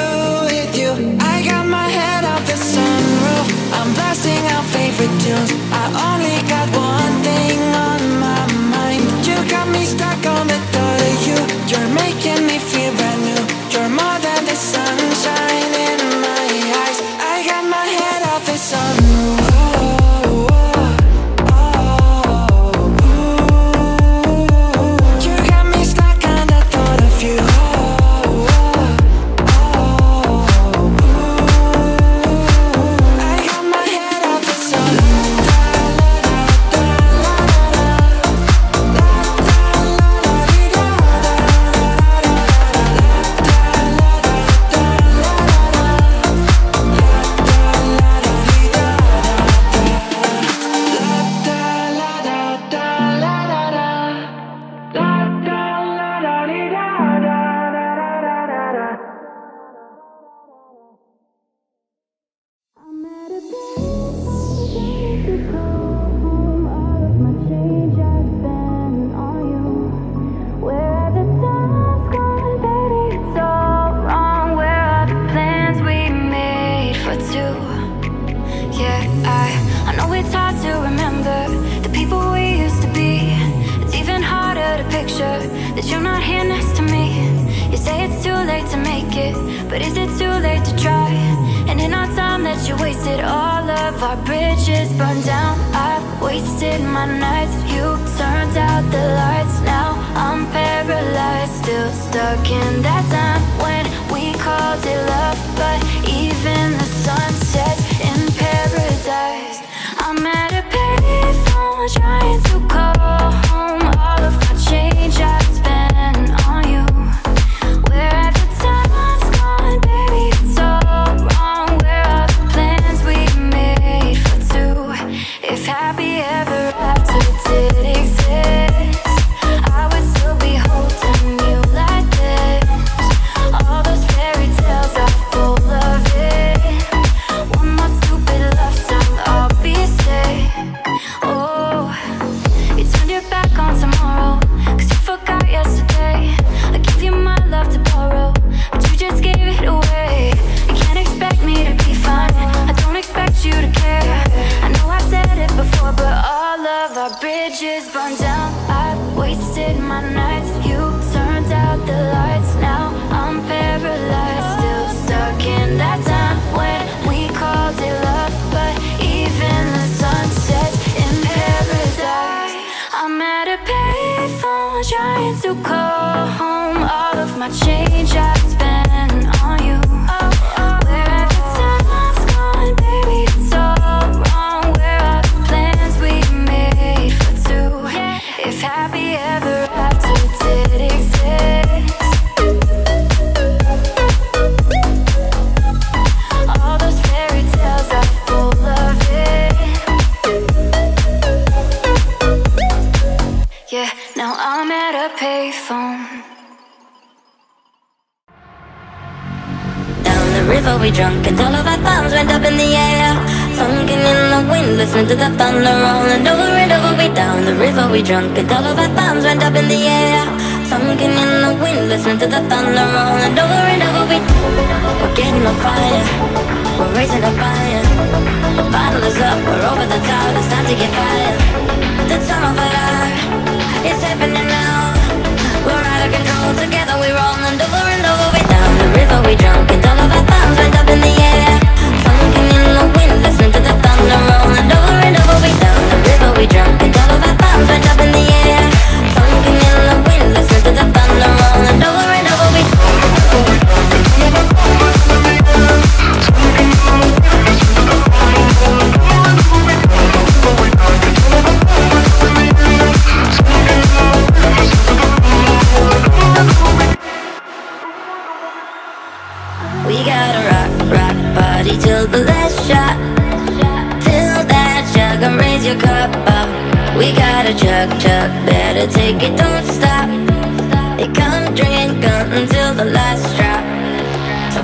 with you. I got my head up the sunroof, I'm blasting out favorite tunes. I only got one thing on my mind. You got me stuck on the thought of you. You're making me feel brand new. You're more than the sunshine in my eyes. I got my head up the sunroof.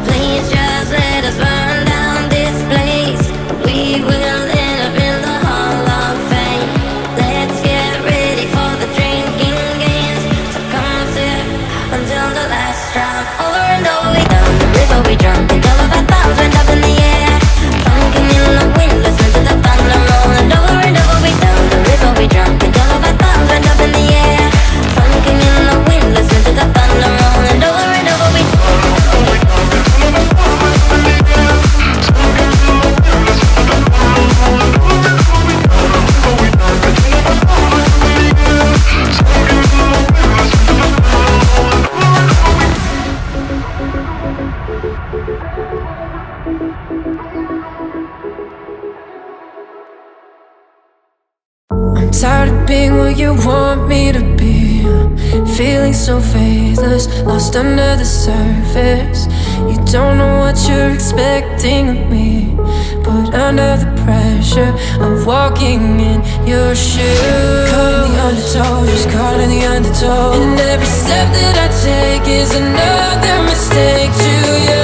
Please just let us burn down this place. We will end up in Tired of being what you want me to be, feeling so faithless, lost under the surface. You don't know what you're expecting of me, but under the pressure of walking in your shoes, caught in the undertow, just caught in the undertow. And every step that I take is another mistake to you.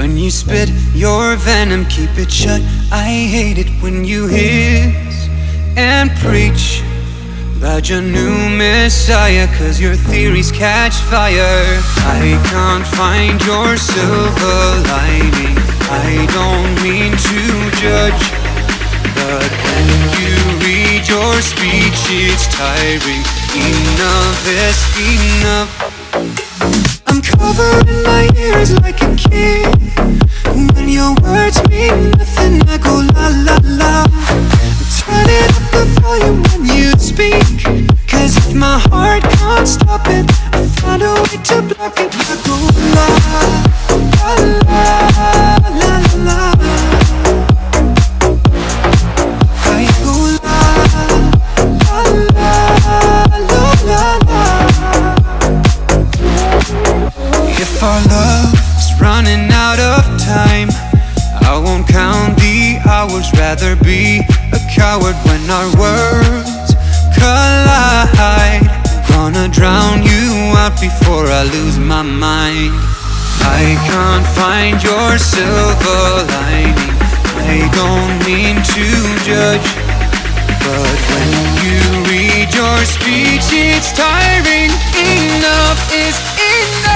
When you spit your venom, keep it shut. I hate it when you hiss and preach about your new messiah, cause your theories catch fire. I can't find your silver lining. I don't mean to judge, but when you read your speech it's tiring. Enough is enough. I'm covering my ears like a kid. When your words mean nothing, I go la la la. Turn it up the volume when you speak, cause if my heart can't stop it, I find a way to block it. I go la la la la la. I go la la la la la. If our love's running out of time, I won't count the hours. Rather be a coward when our worlds collide. Gonna drown you out before I lose my mind. I can't find your silver lining. I don't mean to judge, but when you read your speech it's tiring. Enough is enough.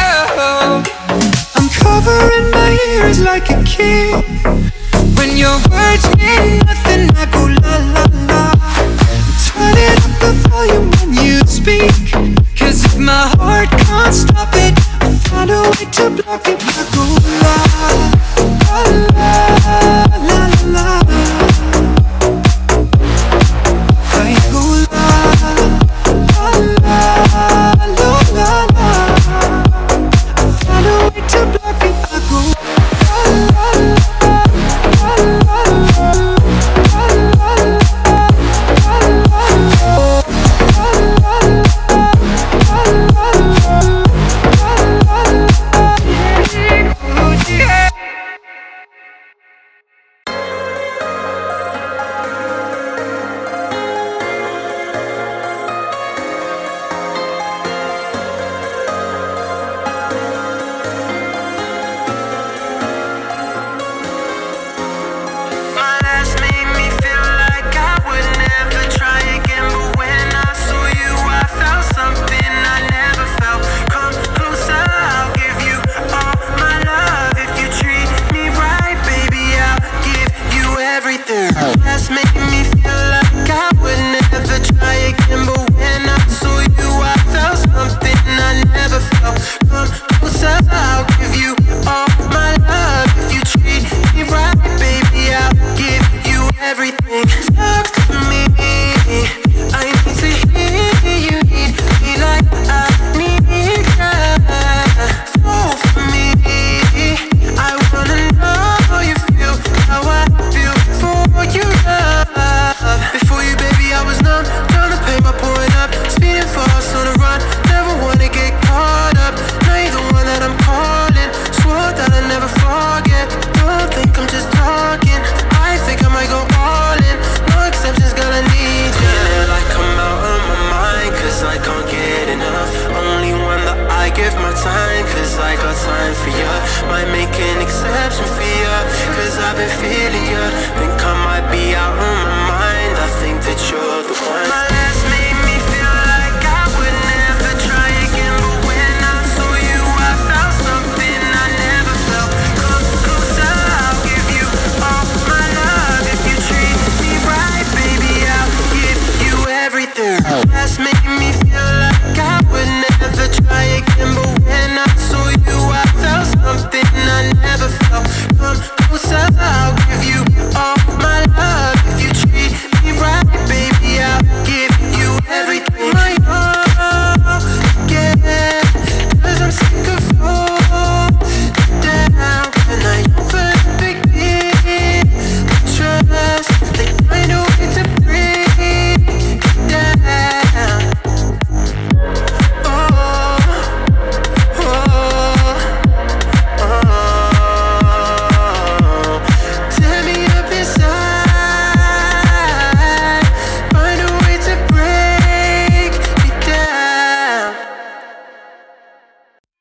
I'm covering my ears like a kid. When your words mean nothing, I go la la la. Turn it up the volume when you speak, cause if my heart can't stop it, I find a way to block it. I go la la la la la.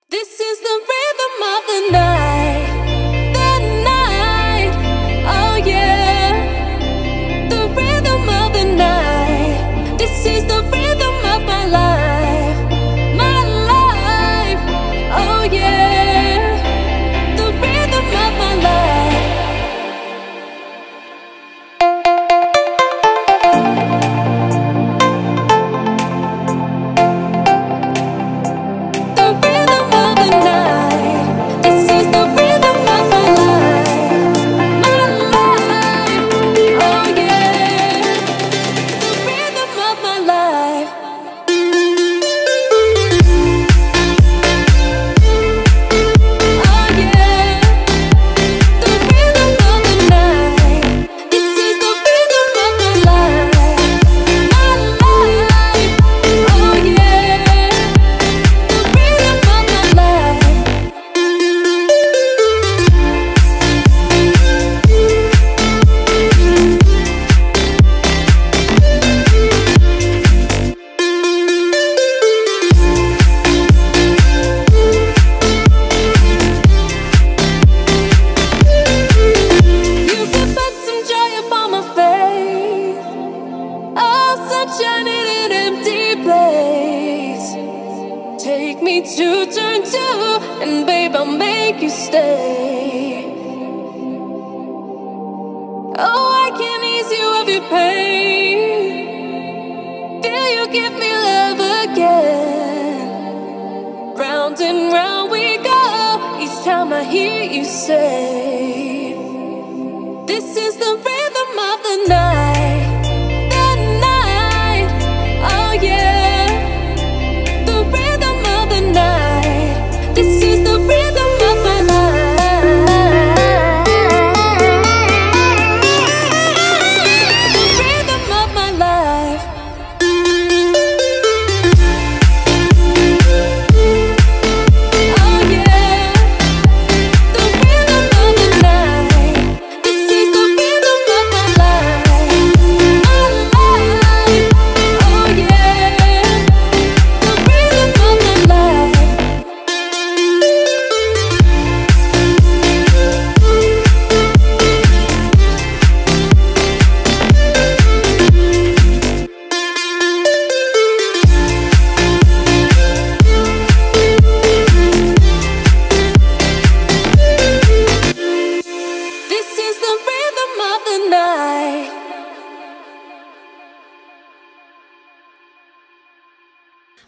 This is the rhythm of the night. do, and babe, I'll make you stay. Oh, I can ease you of your pain till you give me love again. Round and round we go, each time I hear you say, this is the rhythm of the night, the night, oh yeah.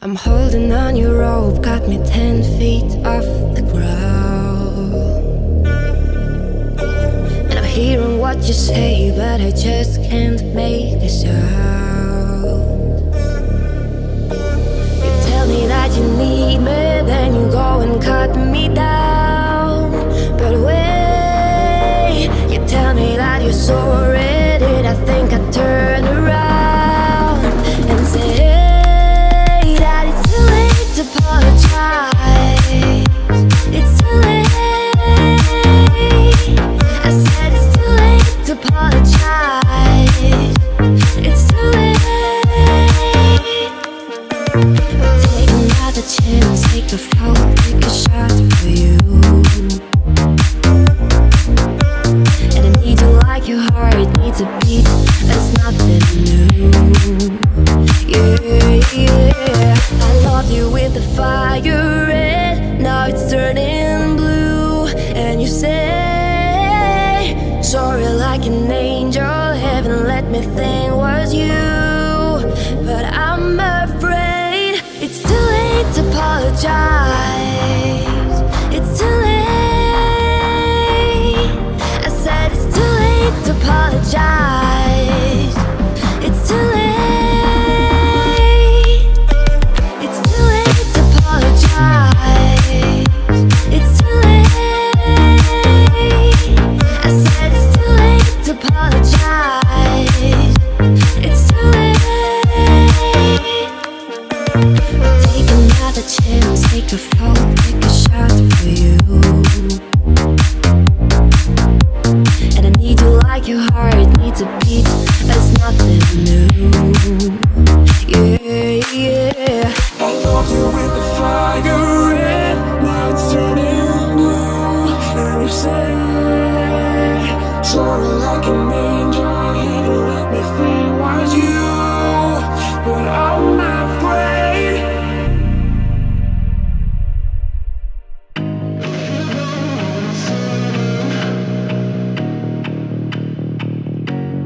I'm holding on your rope, got me ten feet off the ground, and I'm hearing what you say, but I just can't make a sound. You tell me that you need me, then you go and cut me down. But wait, you tell me that you're sorry, did I think I'd turn around and say,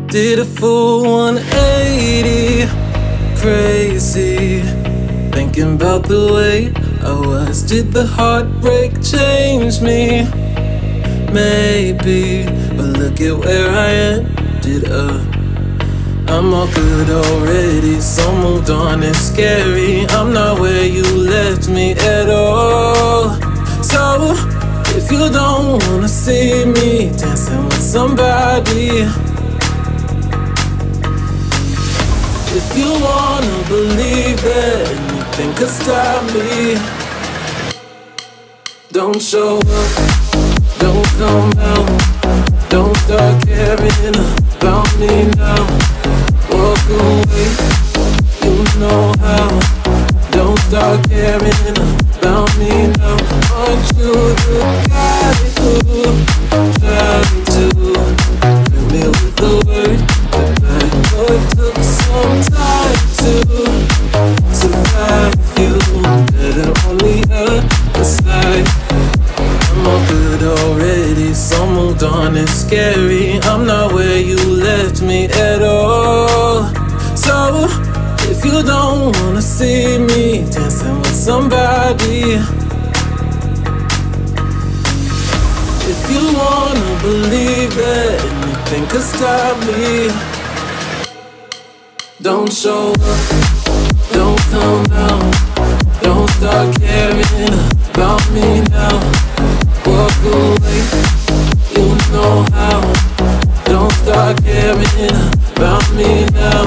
did a full one eighty, crazy, thinking about the way I was. Did the heartbreak change me? Maybe, but look at where I ended up. I'm all good already, so moved on, it's scary. I'm not where you left me at all. So, if you don't wanna see me dancing with somebody, if you wanna believe that anything could stop me, don't show up, don't come out, don't start caring about me now. Walk away, you know how, don't start caring about me now. Aren't you the guy who tried to fill me with the word that I know it took some time to survive you, that it only hurt. it's scary. I'm not where you left me at all. So if you don't wanna see me dancing with somebody, if you wanna believe that anything could stop me, don't show up, don't come down, don't start caring about me now. Walk away, you know how. Don't start caring about me now.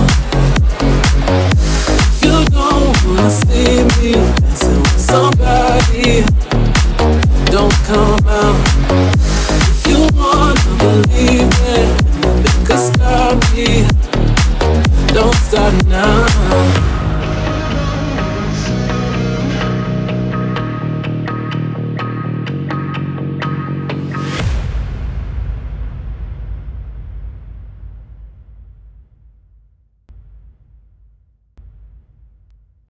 You don't wanna see